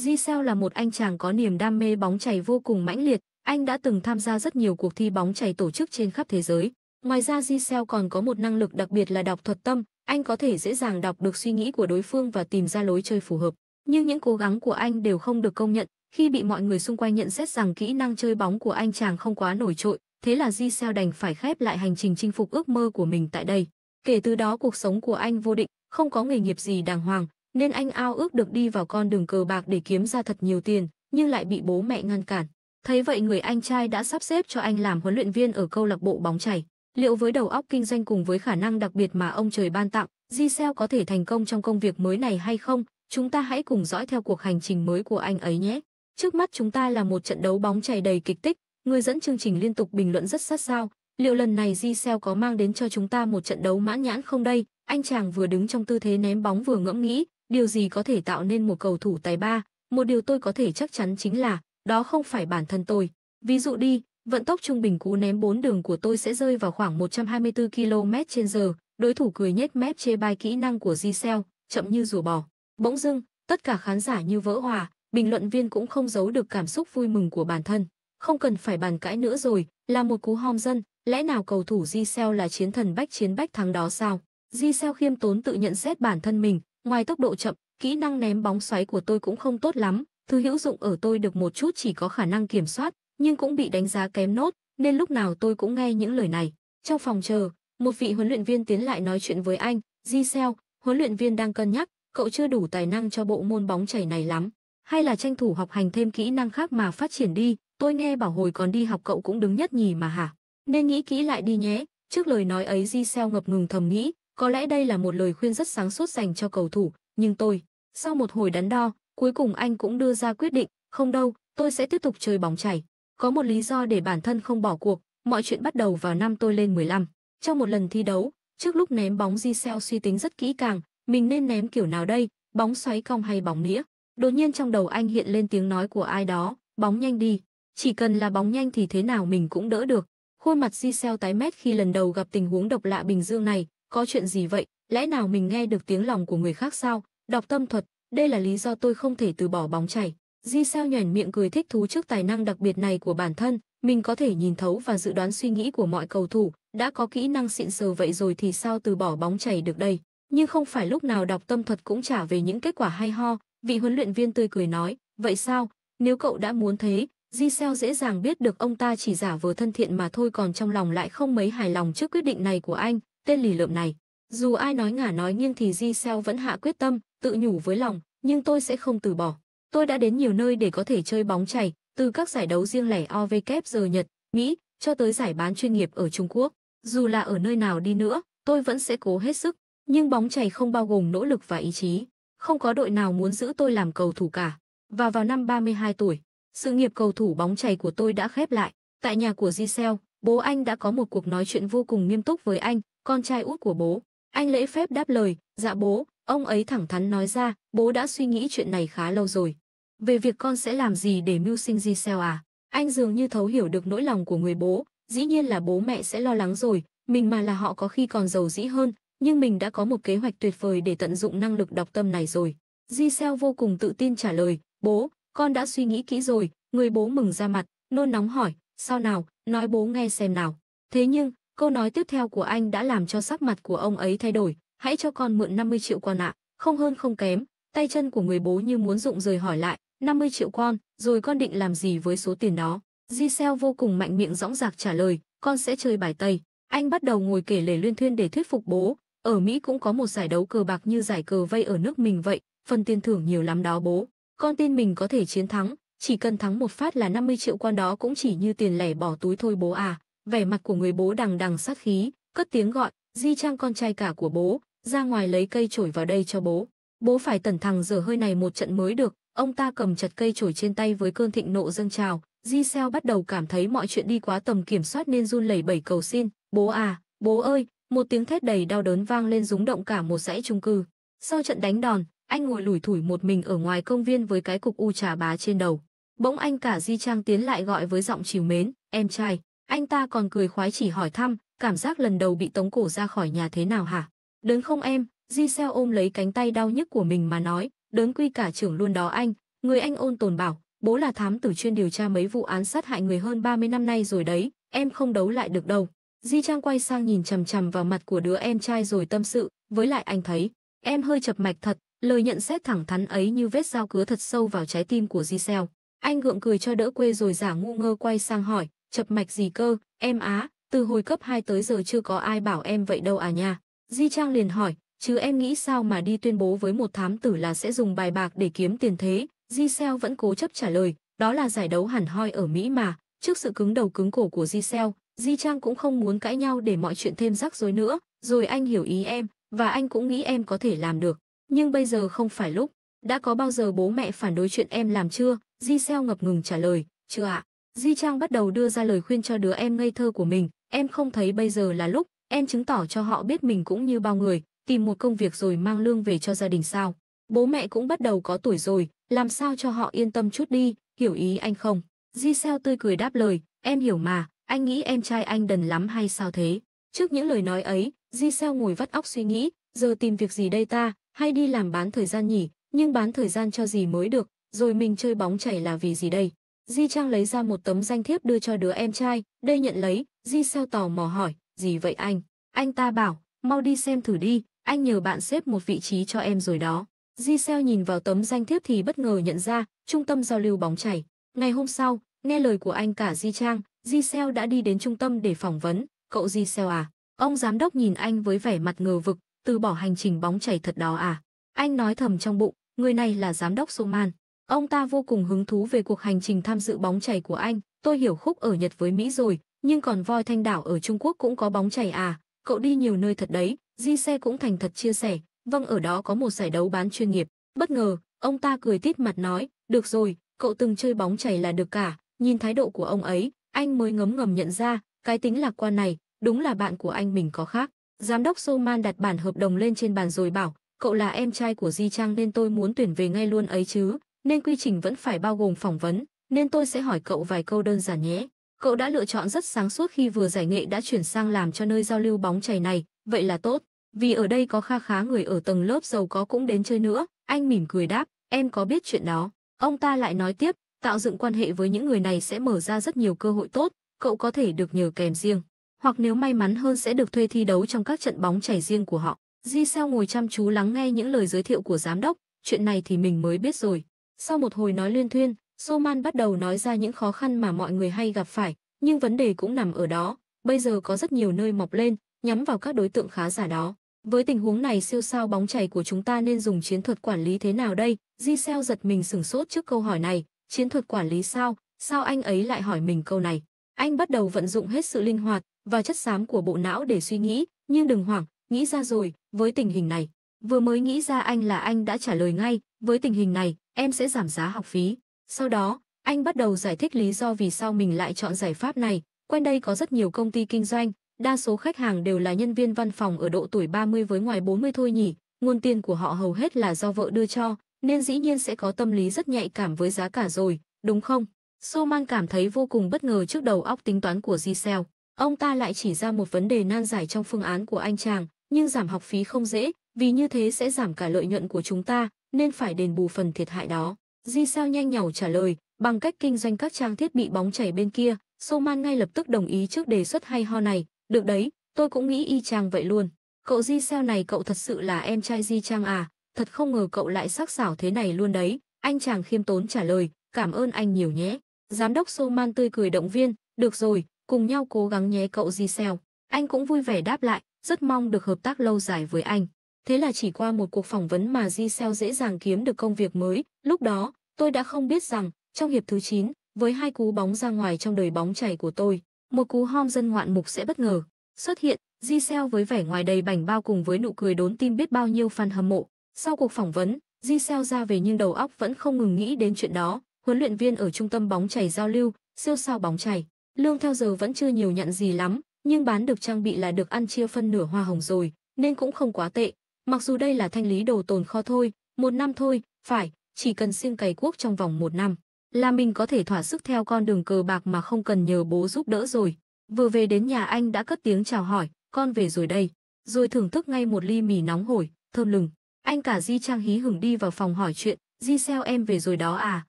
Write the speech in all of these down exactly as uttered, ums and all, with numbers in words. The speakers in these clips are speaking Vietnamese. Ji Sao là một anh chàng có niềm đam mê bóng chày vô cùng mãnh liệt, anh đã từng tham gia rất nhiều cuộc thi bóng chày tổ chức trên khắp thế giới. Ngoài ra Ji Sao còn có một năng lực đặc biệt là đọc thuật tâm, anh có thể dễ dàng đọc được suy nghĩ của đối phương và tìm ra lối chơi phù hợp. Nhưng những cố gắng của anh đều không được công nhận, khi bị mọi người xung quanh nhận xét rằng kỹ năng chơi bóng của anh chàng không quá nổi trội, thế là Ji Sao đành phải khép lại hành trình chinh phục ước mơ của mình tại đây. Kể từ đó cuộc sống của anh vô định, không có nghề nghiệp gì đàng hoàng, nên anh ao ước được đi vào con đường cờ bạc để kiếm ra thật nhiều tiền, nhưng lại bị bố mẹ ngăn cản. Thấy vậy người anh trai đã sắp xếp cho anh làm huấn luyện viên ở câu lạc bộ bóng chày. Liệu với đầu óc kinh doanh cùng với khả năng đặc biệt mà ông trời ban tặng, Ji Sao có thể thành công trong công việc mới này hay không? Chúng ta hãy cùng dõi theo cuộc hành trình mới của anh ấy nhé. Trước mắt chúng ta là một trận đấu bóng chày đầy kịch tích, người dẫn chương trình liên tục bình luận rất sát sao. Liệu lần này Ji Sao có mang đến cho chúng ta một trận đấu mãn nhãn không đây? Anh chàng vừa đứng trong tư thế ném bóng vừa ngẫm nghĩ, điều gì có thể tạo nên một cầu thủ tài ba? Một điều tôi có thể chắc chắn chính là, đó không phải bản thân tôi. Ví dụ đi, vận tốc trung bình cú ném bốn đường của tôi sẽ rơi vào khoảng một trăm hai mươi tư ki lô mét trên giờ. Đối thủ cười nhếch mép chê bai kỹ năng của Ji Sao, chậm như rùa bò. Bỗng dưng, tất cả khán giả như vỡ hòa, bình luận viên cũng không giấu được cảm xúc vui mừng của bản thân. Không cần phải bàn cãi nữa rồi, là một cú hom dân, lẽ nào cầu thủ Ji Sao là chiến thần bách chiến bách thắng đó sao? Ji Sao khiêm tốn tự nhận xét bản thân mình, ngoài tốc độ chậm, kỹ năng ném bóng xoáy của tôi cũng không tốt lắm, thứ hữu dụng ở tôi được một chút chỉ có khả năng kiểm soát, nhưng cũng bị đánh giá kém nốt, nên lúc nào tôi cũng nghe những lời này. Trong phòng chờ, một vị huấn luyện viên tiến lại nói chuyện với anh, Ji Sao, huấn luyện viên đang cân nhắc, cậu chưa đủ tài năng cho bộ môn bóng chày này lắm, hay là tranh thủ học hành thêm kỹ năng khác mà phát triển đi, tôi nghe bảo hồi còn đi học cậu cũng đứng nhất nhì mà hả? Nên nghĩ kỹ lại đi nhé. Trước lời nói ấy Ji Sao ngập ngừng thầm nghĩ, có lẽ đây là một lời khuyên rất sáng suốt dành cho cầu thủ, nhưng tôi, sau một hồi đắn đo, cuối cùng anh cũng đưa ra quyết định, không đâu, tôi sẽ tiếp tục chơi bóng chày. Có một lý do để bản thân không bỏ cuộc, mọi chuyện bắt đầu vào năm tôi lên mười lăm. Trong một lần thi đấu, trước lúc ném bóng Ji Sao suy tính rất kỹ càng, mình nên ném kiểu nào đây, bóng xoáy cong hay bóng nĩa. Đột nhiên trong đầu anh hiện lên tiếng nói của ai đó, bóng nhanh đi, chỉ cần là bóng nhanh thì thế nào mình cũng đỡ được. Khuôn mặt Ji Sao tái mét khi lần đầu gặp tình huống độc lạ Bình Dương này, có chuyện gì vậy, lẽ nào mình nghe được tiếng lòng của người khác sao? Đọc tâm thuật, đây là lý do tôi không thể từ bỏ bóng chày. Ji Sao nhoẻn miệng cười thích thú trước tài năng đặc biệt này của bản thân, mình có thể nhìn thấu và dự đoán suy nghĩ của mọi cầu thủ, đã có kỹ năng xịn sờ vậy rồi thì sao từ bỏ bóng chày được đây? Nhưng không phải lúc nào đọc tâm thuật cũng trả về những kết quả hay ho, vị huấn luyện viên tươi cười nói, vậy sao, nếu cậu đã muốn thế. Ji Sao dễ dàng biết được ông ta chỉ giả vờ thân thiện mà thôi, còn trong lòng lại không mấy hài lòng trước quyết định này của anh, tên lì lợm này. Dù ai nói ngả nói nghiêng thì Ji Sao vẫn hạ quyết tâm, tự nhủ với lòng, nhưng tôi sẽ không từ bỏ. Tôi đã đến nhiều nơi để có thể chơi bóng chày, từ các giải đấu riêng lẻ o vê kép giờ Nhật, Mỹ, cho tới giải bán chuyên nghiệp ở Trung Quốc. Dù là ở nơi nào đi nữa, tôi vẫn sẽ cố hết sức, nhưng bóng chày không bao gồm nỗ lực và ý chí. Không có đội nào muốn giữ tôi làm cầu thủ cả. Và vào năm ba mươi hai tuổi, sự nghiệp cầu thủ bóng chày của tôi đã khép lại. Tại nhà của Ji Sao, bố anh đã có một cuộc nói chuyện vô cùng nghiêm túc với anh, con trai út của bố. Anh lễ phép đáp lời, dạ bố, ông ấy thẳng thắn nói ra, bố đã suy nghĩ chuyện này khá lâu rồi. Về việc con sẽ làm gì để mưu sinh Ji Sao à? Anh dường như thấu hiểu được nỗi lòng của người bố, dĩ nhiên là bố mẹ sẽ lo lắng rồi, mình mà là họ có khi còn giàu dĩ hơn, nhưng mình đã có một kế hoạch tuyệt vời để tận dụng năng lực đọc tâm này rồi. Ji Sao vô cùng tự tin trả lời, bố, con đã suy nghĩ kỹ rồi. Người bố mừng ra mặt, nôn nóng hỏi, sao nào, nói bố nghe xem nào. Thế nhưng, câu nói tiếp theo của anh đã làm cho sắc mặt của ông ấy thay đổi, hãy cho con mượn năm mươi triệu con ạ, không hơn không kém. Tay chân của người bố như muốn rụng rời hỏi lại, năm mươi triệu con, rồi con định làm gì với số tiền đó? Ji Sao vô cùng mạnh miệng dõng dạc trả lời, con sẽ chơi bài Tây. Anh bắt đầu ngồi kể lể luyên thuyên để thuyết phục bố, ở Mỹ cũng có một giải đấu cờ bạc như giải cờ vây ở nước mình vậy, phần tiền thưởng nhiều lắm đó bố. Con tin mình có thể chiến thắng, chỉ cần thắng một phát là năm mươi triệu con đó cũng chỉ như tiền lẻ bỏ túi thôi bố à. Vẻ mặt của người bố đằng đằng sát khí, cất tiếng gọi, Di Trang con trai cả của bố, ra ngoài lấy cây chổi vào đây cho bố. Bố phải tẩn thằng dở hơi này một trận mới được, ông ta cầm chặt cây chổi trên tay với cơn thịnh nộ dâng trào. Ji Sao bắt đầu cảm thấy mọi chuyện đi quá tầm kiểm soát nên run lẩy bẩy cầu xin, bố à, bố ơi, một tiếng thét đầy đau đớn vang lên rúng động cả một dãy chung cư. Sau trận đánh đòn, anh ngồi lủi thủi một mình ở ngoài công viên với cái cục u trà bá trên đầu. Bỗng anh cả Di Trang tiến lại gọi với giọng trìu mến, em trai. Anh ta còn cười khoái chỉ hỏi thăm, cảm giác lần đầu bị tống cổ ra khỏi nhà thế nào hả? Đớn không em? Ji Sao ôm lấy cánh tay đau nhức của mình mà nói, đớn quy cả trưởng luôn đó anh, Người anh ôn tồn bảo, bố là thám tử chuyên điều tra mấy vụ án sát hại người hơn ba mươi năm nay rồi đấy, em không đấu lại được đâu. Di Trang quay sang nhìn chằm chằm vào mặt của đứa em trai rồi tâm sự, với lại anh thấy, em hơi chập mạch thật, lời nhận xét thẳng thắn ấy như vết dao cứa thật sâu vào trái tim của Di Seo. Anh gượng cười cho đỡ quê rồi giả ngu ngơ quay sang hỏi, chập mạch gì cơ, em á, từ hồi cấp hai tới giờ chưa có ai bảo em vậy đâu à nha. Di Trang liền hỏi, chứ em nghĩ sao mà đi tuyên bố với một thám tử là sẽ dùng bài bạc để kiếm tiền thế. Di Seo vẫn cố chấp trả lời, đó là giải đấu hẳn hoi ở Mỹ mà. Trước sự cứng đầu cứng cổ của Di Seo, Di Trang cũng không muốn cãi nhau để mọi chuyện thêm rắc rối nữa, rồi anh hiểu ý em, và anh cũng nghĩ em có thể làm được. Nhưng bây giờ không phải lúc. Đã có bao giờ bố mẹ phản đối chuyện em làm chưa? Di Seo ngập ngừng trả lời, chưa ạ. Di Trang bắt đầu đưa ra lời khuyên cho đứa em ngây thơ của mình, em không thấy bây giờ là lúc, em chứng tỏ cho họ biết mình cũng như bao người, tìm một công việc rồi mang lương về cho gia đình sao. Bố mẹ cũng bắt đầu có tuổi rồi, làm sao cho họ yên tâm chút đi, hiểu ý anh không? Di Seo tươi cười đáp lời, em hiểu mà, anh nghĩ em trai anh đần lắm hay sao thế? Trước những lời nói ấy, Di Seo ngồi vắt óc suy nghĩ, giờ tìm việc gì đây ta, hay đi làm bán thời gian nhỉ, nhưng bán thời gian cho gì mới được, rồi mình chơi bóng chảy là vì gì đây? Di Trang lấy ra một tấm danh thiếp đưa cho đứa em trai, đây nhận lấy, Di Seo tò mò hỏi, gì vậy anh? Anh ta bảo, mau đi xem thử đi, anh nhờ bạn xếp một vị trí cho em rồi đó. Di Seo nhìn vào tấm danh thiếp thì bất ngờ nhận ra, trung tâm giao lưu bóng chảy. Ngày hôm sau, nghe lời của anh cả Di Trang, Di Seo đã đi đến trung tâm để phỏng vấn. Cậu Di Seo à? Ông giám đốc nhìn anh với vẻ mặt ngờ vực, từ bỏ hành trình bóng chảy thật đó à? Anh nói thầm trong bụng, người này là giám đốc Soman. Ông ta vô cùng hứng thú về cuộc hành trình tham dự bóng chảy của anh. Tôi hiểu khúc ở Nhật với Mỹ rồi, nhưng còn voi thanh đảo ở Trung Quốc cũng có bóng chảy à? Cậu đi nhiều nơi thật đấy. Di Seo cũng thành thật chia sẻ, vâng ở đó có một giải đấu bán chuyên nghiệp. Bất ngờ, ông ta cười tít mặt nói, được rồi, cậu từng chơi bóng chảy là được cả. Nhìn thái độ của ông ấy, anh mới ngấm ngầm nhận ra, cái tính lạc quan này, đúng là bạn của anh mình có khác. Giám đốc Soman đặt bản hợp đồng lên trên bàn rồi bảo, cậu là em trai của Di Trang nên tôi muốn tuyển về ngay luôn ấy chứ, nên quy trình vẫn phải bao gồm phỏng vấn, nên tôi sẽ hỏi cậu vài câu đơn giản nhé. Cậu đã lựa chọn rất sáng suốt khi vừa giải nghệ đã chuyển sang làm cho nơi giao lưu bóng chày này, vậy là tốt, vì ở đây có kha khá người ở tầng lớp giàu có cũng đến chơi nữa. Anh mỉm cười đáp, em có biết chuyện đó. Ông ta lại nói tiếp, tạo dựng quan hệ với những người này sẽ mở ra rất nhiều cơ hội tốt, cậu có thể được nhờ kèm riêng, hoặc nếu may mắn hơn sẽ được thuê thi đấu trong các trận bóng chày riêng của họ. Di Seo ngồi chăm chú lắng nghe những lời giới thiệu của giám đốc, chuyện này thì mình mới biết rồi. Sau một hồi nói luyên thuyên, Soman bắt đầu nói ra những khó khăn mà mọi người hay gặp phải, nhưng vấn đề cũng nằm ở đó, bây giờ có rất nhiều nơi mọc lên, nhắm vào các đối tượng khá giả đó. Với tình huống này siêu sao bóng chày của chúng ta nên dùng chiến thuật quản lý thế nào đây? Di Seo giật mình sửng sốt trước câu hỏi này, chiến thuật quản lý sao? Sao anh ấy lại hỏi mình câu này? Anh bắt đầu vận dụng hết sự linh hoạt và chất xám của bộ não để suy nghĩ, nhưng đừng hoảng, nghĩ ra rồi, với tình hình này. Vừa mới nghĩ ra anh là anh đã trả lời ngay, với tình hình này, em sẽ giảm giá học phí. Sau đó, anh bắt đầu giải thích lý do vì sao mình lại chọn giải pháp này. Quanh đây có rất nhiều công ty kinh doanh, đa số khách hàng đều là nhân viên văn phòng ở độ tuổi ba mươi với ngoài bốn mươi thôi nhỉ, nguồn tiền của họ hầu hết là do vợ đưa cho, nên dĩ nhiên sẽ có tâm lý rất nhạy cảm với giá cả rồi, đúng không? Soman cảm thấy vô cùng bất ngờ trước đầu óc tính toán của Di Seo. Ông ta lại chỉ ra một vấn đề nan giải trong phương án của anh chàng, nhưng giảm học phí không dễ, vì như thế sẽ giảm cả lợi nhuận của chúng ta, nên phải đền bù phần thiệt hại đó. Di Seo nhanh nhảu trả lời, bằng cách kinh doanh các trang thiết bị bóng chảy bên kia. Soman ngay lập tức đồng ý trước đề xuất hay ho này. Được đấy, tôi cũng nghĩ y chang vậy luôn. Cậu Di Seo này cậu thật sự là em trai Di Trang à? Thật không ngờ cậu lại sắc sảo thế này luôn đấy. Anh chàng khiêm tốn trả lời, cảm ơn anh nhiều nhé. Giám đốc Soman tươi cười động viên, được rồi, cùng nhau cố gắng nhé cậu Di Seo. Anh cũng vui vẻ đáp lại, rất mong được hợp tác lâu dài với anh. Thế là chỉ qua một cuộc phỏng vấn mà Di Seo dễ dàng kiếm được công việc mới. Lúc đó, tôi đã không biết rằng, trong hiệp thứ chín, với hai cú bóng ra ngoài trong đời bóng chảy của tôi, một cú hom dân ngoạn mục sẽ bất ngờ xuất hiện. Di Seo với vẻ ngoài đầy bảnh bao cùng với nụ cười đốn tim biết bao nhiêu fan hâm mộ. Sau cuộc phỏng vấn, Di Seo ra về nhưng đầu óc vẫn không ngừng nghĩ đến chuyện đó. Huấn luyện viên ở trung tâm bóng chày giao lưu, siêu sao bóng chày. Lương theo giờ vẫn chưa nhiều nhặn gì lắm, nhưng bán được trang bị là được ăn chia phân nửa hoa hồng rồi, nên cũng không quá tệ. Mặc dù đây là thanh lý đồ tồn kho thôi, một năm thôi, phải, chỉ cần siêng cày cuốc trong vòng một năm là mình có thể thỏa sức theo con đường cờ bạc mà không cần nhờ bố giúp đỡ rồi. Vừa về đến nhà anh đã cất tiếng chào hỏi, con về rồi đây, rồi thưởng thức ngay một ly mì nóng hổi, thơm lừng. Anh cả Di Trang hí hửng đi vào phòng hỏi chuyện, Di Sao em về rồi đó à?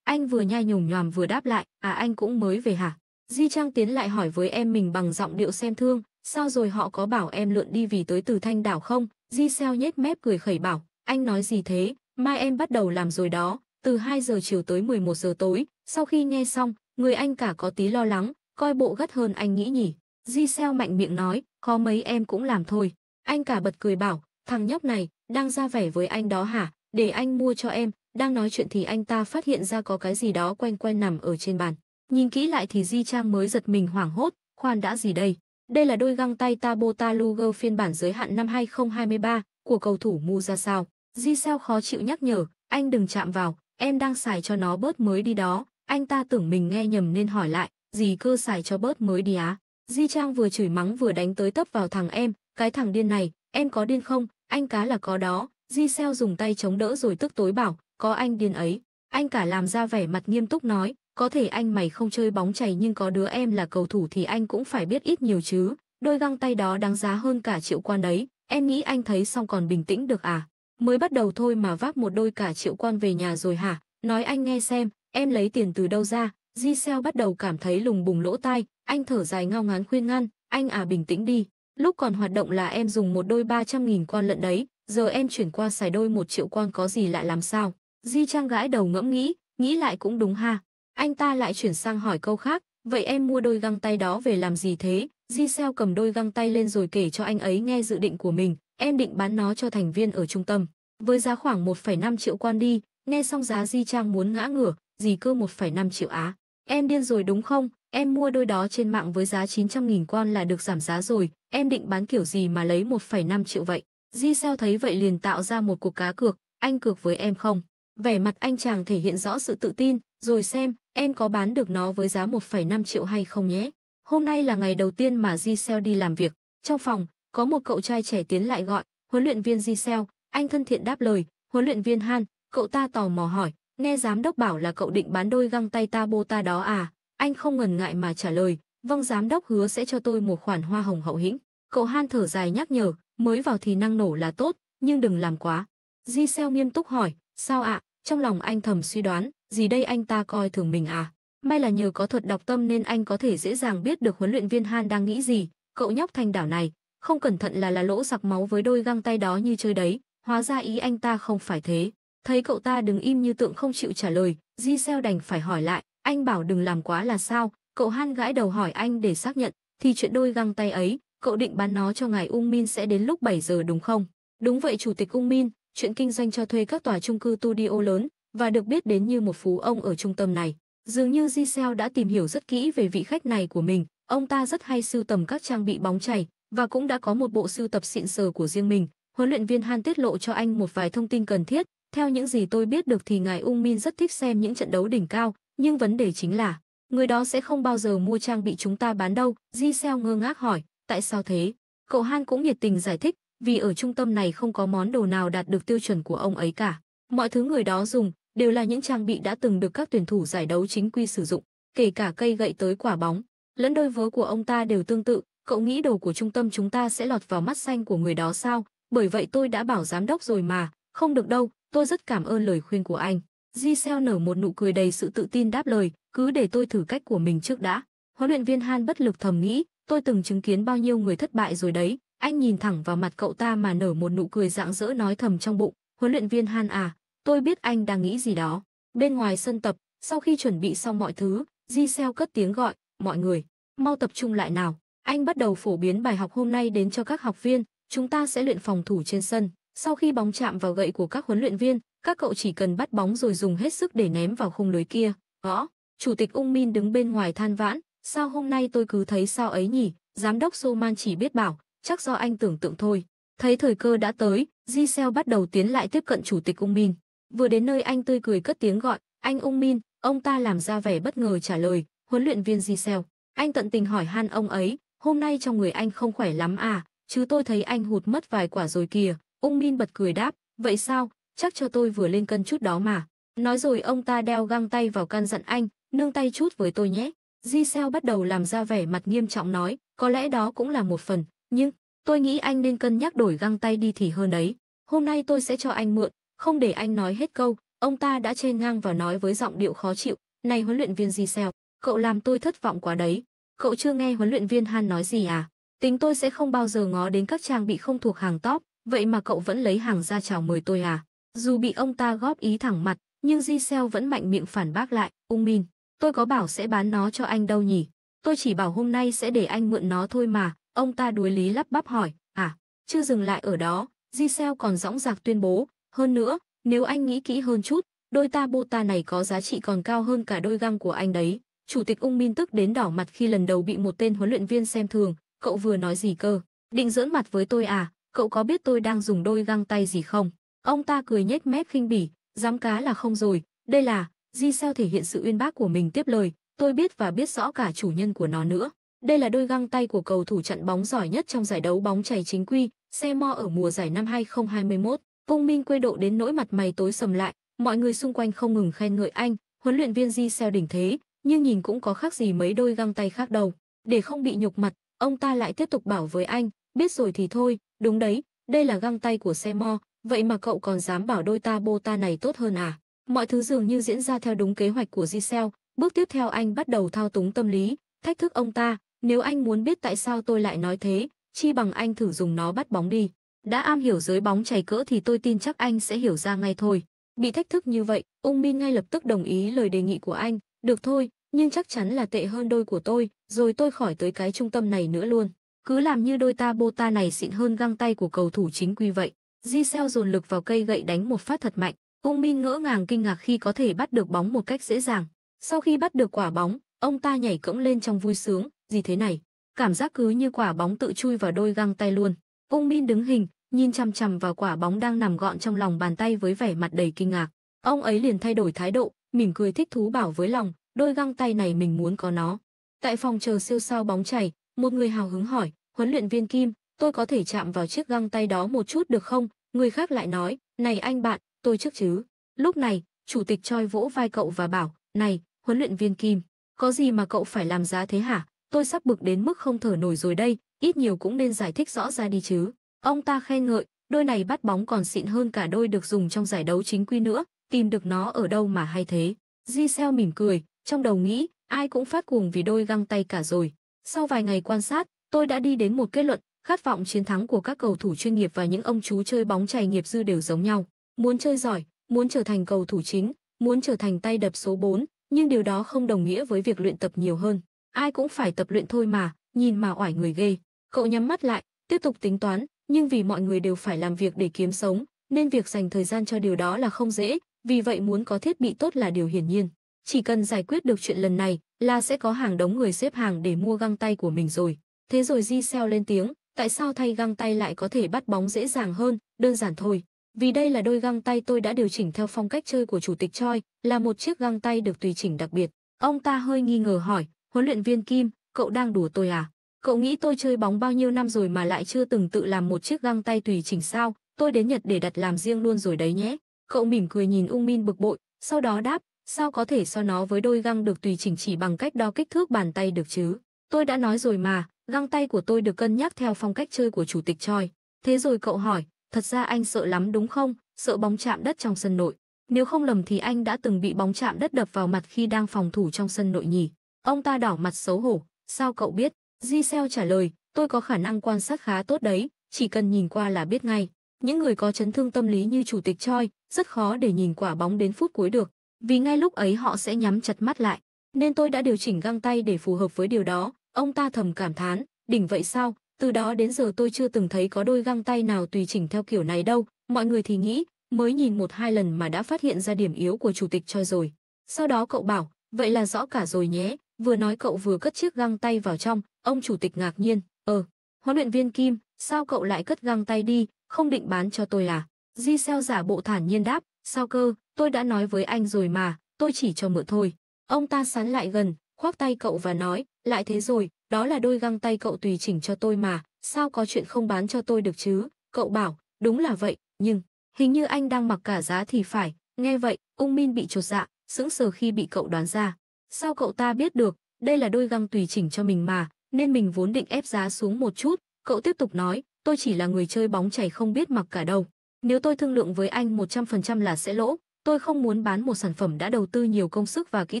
Anh vừa nhai nhùng nhoàm vừa đáp lại, à anh cũng mới về hả? Di Trang tiến lại hỏi với em mình bằng giọng điệu xem thương, sao rồi họ có bảo em lượn đi vì tới từ Thanh Đảo không? Di Sao nhếch mép cười khẩy bảo, anh nói gì thế, mai em bắt đầu làm rồi đó, từ hai giờ chiều tới mười một giờ tối, sau khi nghe xong, người anh cả có tí lo lắng, coi bộ gắt hơn anh nghĩ nhỉ. Di Sao mạnh miệng nói, khó mấy em cũng làm thôi. Anh cả bật cười bảo, thằng nhóc này, đang ra vẻ với anh đó hả, để anh mua cho em. Đang nói chuyện thì anh ta phát hiện ra có cái gì đó quanh quanh nằm ở trên bàn. Nhìn kỹ lại thì Di Trang mới giật mình hoảng hốt, khoan đã gì đây? Đây là đôi găng tay Tabota Luger phiên bản giới hạn năm hai không hai ba của cầu thủ Mu ra sao? Di Sao khó chịu nhắc nhở, anh đừng chạm vào, em đang xài cho nó bớt mới đi đó. Anh ta tưởng mình nghe nhầm nên hỏi lại, gì cơ xài cho bớt mới đi á? Di Trang vừa chửi mắng vừa đánh tới tấp vào thằng em, cái thằng điên này, em có điên không? Anh cá là có đó. Di Sao dùng tay chống đỡ rồi tức tối bảo, có anh điên ấy. Anh cả làm ra vẻ mặt nghiêm túc nói, có thể anh mày không chơi bóng chày nhưng có đứa em là cầu thủ thì anh cũng phải biết ít nhiều chứ. Đôi găng tay đó đáng giá hơn cả triệu quan đấy. Em nghĩ anh thấy xong còn bình tĩnh được à? Mới bắt đầu thôi mà vác một đôi cả triệu quan về nhà rồi hả? Nói anh nghe xem, em lấy tiền từ đâu ra? Di Sao bắt đầu cảm thấy lùng bùng lỗ tai. Anh thở dài ngao ngán khuyên ngăn, anh à bình tĩnh đi. Lúc còn hoạt động là em dùng một đôi ba trăm nghìn quan lận đấy. Giờ em chuyển qua xài đôi một triệu quan có gì lạ làm sao? Di Trang gãi đầu ngẫm nghĩ, nghĩ lại cũng đúng ha. Anh ta lại chuyển sang hỏi câu khác, vậy em mua đôi găng tay đó về làm gì thế? Di Sao cầm đôi găng tay lên rồi kể cho anh ấy nghe dự định của mình, em định bán nó cho thành viên ở trung tâm. Với giá khoảng một phẩy năm triệu quan đi, nghe xong giá Di Trang muốn ngã ngửa, gì cơ một phẩy năm triệu á? Em điên rồi đúng không? Em mua đôi đó trên mạng với giá chín trăm nghìn quan là được giảm giá rồi, em định bán kiểu gì mà lấy một phẩy năm triệu vậy? Di Sao thấy vậy liền tạo ra một cuộc cá cược, anh cược với em không? Vẻ mặt anh chàng thể hiện rõ sự tự tin, rồi xem em có bán được nó với giá một phẩy năm triệu hay không nhé. Hôm nay là ngày đầu tiên mà Di Sao đi làm việc. Trong phòng, có một cậu trai trẻ tiến lại gọi, huấn luyện viên Di Sao, anh thân thiện đáp lời, huấn luyện viên Han, cậu ta tò mò hỏi, nghe giám đốc bảo là cậu định bán đôi găng tay Tabota đó à? Anh không ngần ngại mà trả lời, vâng giám đốc hứa sẽ cho tôi một khoản hoa hồng hậu hĩnh. Cậu Han thở dài nhắc nhở, mới vào thì năng nổ là tốt, nhưng đừng làm quá. Di Sao nghiêm túc hỏi, sao ạ? À? Trong lòng anh thầm suy đoán, gì đây anh ta coi thường mình à? May là nhờ có thuật đọc tâm nên anh có thể dễ dàng biết được huấn luyện viên Han đang nghĩ gì. Cậu nhóc Thanh Đảo này, không cẩn thận là là lỗ giặc máu với đôi găng tay đó như chơi đấy. Hóa ra ý anh ta không phải thế. Thấy cậu ta đứng im như tượng không chịu trả lời, Di Sao đành phải hỏi lại, anh bảo đừng làm quá là sao? Cậu Han gãi đầu hỏi anh để xác nhận, thì chuyện đôi găng tay ấy, cậu định bán nó cho ngài Ung Min sẽ đến lúc bảy giờ đúng không? Đúng vậy chủ tịch Ung Min, chuyện kinh doanh cho thuê các tòa chung cư studio lớn và được biết đến như một phú ông ở trung tâm này. Dường như Di Sao đã tìm hiểu rất kỹ về vị khách này của mình, ông ta rất hay sưu tầm các trang bị bóng chày và cũng đã có một bộ sưu tập xịn sờ của riêng mình. Huấn luyện viên Han tiết lộ cho anh một vài thông tin cần thiết. Theo những gì tôi biết được thì ngài Ung Min rất thích xem những trận đấu đỉnh cao, nhưng vấn đề chính là người đó sẽ không bao giờ mua trang bị chúng ta bán đâu. Di Sao ngơ ngác hỏi, tại sao thế? Cậu Han cũng nhiệt tình giải thích, vì ở trung tâm này không có món đồ nào đạt được tiêu chuẩn của ông ấy cả. Mọi thứ người đó dùng đều là những trang bị đã từng được các tuyển thủ giải đấu chính quy sử dụng, kể cả cây gậy tới quả bóng. Lẫn đôi vớ của ông ta đều tương tự, cậu nghĩ đồ của trung tâm chúng ta sẽ lọt vào mắt xanh của người đó sao? Bởi vậy tôi đã bảo giám đốc rồi mà, không được đâu, tôi rất cảm ơn lời khuyên của anh. Di Sao nở một nụ cười đầy sự tự tin đáp lời, cứ để tôi thử cách của mình trước đã. Huấn luyện viên Han bất lực thầm nghĩ, tôi từng chứng kiến bao nhiêu người thất bại rồi đấy. Anh nhìn thẳng vào mặt cậu ta mà nở một nụ cười rạng rỡ nói thầm trong bụng, huấn luyện viên Han à, tôi biết anh đang nghĩ gì đó. Bên ngoài sân tập, sau khi chuẩn bị xong mọi thứ, Di Sao cất tiếng gọi, mọi người, mau tập trung lại nào. Anh bắt đầu phổ biến bài học hôm nay đến cho các học viên, chúng ta sẽ luyện phòng thủ trên sân. Sau khi bóng chạm vào gậy của các huấn luyện viên, các cậu chỉ cần bắt bóng rồi dùng hết sức để ném vào khung lưới kia. Gõ. Chủ tịch Ung Min đứng bên ngoài than vãn, sao hôm nay tôi cứ thấy sao ấy nhỉ? Giám đốc Soman chỉ biết bảo, chắc do anh tưởng tượng thôi. Thấy thời cơ đã tới, Di Sao bắt đầu tiến lại tiếp cận chủ tịch Ung Min. Vừa đến nơi anh tươi cười cất tiếng gọi, anh Ung Min. Ông ta làm ra vẻ bất ngờ trả lời, huấn luyện viên Di Sao. Anh tận tình hỏi Han ông ấy, hôm nay trong người anh không khỏe lắm à? Chứ tôi thấy anh hụt mất vài quả rồi kìa. Ung Min bật cười đáp, vậy sao? Chắc cho tôi vừa lên cân chút đó mà. Nói rồi ông ta đeo găng tay vào căn dặn anh, nương tay chút với tôi nhé. Di Sao bắt đầu làm ra vẻ mặt nghiêm trọng nói, có lẽ đó cũng là một phần, nhưng tôi nghĩ anh nên cân nhắc đổi găng tay đi thì hơn đấy. Hôm nay tôi sẽ cho anh mượn. Không để anh nói hết câu, Ông ta đã chê ngang và nói với giọng điệu khó chịu, "Này huấn luyện viên Giselle, cậu làm tôi thất vọng quá đấy. Cậu chưa nghe huấn luyện viên Han nói gì à? Tính tôi sẽ không bao giờ ngó đến các trang bị không thuộc hàng top, vậy mà cậu vẫn lấy hàng ra chào mời tôi à?" Dù bị ông ta góp ý thẳng mặt, nhưng Giselle vẫn mạnh miệng phản bác lại, "Ung Min, tôi có bảo sẽ bán nó cho anh đâu nhỉ? Tôi chỉ bảo hôm nay sẽ để anh mượn nó thôi mà." Ông ta đuối lý lắp bắp hỏi, "À?" Chưa dừng lại ở đó, Giselle còn dõng dạc tuyên bố, "Hơn nữa, nếu anh nghĩ kỹ hơn chút, đôi Tabota này có giá trị còn cao hơn cả đôi găng của anh đấy." Chủ tịch Ung Min tức đến đỏ mặt khi lần đầu bị một tên huấn luyện viên xem thường, "Cậu vừa nói gì cơ? Định giỡn mặt với tôi à? Cậu có biết tôi đang dùng đôi găng tay gì không?" Ông ta cười nhếch mép khinh bỉ, "Dám cá là không rồi, đây là..." Giselle thể hiện sự uyên bác của mình tiếp lời, "Tôi biết và biết rõ cả chủ nhân của nó nữa. Đây là đôi găng tay của cầu thủ chặn bóng giỏi nhất trong giải đấu bóng chày chính quy, Seymour ở mùa giải năm hai không hai mốt. Ung Min quê độ đến nỗi mặt mày tối sầm lại, mọi người xung quanh không ngừng khen ngợi anh, huấn luyện viên Giselle đỉnh thế, nhưng nhìn cũng có khác gì mấy đôi găng tay khác đâu. Để không bị nhục mặt, ông ta lại tiếp tục bảo với anh, "Biết rồi thì thôi, đúng đấy, đây là găng tay của Seymour, vậy mà cậu còn dám bảo đôi Tabota này tốt hơn à?" Mọi thứ dường như diễn ra theo đúng kế hoạch của Giselle, bước tiếp theo anh bắt đầu thao túng tâm lý, thách thức ông ta, "Nếu anh muốn biết tại sao tôi lại nói thế, chi bằng anh thử dùng nó bắt bóng đi. Đã am hiểu giới bóng chày cỡ thì tôi tin chắc anh sẽ hiểu ra ngay thôi." Bị thách thức như vậy, Ung Min ngay lập tức đồng ý lời đề nghị của anh, "Được thôi, nhưng chắc chắn là tệ hơn đôi của tôi, rồi tôi khỏi tới cái trung tâm này nữa luôn. Cứ làm như đôi Tabota này xịn hơn găng tay của cầu thủ chính quy vậy." Giselle dồn lực vào cây gậy đánh một phát thật mạnh, Ung Min ngỡ ngàng kinh ngạc khi có thể bắt được bóng một cách dễ dàng. Sau khi bắt được quả bóng, ông ta nhảy cẫng lên trong vui sướng, "Gì thế này? Cảm giác cứ như quả bóng tự chui vào đôi găng tay luôn." Ung Min đứng hình, nhìn chằm chằm vào quả bóng đang nằm gọn trong lòng bàn tay với vẻ mặt đầy kinh ngạc. Ông ấy liền thay đổi thái độ, mỉm cười thích thú bảo với lòng, "Đôi găng tay này mình muốn có nó." Tại phòng chờ siêu sao bóng chày, một người hào hứng hỏi, "Huấn luyện viên Kim, tôi có thể chạm vào chiếc găng tay đó một chút được không?" Người khác lại nói, "Này anh bạn, tôi trước chứ." Lúc này, chủ tịch Choi vỗ vai cậu và bảo, "Này, huấn luyện viên Kim, có gì mà cậu phải làm giá thế hả? Tôi sắp bực đến mức không thở nổi rồi đây, ít nhiều cũng nên giải thích rõ ra đi chứ." Ông ta khen ngợi, "Đôi này bắt bóng còn xịn hơn cả đôi được dùng trong giải đấu chính quy nữa, tìm được nó ở đâu mà hay thế." Giselle mỉm cười, trong đầu nghĩ, ai cũng phát cuồng vì đôi găng tay cả rồi. "Sau vài ngày quan sát, tôi đã đi đến một kết luận, khát vọng chiến thắng của các cầu thủ chuyên nghiệp và những ông chú chơi bóng chày nghiệp dư đều giống nhau. Muốn chơi giỏi, muốn trở thành cầu thủ chính, muốn trở thành tay đập số bốn, nhưng điều đó không đồng nghĩa với việc luyện tập nhiều hơn. Ai cũng phải tập luyện thôi mà, nhìn mà oải người ghê." Cậu nhắm mắt lại, tiếp tục tính toán, nhưng vì mọi người đều phải làm việc để kiếm sống, nên việc dành thời gian cho điều đó là không dễ, vì vậy muốn có thiết bị tốt là điều hiển nhiên. Chỉ cần giải quyết được chuyện lần này là sẽ có hàng đống người xếp hàng để mua găng tay của mình rồi. Thế rồi Giselle lên tiếng, "Tại sao thay găng tay lại có thể bắt bóng dễ dàng hơn? Đơn giản thôi. Vì đây là đôi găng tay tôi đã điều chỉnh theo phong cách chơi của chủ tịch Choi, là một chiếc găng tay được tùy chỉnh đặc biệt." Ông ta hơi nghi ngờ hỏi, "Huấn luyện viên Kim, cậu đang đùa tôi à? Cậu nghĩ tôi chơi bóng bao nhiêu năm rồi mà lại chưa từng tự làm một chiếc găng tay tùy chỉnh sao? Tôi đến Nhật để đặt làm riêng luôn rồi đấy nhé." Cậu mỉm cười nhìn Ung Min bực bội, sau đó đáp, "Sao có thể so nó với đôi găng được tùy chỉnh chỉ bằng cách đo kích thước bàn tay được chứ? Tôi đã nói rồi mà, găng tay của tôi được cân nhắc theo phong cách chơi của chủ tịch Choi." Thế rồi cậu hỏi, "Thật ra anh sợ lắm đúng không? Sợ bóng chạm đất trong sân nội. Nếu không lầm thì anh đã từng bị bóng chạm đất đập vào mặt khi đang phòng thủ trong sân nội nhỉ?" Ông ta đỏ mặt xấu hổ, "Sao cậu biết?" Giselle trả lời, "Tôi có khả năng quan sát khá tốt đấy, chỉ cần nhìn qua là biết ngay. Những người có chấn thương tâm lý như chủ tịch Choi rất khó để nhìn quả bóng đến phút cuối được, vì ngay lúc ấy họ sẽ nhắm chặt mắt lại. Nên tôi đã điều chỉnh găng tay để phù hợp với điều đó." Ông ta thầm cảm thán, "Đỉnh vậy sao? Từ đó đến giờ tôi chưa từng thấy có đôi găng tay nào tùy chỉnh theo kiểu này đâu." Mọi người thì nghĩ, mới nhìn một hai lần mà đã phát hiện ra điểm yếu của chủ tịch Choi rồi. Sau đó cậu bảo, "Vậy là rõ cả rồi nhé." Vừa nói cậu vừa cất chiếc găng tay vào trong. Ông chủ tịch ngạc nhiên, "Ờ, huấn luyện viên Kim, sao cậu lại cất găng tay đi, không định bán cho tôi à?" Giselle giả bộ thản nhiên đáp, "Sao cơ, tôi đã nói với anh rồi mà, tôi chỉ cho mượn thôi." Ông ta sán lại gần, khoác tay cậu và nói, "Lại thế rồi, đó là đôi găng tay cậu tùy chỉnh cho tôi mà, sao có chuyện không bán cho tôi được chứ?" Cậu bảo, "Đúng là vậy, nhưng hình như anh đang mặc cả giá thì phải." Nghe vậy, Ung Min bị chột dạ, sững sờ khi bị cậu đoán ra. "Sao cậu ta biết được? Đây là đôi găng tùy chỉnh cho mình mà, nên mình vốn định ép giá xuống một chút." Cậu tiếp tục nói, "Tôi chỉ là người chơi bóng chày không biết mặc cả đâu. Nếu tôi thương lượng với anh một trăm phần trăm là sẽ lỗ, Tôi không muốn bán một sản phẩm đã đầu tư nhiều công sức và kỹ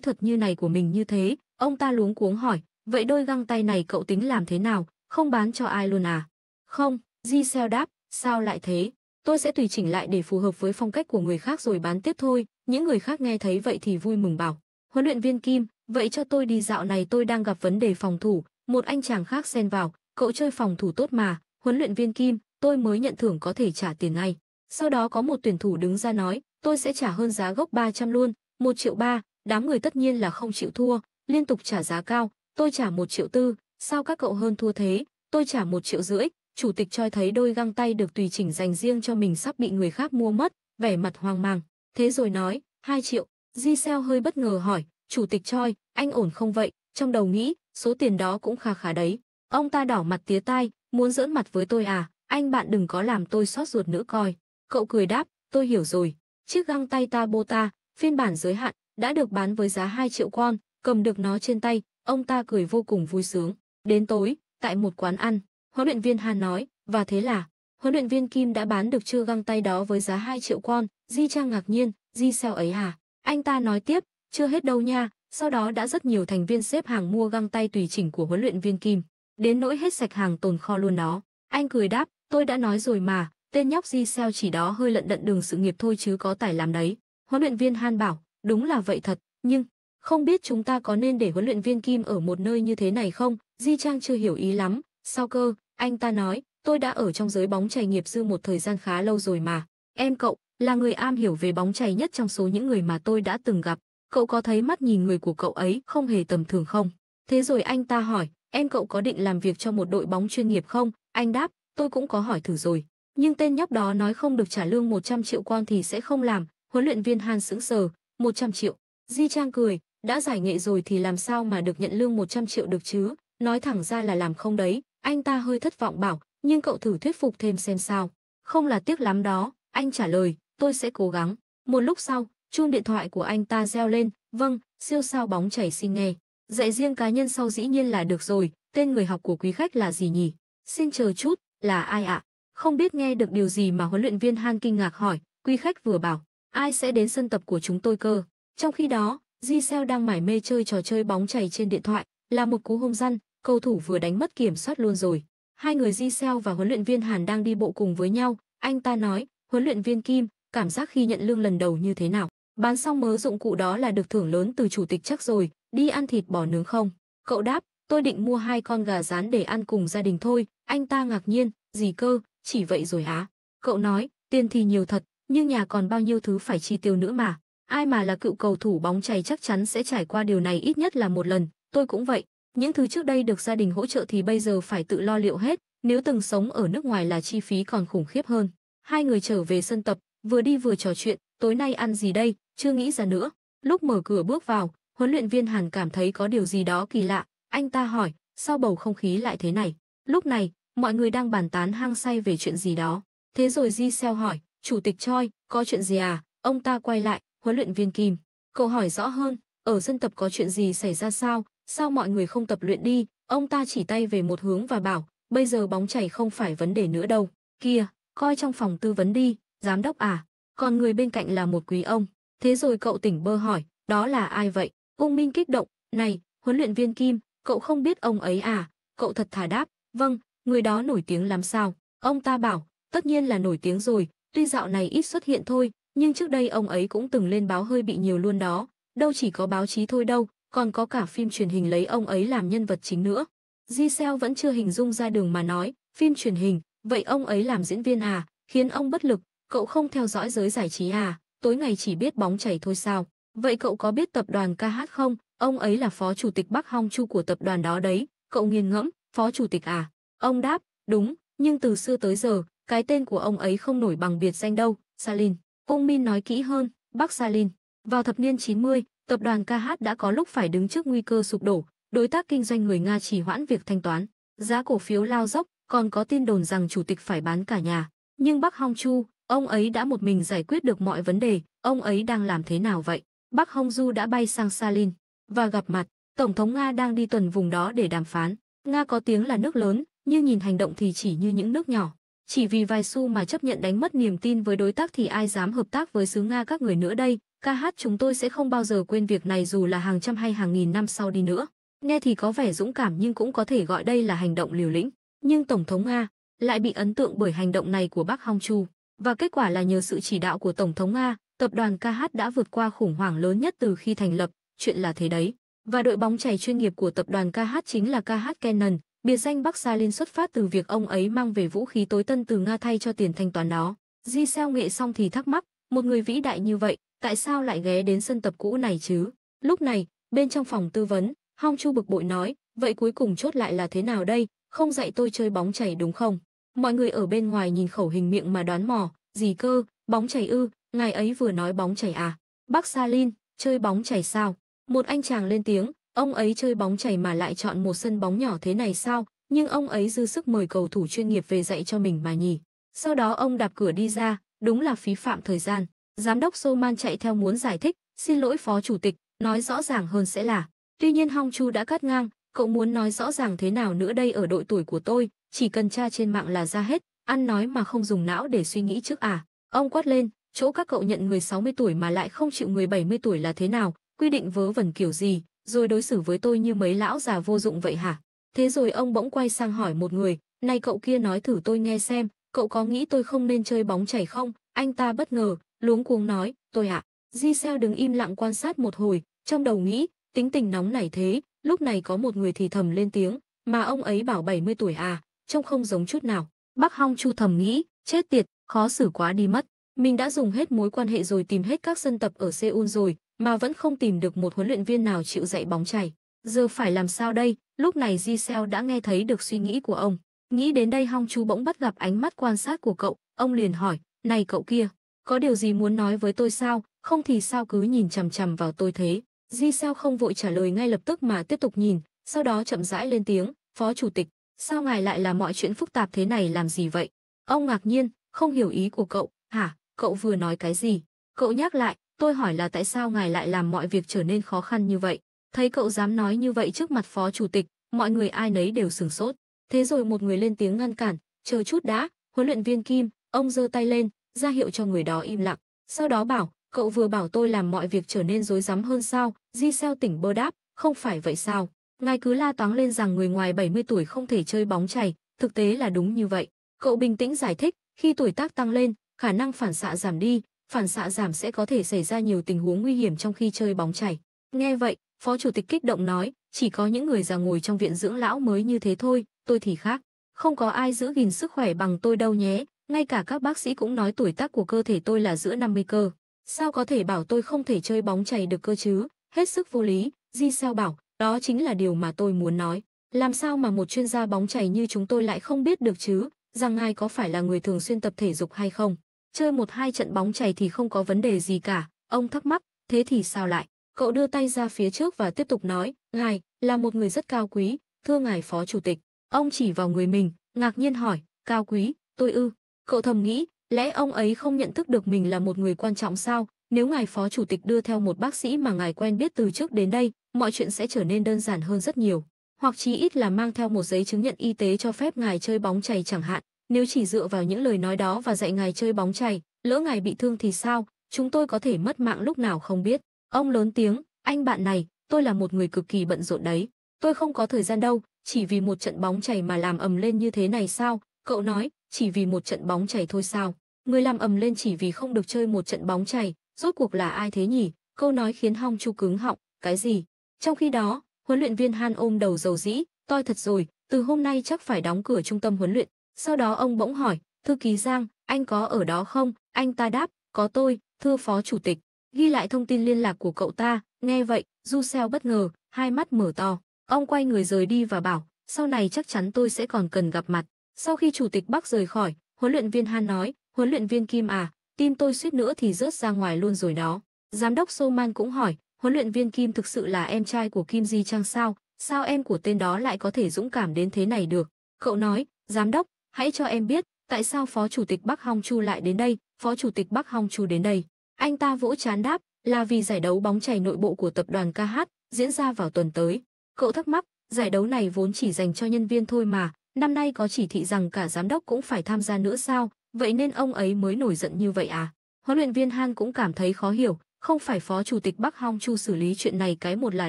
thuật như này của mình như thế. Ông ta luống cuống hỏi, vậy đôi găng tay này cậu tính làm thế nào, không bán cho ai luôn à? Không, Giselle đáp, sao lại thế? Tôi sẽ tùy chỉnh lại để phù hợp với phong cách của người khác rồi bán tiếp thôi. Những người khác nghe thấy vậy thì vui mừng bảo. Huấn luyện viên Kim, vậy cho tôi đi dạo này, tôi đang gặp vấn đề phòng thủ. Một anh chàng khác xen vào, cậu chơi phòng thủ tốt mà, huấn luyện viên Kim, tôi mới nhận thưởng có thể trả tiền ngay. Sau đó có một tuyển thủ đứng ra nói, tôi sẽ trả hơn giá gốc ba trăm luôn, một triệu ba, đám người tất nhiên là không chịu thua, liên tục trả giá cao, tôi trả một triệu tư, sao các cậu hơn thua thế, tôi trả một triệu rưỡi, chủ tịch Choi thấy đôi găng tay được tùy chỉnh dành riêng cho mình sắp bị người khác mua mất, vẻ mặt hoang mang, thế rồi nói, hai triệu, Giselle hơi bất ngờ hỏi, chủ tịch Choi, anh ổn không vậy, trong đầu nghĩ, số tiền đó cũng khá khá đấy. Ông ta đỏ mặt tía tai, muốn giỡn mặt với tôi à, anh bạn đừng có làm tôi xót ruột nữa coi. Cậu cười đáp, tôi hiểu rồi. Chiếc găng tay Tabota, phiên bản giới hạn, đã được bán với giá hai triệu won, cầm được nó trên tay, ông ta cười vô cùng vui sướng. Đến tối, tại một quán ăn, huấn luyện viên Han nói, và thế là, huấn luyện viên Kim đã bán được chiếc găng tay đó với giá hai triệu won, Di Trang ngạc nhiên, Di sao ấy à? Anh ta nói tiếp, chưa hết đâu nha, sau đó đã rất nhiều thành viên xếp hàng mua găng tay tùy chỉnh của huấn luyện viên Kim. Đến nỗi hết sạch hàng tồn kho luôn đó. Anh cười đáp, tôi đã nói rồi mà, tên nhóc Giselle chỉ đó hơi lận đận đường sự nghiệp thôi chứ có tài làm đấy. Huấn luyện viên Han bảo, đúng là vậy thật, nhưng không biết chúng ta có nên để huấn luyện viên Kim ở một nơi như thế này không? Di Trang chưa hiểu ý lắm, sao cơ? Anh ta nói, tôi đã ở trong giới bóng chày nghiệp dư một thời gian khá lâu rồi mà. Em cậu là người am hiểu về bóng chày nhất trong số những người mà tôi đã từng gặp. Cậu có thấy mắt nhìn người của cậu ấy không hề tầm thường không? Thế rồi anh ta hỏi, em cậu có định làm việc cho một đội bóng chuyên nghiệp không? Anh đáp, tôi cũng có hỏi thử rồi. Nhưng tên nhóc đó nói không được trả lương một trăm triệu won thì sẽ không làm. Huấn luyện viên Han sững sờ, một trăm triệu. Di Trang cười, đã giải nghệ rồi thì làm sao mà được nhận lương một trăm triệu được chứ? Nói thẳng ra là làm không đấy. Anh ta hơi thất vọng bảo, nhưng cậu thử thuyết phục thêm xem sao. Không là tiếc lắm đó, anh trả lời, tôi sẽ cố gắng. Một lúc sau, chuông điện thoại của anh ta reo lên, vâng, siêu sao bóng chảy xin nghe. Dạy riêng cá nhân sau dĩ nhiên là được rồi, tên người học của quý khách là gì nhỉ? Xin chờ chút, là ai ạ? À? Không biết nghe được điều gì mà huấn luyện viên Han kinh ngạc hỏi, quý khách vừa bảo, ai sẽ đến sân tập của chúng tôi cơ? Trong khi đó, Giselle đang mải mê chơi trò chơi bóng chày trên điện thoại, là một cú hông răn, cầu thủ vừa đánh mất kiểm soát luôn rồi. Hai người Giselle và huấn luyện viên Han đang đi bộ cùng với nhau, anh ta nói, huấn luyện viên Kim, cảm giác khi nhận lương lần đầu như thế nào? Bán xong mớ dụng cụ đó là được thưởng lớn từ chủ tịch chắc rồi, đi ăn thịt bò nướng không? Cậu đáp, tôi định mua hai con gà rán để ăn cùng gia đình thôi. Anh ta ngạc nhiên, gì cơ, chỉ vậy rồi hả? Cậu nói, tiền thì nhiều thật, nhưng nhà còn bao nhiêu thứ phải chi tiêu nữa mà. Ai mà là cựu cầu thủ bóng chày chắc chắn sẽ trải qua điều này ít nhất là một lần, tôi cũng vậy. Những thứ trước đây được gia đình hỗ trợ thì bây giờ phải tự lo liệu hết, nếu từng sống ở nước ngoài là chi phí còn khủng khiếp hơn. Hai người trở về sân tập, vừa đi vừa trò chuyện, tối nay ăn gì đây, chưa nghĩ ra nữa. Lúc mở cửa bước vào, huấn luyện viên Hàn cảm thấy có điều gì đó kỳ lạ, anh ta hỏi, sao bầu không khí lại thế này? Lúc này, mọi người đang bàn tán hăng say về chuyện gì đó. Thế rồi Giselle hỏi, chủ tịch Choi, có chuyện gì à? Ông ta quay lại, huấn luyện viên Kim. Cậu hỏi rõ hơn, ở sân tập có chuyện gì xảy ra sao? Sao mọi người không tập luyện đi? Ông ta chỉ tay về một hướng và bảo, bây giờ bóng chày không phải vấn đề nữa đâu. Kìa, coi trong phòng tư vấn đi, giám đốc à? Còn người bên cạnh là một quý ông. Thế rồi cậu tỉnh bơ hỏi, đó là ai vậy? Ung Minh kích động, này, huấn luyện viên Kim, cậu không biết ông ấy à? Cậu thật thà đáp, vâng, người đó nổi tiếng lắm sao? Ông ta bảo, tất nhiên là nổi tiếng rồi, tuy dạo này ít xuất hiện thôi, nhưng trước đây ông ấy cũng từng lên báo hơi bị nhiều luôn đó. Đâu chỉ có báo chí thôi đâu, còn có cả phim truyền hình lấy ông ấy làm nhân vật chính nữa. Giselle vẫn chưa hình dung ra đường mà nói, phim truyền hình, vậy ông ấy làm diễn viên à? Khiến ông bất lực, cậu không theo dõi giới giải trí à? Tối ngày chỉ biết bóng chày thôi sao? Vậy cậu có biết tập đoàn ca hát không? Ông ấy là phó chủ tịch Bắc Hong Chu của tập đoàn đó đấy. Cậu nghiền ngẫm, phó chủ tịch à? Ông đáp, đúng, nhưng từ xưa tới giờ, cái tên của ông ấy không nổi bằng biệt danh đâu, Salin. Ung Min nói kỹ hơn, bác Salin. Vào thập niên chín mươi, tập đoàn ca hát đã có lúc phải đứng trước nguy cơ sụp đổ, đối tác kinh doanh người Nga trì hoãn việc thanh toán, giá cổ phiếu lao dốc, còn có tin đồn rằng chủ tịch phải bán cả nhà. Nhưng Bắc Hong Chu, ông ấy đã một mình giải quyết được mọi vấn đề, ông ấy đang làm thế nào vậy? Bắc Hong Du đã bay sang Salin và gặp mặt, Tổng thống Nga đang đi tuần vùng đó để đàm phán. Nga có tiếng là nước lớn, nhưng nhìn hành động thì chỉ như những nước nhỏ. Chỉ vì vài xu mà chấp nhận đánh mất niềm tin với đối tác thì ai dám hợp tác với xứ Nga các người nữa đây. Ca hát chúng tôi sẽ không bao giờ quên việc này dù là hàng trăm hay hàng nghìn năm sau đi nữa. Nghe thì có vẻ dũng cảm nhưng cũng có thể gọi đây là hành động liều lĩnh. Nhưng Tổng thống Nga lại bị ấn tượng bởi hành động này của bác Hongchu. Và kết quả là nhờ sự chỉ đạo của Tổng thống Nga, tập đoàn ca hát đã vượt qua khủng hoảng lớn nhất từ khi thành lập. Chuyện là thế đấy. Và đội bóng chày chuyên nghiệp của tập đoàn ca hát chính là ca hát Canon. Biệt danh Bắc Stalin xuất phát từ việc ông ấy mang về vũ khí tối tân từ Nga thay cho tiền thanh toán đó. Di Xeo Nghệ xong thì thắc mắc, một người vĩ đại như vậy, tại sao lại ghé đến sân tập cũ này chứ? Lúc này, bên trong phòng tư vấn, Hongchu bực bội nói, vậy cuối cùng chốt lại là thế nào đây? Không dạy tôi chơi bóng chày đúng không? Mọi người ở bên ngoài nhìn khẩu hình miệng mà đoán mò, gì cơ, bóng chày ư, ngài ấy vừa nói bóng chày à? Bắc Stalin, chơi bóng chày sao? Một anh chàng lên tiếng, ông ấy chơi bóng chày mà lại chọn một sân bóng nhỏ thế này sao? Nhưng ông ấy dư sức mời cầu thủ chuyên nghiệp về dạy cho mình mà nhỉ. Sau đó ông đạp cửa đi ra, đúng là phí phạm thời gian. Giám đốc Soman chạy theo muốn giải thích, xin lỗi phó chủ tịch, nói rõ ràng hơn sẽ là. Tuy nhiên Hongchu đã cắt ngang, cậu muốn nói rõ ràng thế nào nữa đây? Ở đội tuổi của tôi, chỉ cần tra trên mạng là ra hết, ăn nói mà không dùng não để suy nghĩ trước à? Ông quát lên, chỗ các cậu nhận người sáu mươi tuổi mà lại không chịu người bảy mươi tuổi là thế nào, quy định vớ vẩn kiểu gì? Rồi đối xử với tôi như mấy lão già vô dụng vậy hả? Thế rồi ông bỗng quay sang hỏi một người, này cậu kia nói thử tôi nghe xem, cậu có nghĩ tôi không nên chơi bóng chày không? Anh ta bất ngờ, luống cuống nói, tôi ạ. Giselle đứng im lặng quan sát một hồi, trong đầu nghĩ, tính tình nóng nảy thế. Lúc này có một người thì thầm lên tiếng, mà ông ấy bảo bảy mươi tuổi à, trông không giống chút nào. Bác Hongchu thầm nghĩ, chết tiệt, khó xử quá đi mất. Mình đã dùng hết mối quan hệ rồi, tìm hết các sân tập ở Seoul rồi, mà vẫn không tìm được một huấn luyện viên nào chịu dạy bóng chày. Giờ phải làm sao đây? Lúc này Giselle đã nghe thấy được suy nghĩ của ông. Nghĩ đến đây Hongchu bỗng bắt gặp ánh mắt quan sát của cậu, ông liền hỏi, này cậu kia, có điều gì muốn nói với tôi sao? Không thì sao cứ nhìn chằm chằm vào tôi thế? Giselle không vội trả lời ngay lập tức mà tiếp tục nhìn, sau đó chậm rãi lên tiếng, phó chủ tịch, sao ngài lại làm mọi chuyện phức tạp thế này làm gì vậy? Ông ngạc nhiên, không hiểu ý của cậu, hả? Cậu vừa nói cái gì? Cậu nhắc lại. Tôi hỏi là tại sao ngài lại làm mọi việc trở nên khó khăn như vậy? Thấy cậu dám nói như vậy trước mặt phó chủ tịch, mọi người ai nấy đều sửng sốt. Thế rồi một người lên tiếng ngăn cản, chờ chút đã, huấn luyện viên Kim. Ông giơ tay lên, ra hiệu cho người đó im lặng. Sau đó bảo, cậu vừa bảo tôi làm mọi việc trở nên rối rắm hơn sao? Giselle tỉnh bơ đáp, không phải vậy sao? Ngài cứ la toáng lên rằng người ngoài bảy mươi tuổi không thể chơi bóng chày, thực tế là đúng như vậy. Cậu bình tĩnh giải thích, khi tuổi tác tăng lên, khả năng phản xạ giảm đi. Phản xạ giảm sẽ có thể xảy ra nhiều tình huống nguy hiểm trong khi chơi bóng chày. Nghe vậy, phó chủ tịch kích động nói, chỉ có những người già ngồi trong viện dưỡng lão mới như thế thôi, tôi thì khác. Không có ai giữ gìn sức khỏe bằng tôi đâu nhé, ngay cả các bác sĩ cũng nói tuổi tác của cơ thể tôi là giữa năm mươi cơ. Sao có thể bảo tôi không thể chơi bóng chày được cơ chứ, hết sức vô lý. Giselle bảo, đó chính là điều mà tôi muốn nói. Làm sao mà một chuyên gia bóng chày như chúng tôi lại không biết được chứ, rằng ai có phải là người thường xuyên tập thể dục hay không? Chơi một hai trận bóng chày thì không có vấn đề gì cả. Ông thắc mắc, thế thì sao lại? Cậu đưa tay ra phía trước và tiếp tục nói, ngài là một người rất cao quý, thưa ngài phó chủ tịch. Ông chỉ vào người mình, ngạc nhiên hỏi, cao quý, tôi ư? Cậu thầm nghĩ, lẽ ông ấy không nhận thức được mình là một người quan trọng sao? Nếu ngài phó chủ tịch đưa theo một bác sĩ mà ngài quen biết từ trước đến đây, mọi chuyện sẽ trở nên đơn giản hơn rất nhiều. Hoặc chí ít là mang theo một giấy chứng nhận y tế cho phép ngài chơi bóng chày chẳng hạn. Nếu chỉ dựa vào những lời nói đó và dạy ngài chơi bóng chày, lỡ ngài bị thương thì sao? Chúng tôi có thể mất mạng lúc nào không biết. Ông lớn tiếng, anh bạn này, tôi là một người cực kỳ bận rộn đấy. Tôi không có thời gian đâu, chỉ vì một trận bóng chày mà làm ầm lên như thế này sao? Cậu nói, chỉ vì một trận bóng chày thôi sao? Người làm ầm lên chỉ vì không được chơi một trận bóng chày, rốt cuộc là ai thế nhỉ? Câu nói khiến Hongchu cứng họng, cái gì? Trong khi đó, huấn luyện viên Han ôm đầu rầu rĩ, tôi thật rồi, từ hôm nay chắc phải đóng cửa trung tâm huấn luyện. Sau đó ông bỗng hỏi, thư ký Giang, anh có ở đó không? Anh ta đáp, có tôi, thưa phó chủ tịch. Ghi lại thông tin liên lạc của cậu ta. Nghe vậy, Giselle bất ngờ, hai mắt mở to. Ông quay người rời đi và bảo, sau này chắc chắn tôi sẽ còn cần gặp mặt. Sau khi chủ tịch Bắc rời khỏi, huấn luyện viên Han nói, huấn luyện viên Kim à, tim tôi suýt nữa thì rớt ra ngoài luôn rồi đó. Giám đốc Soman cũng hỏi, huấn luyện viên Kim thực sự là em trai của Kim Ji Chang sao? Sao em của tên đó lại có thể dũng cảm đến thế này được? Cậu nói, giám đốc, hãy cho em biết, tại sao phó chủ tịch Bắc Hongchu lại đến đây? Phó chủ tịch Bắc Hongchu đến đây. Anh ta vỗ trán đáp, là vì giải đấu bóng chày nội bộ của tập đoàn ca hát diễn ra vào tuần tới. Cậu thắc mắc, giải đấu này vốn chỉ dành cho nhân viên thôi mà, năm nay có chỉ thị rằng cả giám đốc cũng phải tham gia nữa sao, vậy nên ông ấy mới nổi giận như vậy à? Huấn luyện viên Han cũng cảm thấy khó hiểu, không phải phó chủ tịch Park Hang-chu xử lý chuyện này cái một là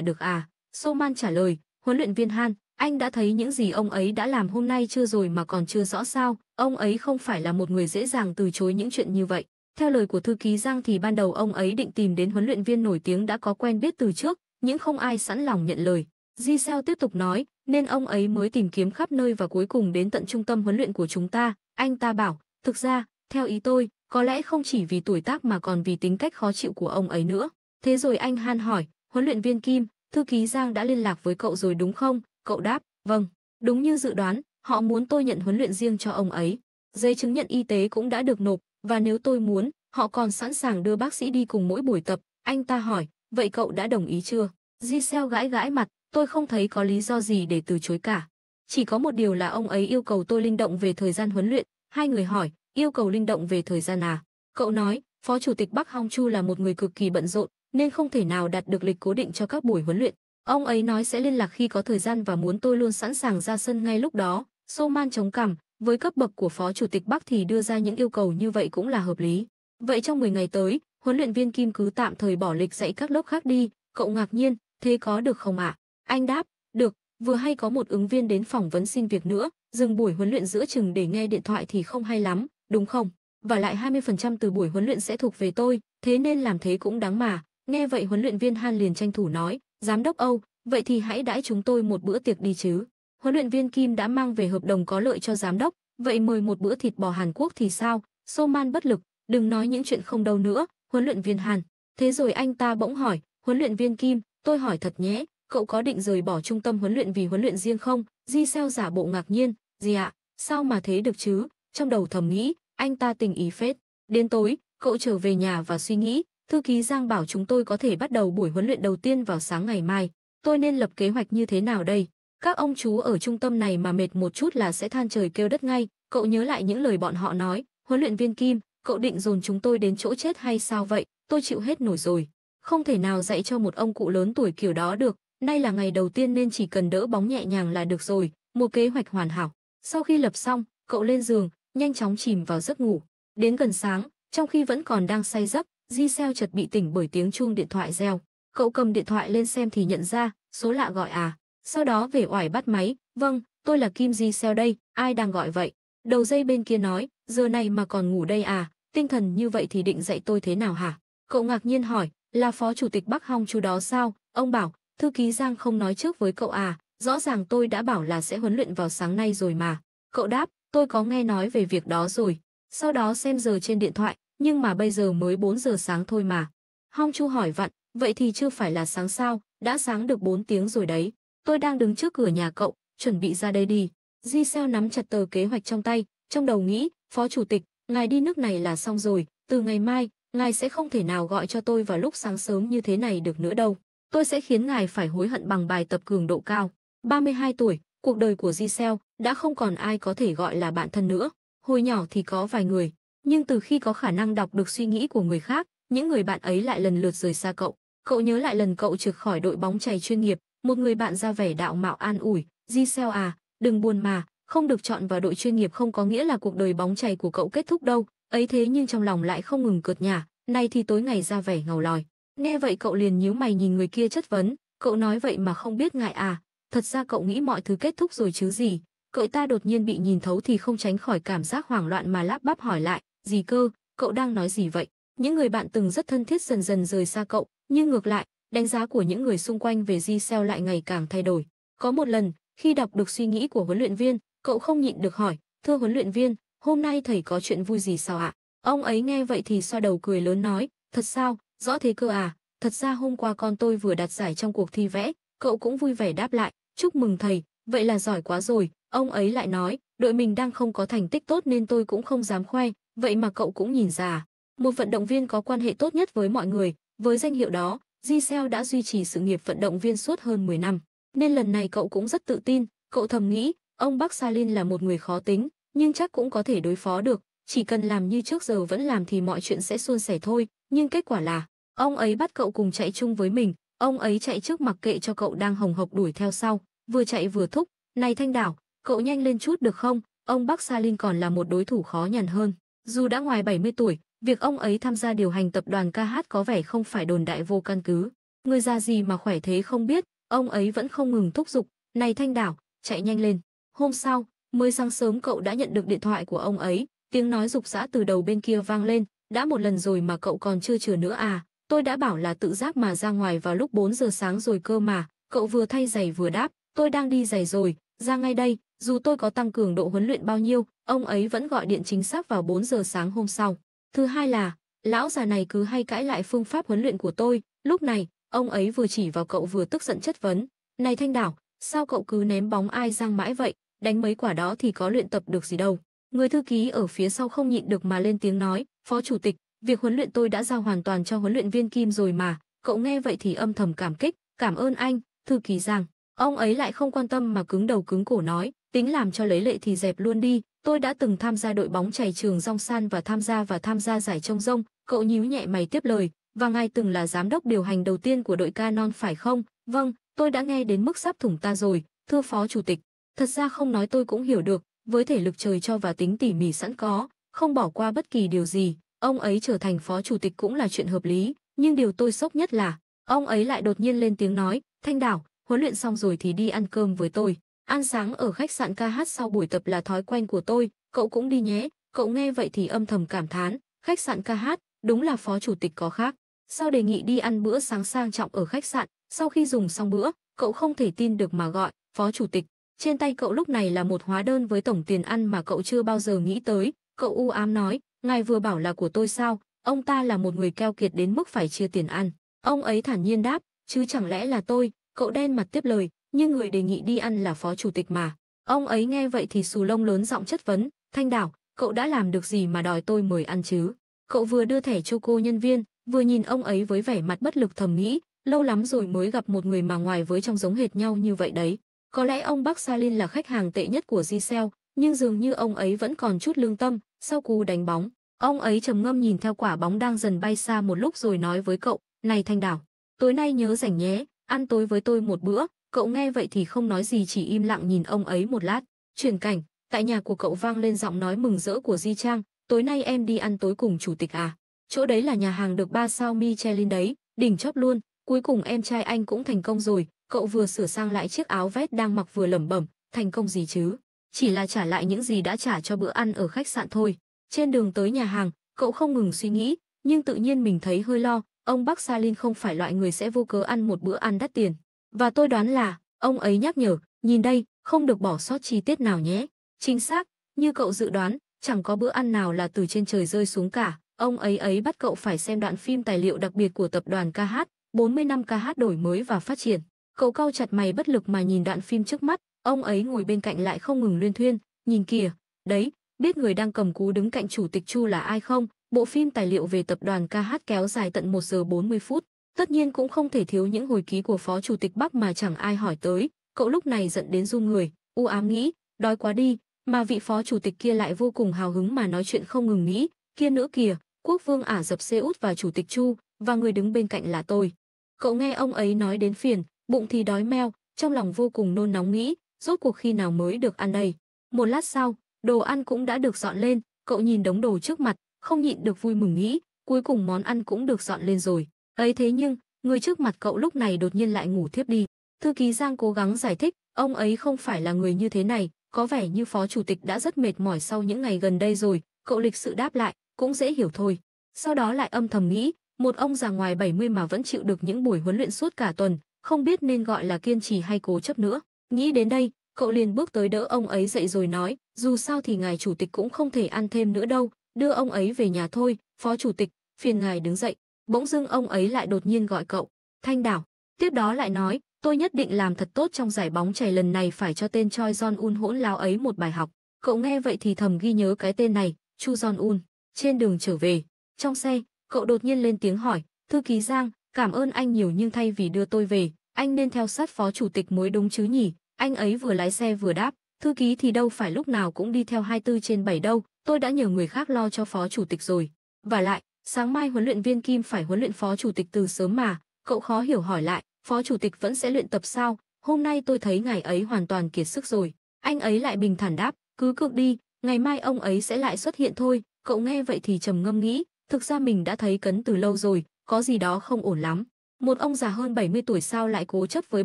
được à? Soman trả lời, huấn luyện viên Han, anh đã thấy những gì ông ấy đã làm hôm nay chưa rồi mà còn chưa rõ sao, ông ấy không phải là một người dễ dàng từ chối những chuyện như vậy. Theo lời của thư ký Giang thì ban đầu ông ấy định tìm đến huấn luyện viên nổi tiếng đã có quen biết từ trước, nhưng không ai sẵn lòng nhận lời. Giselle tiếp tục nói, nên ông ấy mới tìm kiếm khắp nơi và cuối cùng đến tận trung tâm huấn luyện của chúng ta. Anh ta bảo, thực ra, theo ý tôi, có lẽ không chỉ vì tuổi tác mà còn vì tính cách khó chịu của ông ấy nữa. Thế rồi anh Han hỏi, huấn luyện viên Kim, thư ký Giang đã liên lạc với cậu rồi đúng không? Cậu đáp, vâng, đúng như dự đoán, họ muốn tôi nhận huấn luyện riêng cho ông ấy. Giấy chứng nhận y tế cũng đã được nộp, và nếu tôi muốn, họ còn sẵn sàng đưa bác sĩ đi cùng mỗi buổi tập. Anh ta hỏi, vậy cậu đã đồng ý chưa? Giselle gãi gãi mặt, tôi không thấy có lý do gì để từ chối cả. Chỉ có một điều là ông ấy yêu cầu tôi linh động về thời gian huấn luyện. Hai người hỏi, yêu cầu linh động về thời gian à? Cậu nói, phó chủ tịch Park Hang-chu là một người cực kỳ bận rộn, nên không thể nào đặt được lịch cố định cho các buổi huấn luyện. Ông ấy nói sẽ liên lạc khi có thời gian và muốn tôi luôn sẵn sàng ra sân ngay lúc đó. Soman chống cằm, với cấp bậc của phó chủ tịch Park thì đưa ra những yêu cầu như vậy cũng là hợp lý. Vậy trong mười ngày tới, huấn luyện viên Kim cứ tạm thời bỏ lịch dạy các lớp khác đi. Cậu ngạc nhiên, thế có được không ạ? À? Anh đáp, được, vừa hay có một ứng viên đến phỏng vấn xin việc nữa, dừng buổi huấn luyện giữa chừng để nghe điện thoại thì không hay lắm, đúng không? Và lại hai mươi phần trăm từ buổi huấn luyện sẽ thuộc về tôi, thế nên làm thế cũng đáng mà. Nghe vậy huấn luyện viên Han liền tranh thủ nói, giám đốc Âu, vậy thì hãy đãi chúng tôi một bữa tiệc đi chứ. Huấn luyện viên Kim đã mang về hợp đồng có lợi cho giám đốc, vậy mời một bữa thịt bò Hàn Quốc thì sao? Soman bất lực, đừng nói những chuyện không đâu nữa, huấn luyện viên Hàn. Thế rồi anh ta bỗng hỏi, huấn luyện viên Kim, tôi hỏi thật nhé, cậu có định rời bỏ trung tâm huấn luyện vì huấn luyện riêng không? Giselle giả bộ ngạc nhiên, gì ạ, à? Sao mà thế được chứ? Trong đầu thầm nghĩ, anh ta tình ý phết. Đến tối, cậu trở về nhà và suy nghĩ, thư ký Giang bảo chúng tôi có thể bắt đầu buổi huấn luyện đầu tiên vào sáng ngày mai. Tôi nên lập kế hoạch như thế nào đây? Các ông chú ở trung tâm này mà mệt một chút là sẽ than trời kêu đất ngay. Cậu nhớ lại những lời bọn họ nói, huấn luyện viên Kim, cậu định dồn chúng tôi đến chỗ chết hay sao vậy? Tôi chịu hết nổi rồi. Không thể nào dạy cho một ông cụ lớn tuổi kiểu đó được. Nay là ngày đầu tiên nên chỉ cần đỡ bóng nhẹ nhàng là được rồi, một kế hoạch hoàn hảo. Sau khi lập xong, cậu lên giường, nhanh chóng chìm vào giấc ngủ. Đến gần sáng, trong khi vẫn còn đang say giấc, Giselle chợt bị tỉnh bởi tiếng chuông điện thoại reo. Cậu cầm điện thoại lên xem thì nhận ra, số lạ gọi à. Sau đó về oải bắt máy, vâng, tôi là Kim Giselle đây, ai đang gọi vậy? Đầu dây bên kia nói, giờ này mà còn ngủ đây à, tinh thần như vậy thì định dạy tôi thế nào hả? Cậu ngạc nhiên hỏi, là phó chủ tịch Park Hang-chu đó sao? Ông bảo, thư ký Giang không nói trước với cậu à, rõ ràng tôi đã bảo là sẽ huấn luyện vào sáng nay rồi mà. Cậu đáp, tôi có nghe nói về việc đó rồi. Sau đó xem giờ trên điện thoại, nhưng mà bây giờ mới bốn giờ sáng thôi mà. Hang-chu hỏi vặn, vậy thì chưa phải là sáng sao, đã sáng được bốn tiếng rồi đấy. Tôi đang đứng trước cửa nhà cậu, chuẩn bị ra đây đi. Giselle nắm chặt tờ kế hoạch trong tay, trong đầu nghĩ, phó chủ tịch, ngài đi nước này là xong rồi, từ ngày mai, ngài sẽ không thể nào gọi cho tôi vào lúc sáng sớm như thế này được nữa đâu. Tôi sẽ khiến ngài phải hối hận bằng bài tập cường độ cao. ba mươi hai tuổi, cuộc đời của Giselle đã không còn ai có thể gọi là bạn thân nữa. Hồi nhỏ thì có vài người, nhưng từ khi có khả năng đọc được suy nghĩ của người khác, những người bạn ấy lại lần lượt rời xa cậu. Cậu nhớ lại lần cậu trượt khỏi đội bóng chày chuyên nghiệp, một người bạn ra vẻ đạo mạo an ủi, Giselle à, đừng buồn mà, không được chọn vào đội chuyên nghiệp không có nghĩa là cuộc đời bóng chày của cậu kết thúc đâu. Ấy thế nhưng trong lòng lại không ngừng cợt nhả, nay thì tối ngày ra vẻ ngầu lòi. Nghe vậy cậu liền nhíu mày nhìn người kia chất vấn, cậu nói vậy mà không biết ngại à, thật ra cậu nghĩ mọi thứ kết thúc rồi chứ gì. Cậu ta đột nhiên bị nhìn thấu thì không tránh khỏi cảm giác hoảng loạn mà lắp bắp hỏi lại, gì cơ, cậu đang nói gì vậy? Những người bạn từng rất thân thiết dần dần rời xa cậu, nhưng ngược lại, đánh giá của những người xung quanh về Giselle lại ngày càng thay đổi. Có một lần, khi đọc được suy nghĩ của huấn luyện viên, cậu không nhịn được hỏi, thưa huấn luyện viên, hôm nay thầy có chuyện vui gì sao ạ? Ông ấy nghe vậy thì xoa đầu cười lớn nói, thật sao? Rõ thế cơ à, thật ra hôm qua con tôi vừa đạt giải trong cuộc thi vẽ, cậu cũng vui vẻ đáp lại, chúc mừng thầy, vậy là giỏi quá rồi. Ông ấy lại nói, đội mình đang không có thành tích tốt nên tôi cũng không dám khoe, vậy mà cậu cũng nhìn ra à? Một vận động viên có quan hệ tốt nhất với mọi người, với danh hiệu đó, Giselle đã duy trì sự nghiệp vận động viên suốt hơn mười năm, nên lần này cậu cũng rất tự tin, cậu thầm nghĩ, ông Park Salin là một người khó tính, nhưng chắc cũng có thể đối phó được, chỉ cần làm như trước giờ vẫn làm thì mọi chuyện sẽ suôn sẻ thôi. Nhưng kết quả là, ông ấy bắt cậu cùng chạy chung với mình, ông ấy chạy trước mặc kệ cho cậu đang hồng hộc đuổi theo sau, vừa chạy vừa thúc, này Thanh Đảo, Cậu nhanh lên chút được không? Ông Park Sa-lin còn là một đối thủ khó nhằn hơn. Dù đã ngoài bảy mươi tuổi, việc ông ấy tham gia điều hành tập đoàn ca hát có vẻ không phải đồn đại vô căn cứ. Người già gì mà khỏe thế không biết, ông ấy vẫn không ngừng thúc giục. Này Thanh Đảo, chạy nhanh lên. Hôm sau, mới sáng sớm cậu đã nhận được điện thoại của ông ấy. Tiếng nói rục rã từ đầu bên kia vang lên. Đã một lần rồi mà cậu còn chưa chừa nữa à? Tôi đã bảo là tự giác mà ra ngoài vào lúc bốn giờ sáng rồi cơ mà. Cậu vừa thay giày vừa đáp. Tôi đang đi giày rồi, ra ngay đây. Dù tôi có tăng cường độ huấn luyện bao nhiêu, ông ấy vẫn gọi điện chính xác vào bốn giờ sáng hôm sau. Thứ hai là, lão già này cứ hay cãi lại phương pháp huấn luyện của tôi. Lúc này, ông ấy vừa chỉ vào cậu vừa tức giận chất vấn. Này Thanh Đảo, sao cậu cứ ném bóng ai giang mãi vậy? Đánh mấy quả đó thì có luyện tập được gì đâu. Người thư ký ở phía sau không nhịn được mà lên tiếng nói. Phó chủ tịch, việc huấn luyện tôi đã giao hoàn toàn cho huấn luyện viên Kim rồi mà. Cậu nghe vậy thì âm thầm cảm kích. Cảm ơn anh, thư ký Giang. Ông ấy lại không quan tâm mà cứng đầu cứng cổ nói. Tính làm cho lấy lệ thì dẹp luôn đi. Tôi đã từng tham gia đội bóng chày trường Rong San và tham gia và tham gia giải trông rông. Cậu nhíu nhẹ mày tiếp lời. Và ngài từng là giám đốc điều hành đầu tiên của đội Canon phải không? Vâng, tôi đã nghe đến mức sắp thủng ta rồi, thưa phó chủ tịch. Thật ra không nói tôi cũng hiểu được, với thể lực trời cho và tính tỉ mỉ sẵn có, không bỏ qua bất kỳ điều gì, ông ấy trở thành phó chủ tịch cũng là chuyện hợp lý, nhưng điều tôi sốc nhất là, ông ấy lại đột nhiên lên tiếng nói, Thanh Đảo, huấn luyện xong rồi thì đi ăn cơm với tôi. Ăn sáng ở khách sạn ca hát sau buổi tập là thói quen của tôi, cậu cũng đi nhé. Cậu nghe vậy thì âm thầm cảm thán, khách sạn ca hát, đúng là phó chủ tịch có khác. Sau đề nghị đi ăn bữa sáng sang trọng ở khách sạn, sau khi dùng xong bữa, cậu không thể tin được mà gọi, phó chủ tịch. Trên tay cậu lúc này là một hóa đơn với tổng tiền ăn mà cậu chưa bao giờ nghĩ tới. Cậu u ám nói, ngài vừa bảo là của tôi sao, ông ta là một người keo kiệt đến mức phải chia tiền ăn. Ông ấy thản nhiên đáp, chứ chẳng lẽ là tôi. Cậu đen mặt tiếp lời, nhưng người đề nghị đi ăn là phó chủ tịch mà. Ông ấy nghe vậy thì xù lông lớn giọng chất vấn, Thanh Đảo, cậu đã làm được gì mà đòi tôi mời ăn chứ. Cậu vừa đưa thẻ cho cô nhân viên, vừa nhìn ông ấy với vẻ mặt bất lực thầm nghĩ, lâu lắm rồi mới gặp một người mà ngoài với trong giống hệt nhau như vậy đấy. Có lẽ ông Park Sa-lin là khách hàng tệ nhất của Giselle, nhưng dường như ông ấy vẫn còn chút lương tâm. Sau cú đánh bóng, ông ấy trầm ngâm nhìn theo quả bóng đang dần bay xa một lúc rồi nói với cậu, này Thanh Đảo, tối nay nhớ rảnh nhé, ăn tối với tôi một bữa. Cậu nghe vậy thì không nói gì chỉ im lặng nhìn ông ấy một lát. Chuyển cảnh, tại nhà của cậu vang lên giọng nói mừng rỡ của Di Trang, tối nay em đi ăn tối cùng chủ tịch à? Chỗ đấy là nhà hàng được ba sao Michelin đấy, đỉnh chóp luôn, cuối cùng em trai anh cũng thành công rồi. Cậu vừa sửa sang lại chiếc áo vest đang mặc vừa lẩm bẩm, thành công gì chứ? Chỉ là trả lại những gì đã trả cho bữa ăn ở khách sạn thôi. Trên đường tới nhà hàng, cậu không ngừng suy nghĩ, nhưng tự nhiên mình thấy hơi lo, ông Park Sa-lin không phải loại người sẽ vô cớ ăn một bữa ăn đắt tiền. Và tôi đoán là, ông ấy nhắc nhở, nhìn đây, không được bỏ sót chi tiết nào nhé. Chính xác, như cậu dự đoán, chẳng có bữa ăn nào là từ trên trời rơi xuống cả. Ông ấy ấy bắt cậu phải xem đoạn phim tài liệu đặc biệt của tập đoàn ca hát, bốn mươi năm ca hát đổi mới và phát triển. Cậu cau chặt mày bất lực mà nhìn đoạn phim trước mắt, ông ấy ngồi bên cạnh lại không ngừng luyên thuyên, nhìn kìa, đấy, biết người đang cầm cú đứng cạnh chủ tịch Chu là ai không? Bộ phim tài liệu về tập đoàn ca hát kéo dài tận một giờ bốn mươi phút, tất nhiên cũng không thể thiếu những hồi ký của phó chủ tịch Park mà chẳng ai hỏi tới. Cậu lúc này giận đến run người, u ám nghĩ, đói quá đi, mà vị phó chủ tịch kia lại vô cùng hào hứng mà nói chuyện không ngừng nghĩ, kia nữa kìa, quốc vương Ả Rập Xê Út và chủ tịch Chu, và người đứng bên cạnh là tôi. Cậu nghe ông ấy nói đến phiền, bụng thì đói meo, trong lòng vô cùng nôn nóng nghĩ, rốt cuộc khi nào mới được ăn đây. Một lát sau, đồ ăn cũng đã được dọn lên, cậu nhìn đống đồ trước mặt, không nhịn được vui mừng nghĩ, cuối cùng món ăn cũng được dọn lên rồi. Ấy thế nhưng, người trước mặt cậu lúc này đột nhiên lại ngủ thiếp đi. Thư ký Giang cố gắng giải thích, ông ấy không phải là người như thế này, có vẻ như phó chủ tịch đã rất mệt mỏi sau những ngày gần đây rồi, cậu lịch sự đáp lại, cũng dễ hiểu thôi. Sau đó lại âm thầm nghĩ, một ông già ngoài bảy mươi mà vẫn chịu được những buổi huấn luyện suốt cả tuần, không biết nên gọi là kiên trì hay cố chấp nữa. Nghĩ đến đây, cậu liền bước tới đỡ ông ấy dậy rồi nói, dù sao thì ngài chủ tịch cũng không thể ăn thêm nữa đâu, đưa ông ấy về nhà thôi, phó chủ tịch, phiền ngài đứng dậy. Bỗng dưng ông ấy lại đột nhiên gọi cậu, Thanh Đảo, tiếp đó lại nói, tôi nhất định làm thật tốt trong giải bóng chày lần này, phải cho tên Choi Jong-un hỗn láo ấy một bài học. Cậu nghe vậy thì thầm ghi nhớ cái tên này, Chu Jong-un. Trên đường trở về, trong xe, cậu đột nhiên lên tiếng hỏi, thư ký Giang, cảm ơn anh nhiều nhưng thay vì đưa tôi về, anh nên theo sát phó chủ tịch mới đúng chứ nhỉ? Anh ấy vừa lái xe vừa đáp, thư ký thì đâu phải lúc nào cũng đi theo hai mươi tư trên bảy đâu, tôi đã nhờ người khác lo cho phó chủ tịch rồi. Vả lại, sáng mai huấn luyện viên Kim phải huấn luyện phó chủ tịch từ sớm mà. Cậu khó hiểu hỏi lại, phó chủ tịch vẫn sẽ luyện tập sao? Hôm nay tôi thấy ngài ấy hoàn toàn kiệt sức rồi. Anh ấy lại bình thản đáp, cứ cược đi, ngày mai ông ấy sẽ lại xuất hiện thôi. Cậu nghe vậy thì trầm ngâm nghĩ, thực ra mình đã thấy cấn từ lâu rồi, có gì đó không ổn lắm. Một ông già hơn bảy mươi tuổi sao lại cố chấp với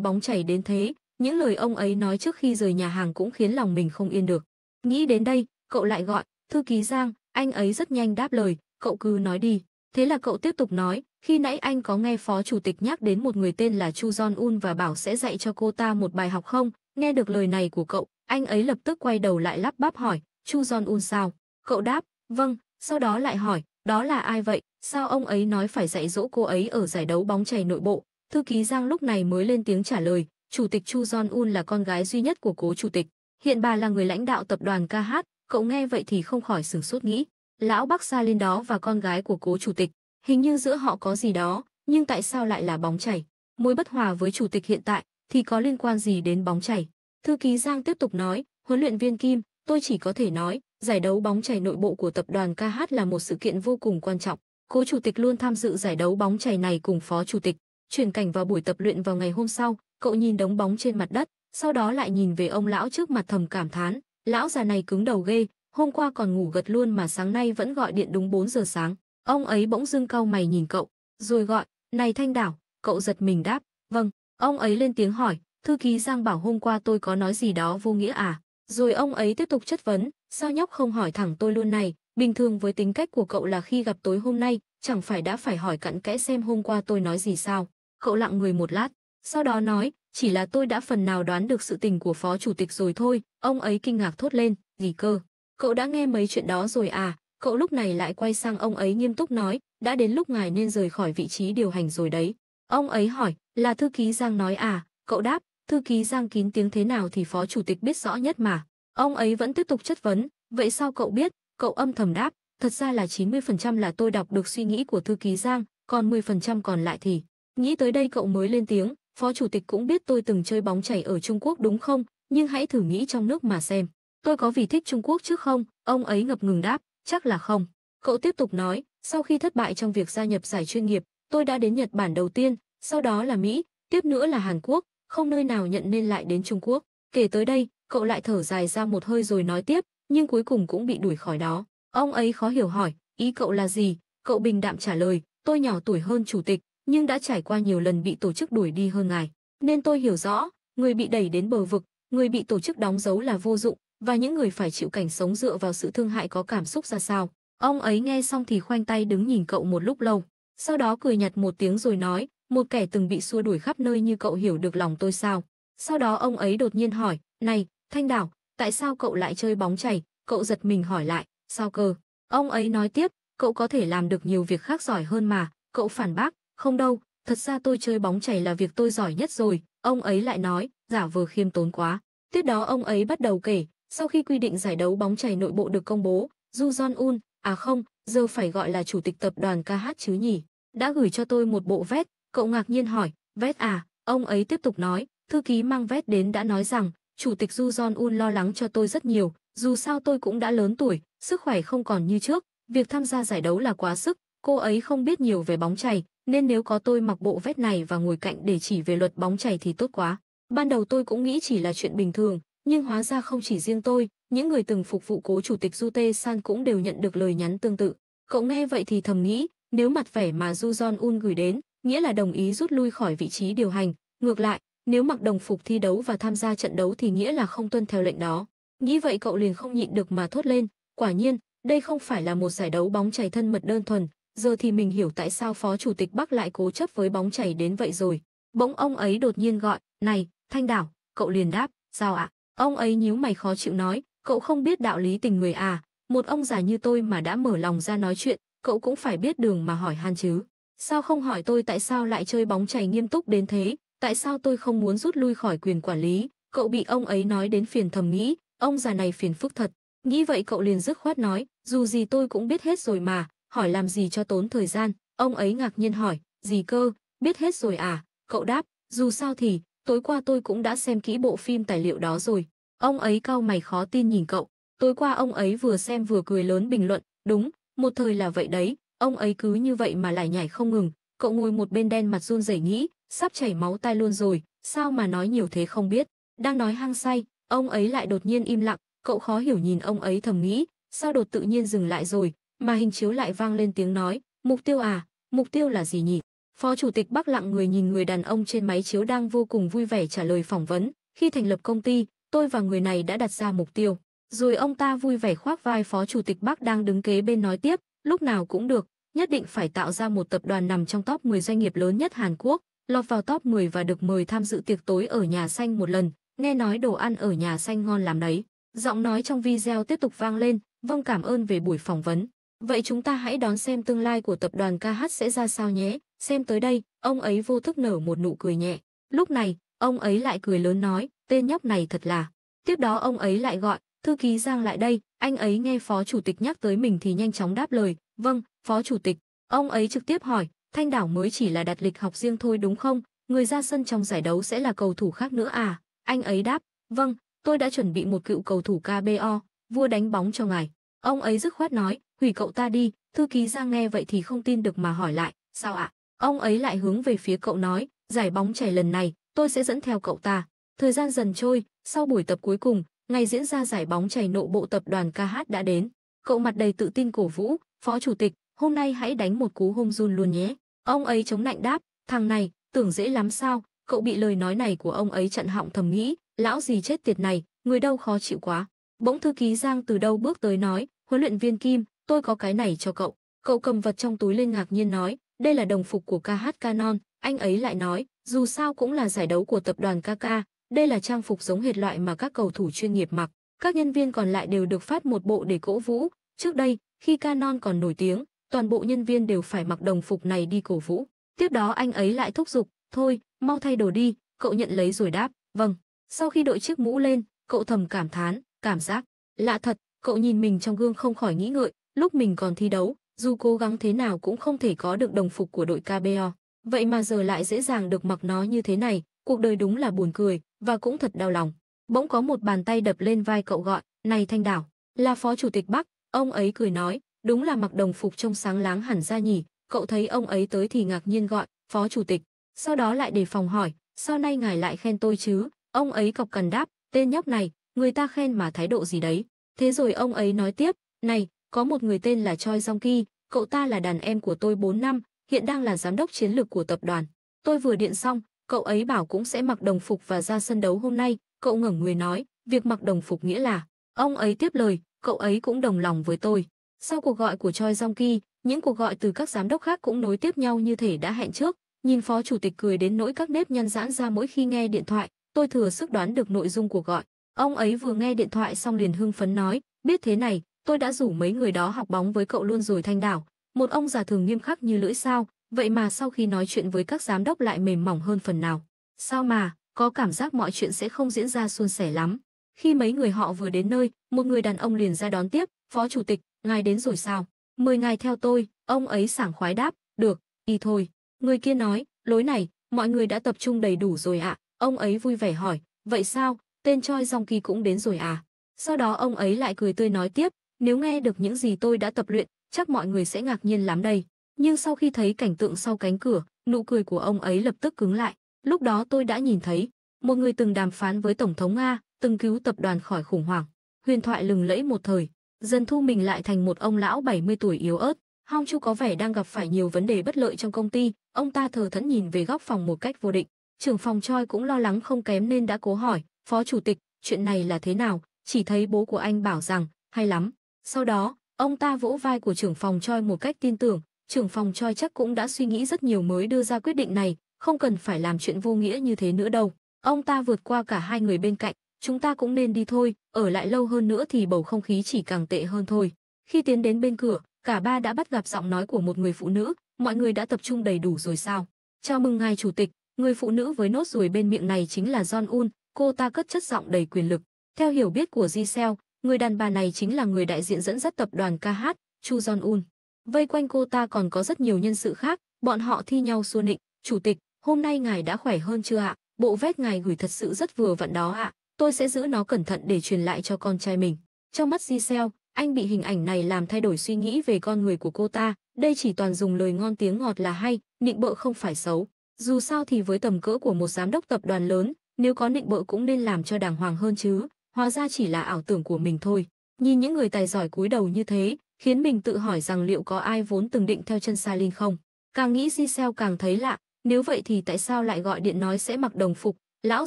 bóng chảy đến thế, những lời ông ấy nói trước khi rời nhà hàng cũng khiến lòng mình không yên được. Nghĩ đến đây, cậu lại gọi, thư ký Giang, anh ấy rất nhanh đáp lời, cậu cứ nói đi. Thế là cậu tiếp tục nói, khi nãy anh có nghe phó chủ tịch nhắc đến một người tên là Chu Jong-un và bảo sẽ dạy cho cô ta một bài học không? Nghe được lời này của cậu, anh ấy lập tức quay đầu lại lắp bắp hỏi, Chu Jong-un sao? Cậu đáp, vâng, sau đó lại hỏi, đó là ai vậy? Sao ông ấy nói phải dạy dỗ cô ấy ở giải đấu bóng chày nội bộ? Thư ký Giang lúc này mới lên tiếng trả lời, chủ tịch Chu Jong-un là con gái duy nhất của cố chủ tịch. Hiện bà là người lãnh đạo tập đoàn ca hát, cậu nghe vậy thì không khỏi sửng sốt nghĩ. Lão bác Sa lên đó và con gái của cố chủ tịch. Hình như giữa họ có gì đó, nhưng tại sao lại là bóng chày? Mối bất hòa với chủ tịch hiện tại thì có liên quan gì đến bóng chày? Thư ký Giang tiếp tục nói, huấn luyện viên Kim, tôi chỉ có thể nói, giải đấu bóng chày nội bộ của tập đoàn ca hát là một sự kiện vô cùng quan trọng. Cố chủ tịch luôn tham dự giải đấu bóng chày này cùng phó chủ tịch. Chuyển cảnh vào buổi tập luyện vào ngày hôm sau, cậu nhìn đống bóng trên mặt đất, sau đó lại nhìn về ông lão trước mặt thầm cảm thán, lão già này cứng đầu ghê, hôm qua còn ngủ gật luôn mà sáng nay vẫn gọi điện đúng bốn giờ sáng. Ông ấy bỗng dưng cau mày nhìn cậu, rồi gọi, "Này Thanh Đảo." Cậu giật mình đáp, "Vâng." Ông ấy lên tiếng hỏi, "Thư ký Giang bảo hôm qua tôi có nói gì đó vô nghĩa à?" Rồi ông ấy tiếp tục chất vấn, "Sao nhóc không hỏi thẳng tôi luôn này? Bình thường với tính cách của cậu là khi gặp tối hôm nay, chẳng phải đã phải hỏi cặn kẽ xem hôm qua tôi nói gì sao?" Cậu lặng người một lát, sau đó nói, "Chỉ là tôi đã phần nào đoán được sự tình của phó chủ tịch rồi thôi." Ông ấy kinh ngạc thốt lên, "Gì cơ? Cậu đã nghe mấy chuyện đó rồi à?" Cậu lúc này lại quay sang ông ấy nghiêm túc nói, đã đến lúc ngài nên rời khỏi vị trí điều hành rồi đấy. Ông ấy hỏi, là thư ký Giang nói à? Cậu đáp, thư ký Giang kín tiếng thế nào thì phó chủ tịch biết rõ nhất mà. Ông ấy vẫn tiếp tục chất vấn, vậy sao cậu biết? Cậu âm thầm đáp, thật ra là chín mươi phần trăm là tôi đọc được suy nghĩ của thư ký Giang, còn mười phần trăm còn lại thì... Nghĩ tới đây cậu mới lên tiếng, phó chủ tịch cũng biết tôi từng chơi bóng chày ở Trung Quốc đúng không? Nhưng hãy thử nghĩ trong nước mà xem. Tôi có vì thích Trung Quốc chứ không? Ông ấy ngập ngừng đáp, chắc là không. Cậu tiếp tục nói, sau khi thất bại trong việc gia nhập giải chuyên nghiệp, tôi đã đến Nhật Bản đầu tiên, sau đó là Mỹ, tiếp nữa là Hàn Quốc, không nơi nào nhận nên lại đến Trung Quốc. Kể tới đây, cậu lại thở dài ra một hơi rồi nói tiếp, nhưng cuối cùng cũng bị đuổi khỏi đó. Ông ấy khó hiểu hỏi, ý cậu là gì? Cậu bình đạm trả lời, tôi nhỏ tuổi hơn chủ tịch, nhưng đã trải qua nhiều lần bị tổ chức đuổi đi hơn ngài. Nên tôi hiểu rõ, người bị đẩy đến bờ vực, người bị tổ chức đóng dấu là vô dụng, và những người phải chịu cảnh sống dựa vào sự thương hại có cảm xúc ra sao. Ông ấy nghe xong thì khoanh tay đứng nhìn cậu một lúc lâu, sau đó cười nhạt một tiếng rồi nói, một kẻ từng bị xua đuổi khắp nơi như cậu hiểu được lòng tôi sao? Sau đó ông ấy đột nhiên hỏi, này, Thanh Đảo, tại sao cậu lại chơi bóng chày? Cậu giật mình hỏi lại, sao cơ? Ông ấy nói tiếp, cậu có thể làm được nhiều việc khác giỏi hơn mà. Cậu phản bác, không đâu, thật ra tôi chơi bóng chày là việc tôi giỏi nhất rồi. Ông ấy lại nói, giả vờ khiêm tốn quá. Tiếp đó ông ấy bắt đầu kể, sau khi quy định giải đấu bóng chày nội bộ được công bố, Ju Jong-un, à không, giờ phải gọi là chủ tịch tập đoàn ca hát chứ nhỉ, đã gửi cho tôi một bộ vest. Cậu ngạc nhiên hỏi, vest à? Ông ấy tiếp tục nói, thư ký mang vest đến đã nói rằng, chủ tịch Ju Jong-un lo lắng cho tôi rất nhiều, dù sao tôi cũng đã lớn tuổi, sức khỏe không còn như trước, việc tham gia giải đấu là quá sức, cô ấy không biết nhiều về bóng chày, nên nếu có tôi mặc bộ vest này và ngồi cạnh để chỉ về luật bóng chày thì tốt quá. Ban đầu tôi cũng nghĩ chỉ là chuyện bình thường, nhưng hóa ra không chỉ riêng tôi, những người từng phục vụ cố chủ tịch Ju Tae-san cũng đều nhận được lời nhắn tương tự. Cậu nghe vậy thì thầm nghĩ, nếu mặt vẻ mà Ju Jong-un gửi đến, nghĩa là đồng ý rút lui khỏi vị trí điều hành. Ngược lại, nếu mặc đồng phục thi đấu và tham gia trận đấu thì nghĩa là không tuân theo lệnh đó. Nghĩ vậy cậu liền không nhịn được mà thốt lên. Quả nhiên, đây không phải là một giải đấu bóng chày thân mật đơn thuần. Giờ thì mình hiểu tại sao phó chủ tịch Bắc lại cố chấp với bóng chày đến vậy rồi. Bỗng ông ấy đột nhiên gọi, này, Thanh Đảo. Cậu liền đáp, sao ạ? Ông ấy nhíu mày khó chịu nói, cậu không biết đạo lý tình người à, một ông già như tôi mà đã mở lòng ra nói chuyện, cậu cũng phải biết đường mà hỏi han chứ. Sao không hỏi tôi tại sao lại chơi bóng chày nghiêm túc đến thế, tại sao tôi không muốn rút lui khỏi quyền quản lý. Cậu bị ông ấy nói đến phiền thầm nghĩ, ông già này phiền phức thật. Nghĩ vậy cậu liền dứt khoát nói, dù gì tôi cũng biết hết rồi mà, hỏi làm gì cho tốn thời gian. Ông ấy ngạc nhiên hỏi, gì cơ, biết hết rồi à? Cậu đáp, dù sao thì... tối qua tôi cũng đã xem kỹ bộ phim tài liệu đó rồi. Ông ấy cau mày khó tin nhìn cậu. Tối qua ông ấy vừa xem vừa cười lớn bình luận. Đúng, một thời là vậy đấy. Ông ấy cứ như vậy mà lải nhải không ngừng. Cậu ngồi một bên đen mặt run rẩy nghĩ, sắp chảy máu tai luôn rồi. Sao mà nói nhiều thế không biết. Đang nói hăng say, Ông ấy lại đột nhiên im lặng, cậu khó hiểu nhìn ông ấy thầm nghĩ, sao đột tự nhiên dừng lại rồi, mà hình chiếu lại vang lên tiếng nói, mục tiêu à, mục tiêu là gì nhỉ? Phó Chủ tịch Bắc lặng người nhìn người đàn ông trên máy chiếu đang vô cùng vui vẻ trả lời phỏng vấn, khi thành lập công ty, tôi và người này đã đặt ra mục tiêu. Rồi ông ta vui vẻ khoác vai Phó Chủ tịch Bắc đang đứng kế bên nói tiếp, lúc nào cũng được, nhất định phải tạo ra một tập đoàn nằm trong top mười doanh nghiệp lớn nhất Hàn Quốc, lọt vào top mười và được mời tham dự tiệc tối ở Nhà Xanh một lần, nghe nói đồ ăn ở Nhà Xanh ngon lắm đấy. Giọng nói trong video tiếp tục vang lên, vâng cảm ơn về buổi phỏng vấn. Vậy chúng ta hãy đón xem tương lai của tập đoàn ca hát sẽ ra sao nhé. Xem tới đây, ông ấy vô thức nở một nụ cười nhẹ. Lúc này, ông ấy lại cười lớn nói, tên nhóc này thật là. Tiếp đó ông ấy lại gọi, thư ký Giang lại đây, anh ấy nghe Phó Chủ tịch nhắc tới mình thì nhanh chóng đáp lời, vâng, Phó Chủ tịch. Ông ấy trực tiếp hỏi, Thanh Đảo mới chỉ là đặt lịch học riêng thôi đúng không? Người ra sân trong giải đấu sẽ là cầu thủ khác nữa à? Anh ấy đáp, vâng, tôi đã chuẩn bị một cựu cầu thủ ca bê o, vua đánh bóng cho ngài. Ông ấy dứt khoát nói, hủy cậu ta đi, thư ký Giang nghe vậy thì không tin được mà hỏi lại, sao ạ? Ông ấy lại hướng về phía cậu nói, giải bóng chảy lần này, tôi sẽ dẫn theo cậu ta. Thời gian dần trôi, sau buổi tập cuối cùng, ngày diễn ra giải bóng chày nội bộ tập đoàn ca hát đã đến. Cậu mặt đầy tự tin cổ vũ, Phó Chủ tịch, hôm nay hãy đánh một cú home run luôn nhé. Ông ấy chống nạnh đáp, thằng này, tưởng dễ lắm sao, cậu bị lời nói này của ông ấy chặn họng thầm nghĩ, lão gì chết tiệt này, người đâu khó chịu quá. Bỗng thư ký Giang từ đâu bước tới nói, huấn luyện viên Kim, tôi có cái này cho cậu. Cậu cầm vật trong túi lên ngạc nhiên nói, đây là đồng phục của ca hát Canon, anh ấy lại nói, dù sao cũng là giải đấu của tập đoàn ca ca, đây là trang phục giống hệt loại mà các cầu thủ chuyên nghiệp mặc. Các nhân viên còn lại đều được phát một bộ để cổ vũ. Trước đây, khi Canon còn nổi tiếng, toàn bộ nhân viên đều phải mặc đồng phục này đi cổ vũ. Tiếp đó anh ấy lại thúc giục, thôi, mau thay đồ đi, cậu nhận lấy rồi đáp, vâng. Sau khi đội chiếc mũ lên, cậu thầm cảm thán, cảm giác lạ thật, cậu nhìn mình trong gương không khỏi nghĩ ngợi, lúc mình còn thi đấu, dù cố gắng thế nào cũng không thể có được đồng phục của đội ca bê o. Vậy mà giờ lại dễ dàng được mặc nó như thế này, cuộc đời đúng là buồn cười, và cũng thật đau lòng. Bỗng có một bàn tay đập lên vai cậu gọi, này Thanh Đảo, là Phó Chủ tịch Bắc, ông ấy cười nói, đúng là mặc đồng phục trông sáng láng hẳn ra nhỉ, cậu thấy ông ấy tới thì ngạc nhiên gọi, Phó Chủ tịch, sau đó lại đề phòng hỏi, sao nay ngài lại khen tôi chứ, ông ấy cọc cằn đáp, tên nhóc này, người ta khen mà thái độ gì đấy. Thế rồi ông ấy nói tiếp, này, có một người tên là Choi Jong-ki, cậu ta là đàn em của tôi bốn năm, hiện đang là giám đốc chiến lược của tập đoàn. Tôi vừa điện xong, cậu ấy bảo cũng sẽ mặc đồng phục và ra sân đấu hôm nay, cậu ngẩng người nói, việc mặc đồng phục nghĩa là, ông ấy tiếp lời, cậu ấy cũng đồng lòng với tôi. Sau cuộc gọi của Choi Jong-ki, những cuộc gọi từ các giám đốc khác cũng nối tiếp nhau như thể đã hẹn trước, nhìn Phó Chủ tịch cười đến nỗi các nếp nhăn giãn ra mỗi khi nghe điện thoại, tôi thừa sức đoán được nội dung cuộc gọi. Ông ấy vừa nghe điện thoại xong liền hưng phấn nói, biết thế này, tôi đã rủ mấy người đó học bóng với cậu luôn rồi Thanh Đảo. Một ông già thường nghiêm khắc như lưỡi sao, vậy mà sau khi nói chuyện với các giám đốc lại mềm mỏng hơn phần nào. Sao mà, có cảm giác mọi chuyện sẽ không diễn ra suôn sẻ lắm. Khi mấy người họ vừa đến nơi, một người đàn ông liền ra đón tiếp, Phó Chủ tịch, ngài đến rồi sao? Mời ngài theo tôi, ông ấy sảng khoái đáp, được, đi thôi. Người kia nói, lối này, mọi người đã tập trung đầy đủ rồi ạ. À. Ông ấy vui vẻ hỏi, vậy sao, tên Choi Jong-ki cũng đến rồi à? Sau đó ông ấy lại cười tươi nói tiếp, nếu nghe được những gì tôi đã tập luyện, chắc mọi người sẽ ngạc nhiên lắm đây. Nhưng sau khi thấy cảnh tượng sau cánh cửa, nụ cười của ông ấy lập tức cứng lại. Lúc đó tôi đã nhìn thấy một người từng đàm phán với Tổng thống Nga, từng cứu tập đoàn khỏi khủng hoảng, huyền thoại lừng lẫy một thời, dần thu mình lại thành một ông lão bảy mươi tuổi yếu ớt. Hong Chu có vẻ đang gặp phải nhiều vấn đề bất lợi trong công ty, ông ta thờ thẫn nhìn về góc phòng một cách vô định. Trưởng phòng Choi cũng lo lắng không kém nên đã cố hỏi, Phó Chủ tịch, chuyện này là thế nào? Chỉ thấy bố của anh bảo rằng, hay lắm. Sau đó, ông ta vỗ vai của trưởng phòng Choi một cách tin tưởng, trưởng phòng Choi chắc cũng đã suy nghĩ rất nhiều mới đưa ra quyết định này, không cần phải làm chuyện vô nghĩa như thế nữa đâu. Ông ta vượt qua cả hai người bên cạnh, chúng ta cũng nên đi thôi, ở lại lâu hơn nữa thì bầu không khí chỉ càng tệ hơn thôi. Khi tiến đến bên cửa, cả ba đã bắt gặp giọng nói của một người phụ nữ, mọi người đã tập trung đầy đủ rồi sao? Chào mừng ngài Chủ tịch, người phụ nữ với nốt ruồi bên miệng này chính là Jong-un, cô ta cất chất giọng đầy quyền lực. Theo hiểu biết của Giselle, người đàn bà này chính là người đại diện dẫn dắt tập đoàn ca hát, Chu Jong-un. Vây quanh cô ta còn có rất nhiều nhân sự khác, bọn họ thi nhau xua nịnh, Chủ tịch, hôm nay ngài đã khỏe hơn chưa ạ? Bộ vest ngài gửi thật sự rất vừa vặn đó ạ, tôi sẽ giữ nó cẩn thận để truyền lại cho con trai mình. Trong mắt Giselle, anh bị hình ảnh này làm thay đổi suy nghĩ về con người của cô ta, đây chỉ toàn dùng lời ngon tiếng ngọt là hay, nịnh bợ không phải xấu. Dù sao thì với tầm cỡ của một giám đốc tập đoàn lớn, nếu có nịnh bợ cũng nên làm cho đàng hoàng hơn chứ, hóa ra chỉ là ảo tưởng của mình thôi. Nhìn những người tài giỏi cúi đầu như thế, khiến mình tự hỏi rằng liệu có ai vốn từng định theo chân Sa Linh không? Càng nghĩ Giselle càng thấy lạ, nếu vậy thì tại sao lại gọi điện nói sẽ mặc đồng phục, lão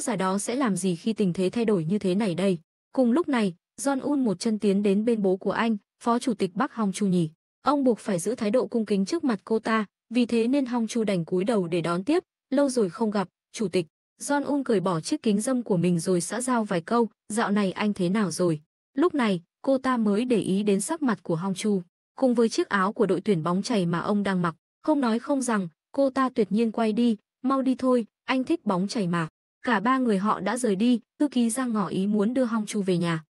già đó sẽ làm gì khi tình thế thay đổi như thế này đây? Cùng lúc này, John Un một chân tiến đến bên bố của anh, phó chủ tịch Bắc Hong Chu Nhỉ. Ông buộc phải giữ thái độ cung kính trước mặt cô ta, vì thế nên Hong Chu đành cúi đầu để đón tiếp. Lâu rồi không gặp, chủ tịch. John Un cởi bỏ chiếc kính râm của mình rồi xã giao vài câu, dạo này anh thế nào rồi? Lúc này, cô ta mới để ý đến sắc mặt của Hong Chu, cùng với chiếc áo của đội tuyển bóng chày mà ông đang mặc. Không nói không rằng, cô ta tuyệt nhiên quay đi, mau đi thôi, anh thích bóng chày mà. Cả ba người họ đã rời đi, thư ký Giang ngỏ ý muốn đưa Hong Chu về nhà.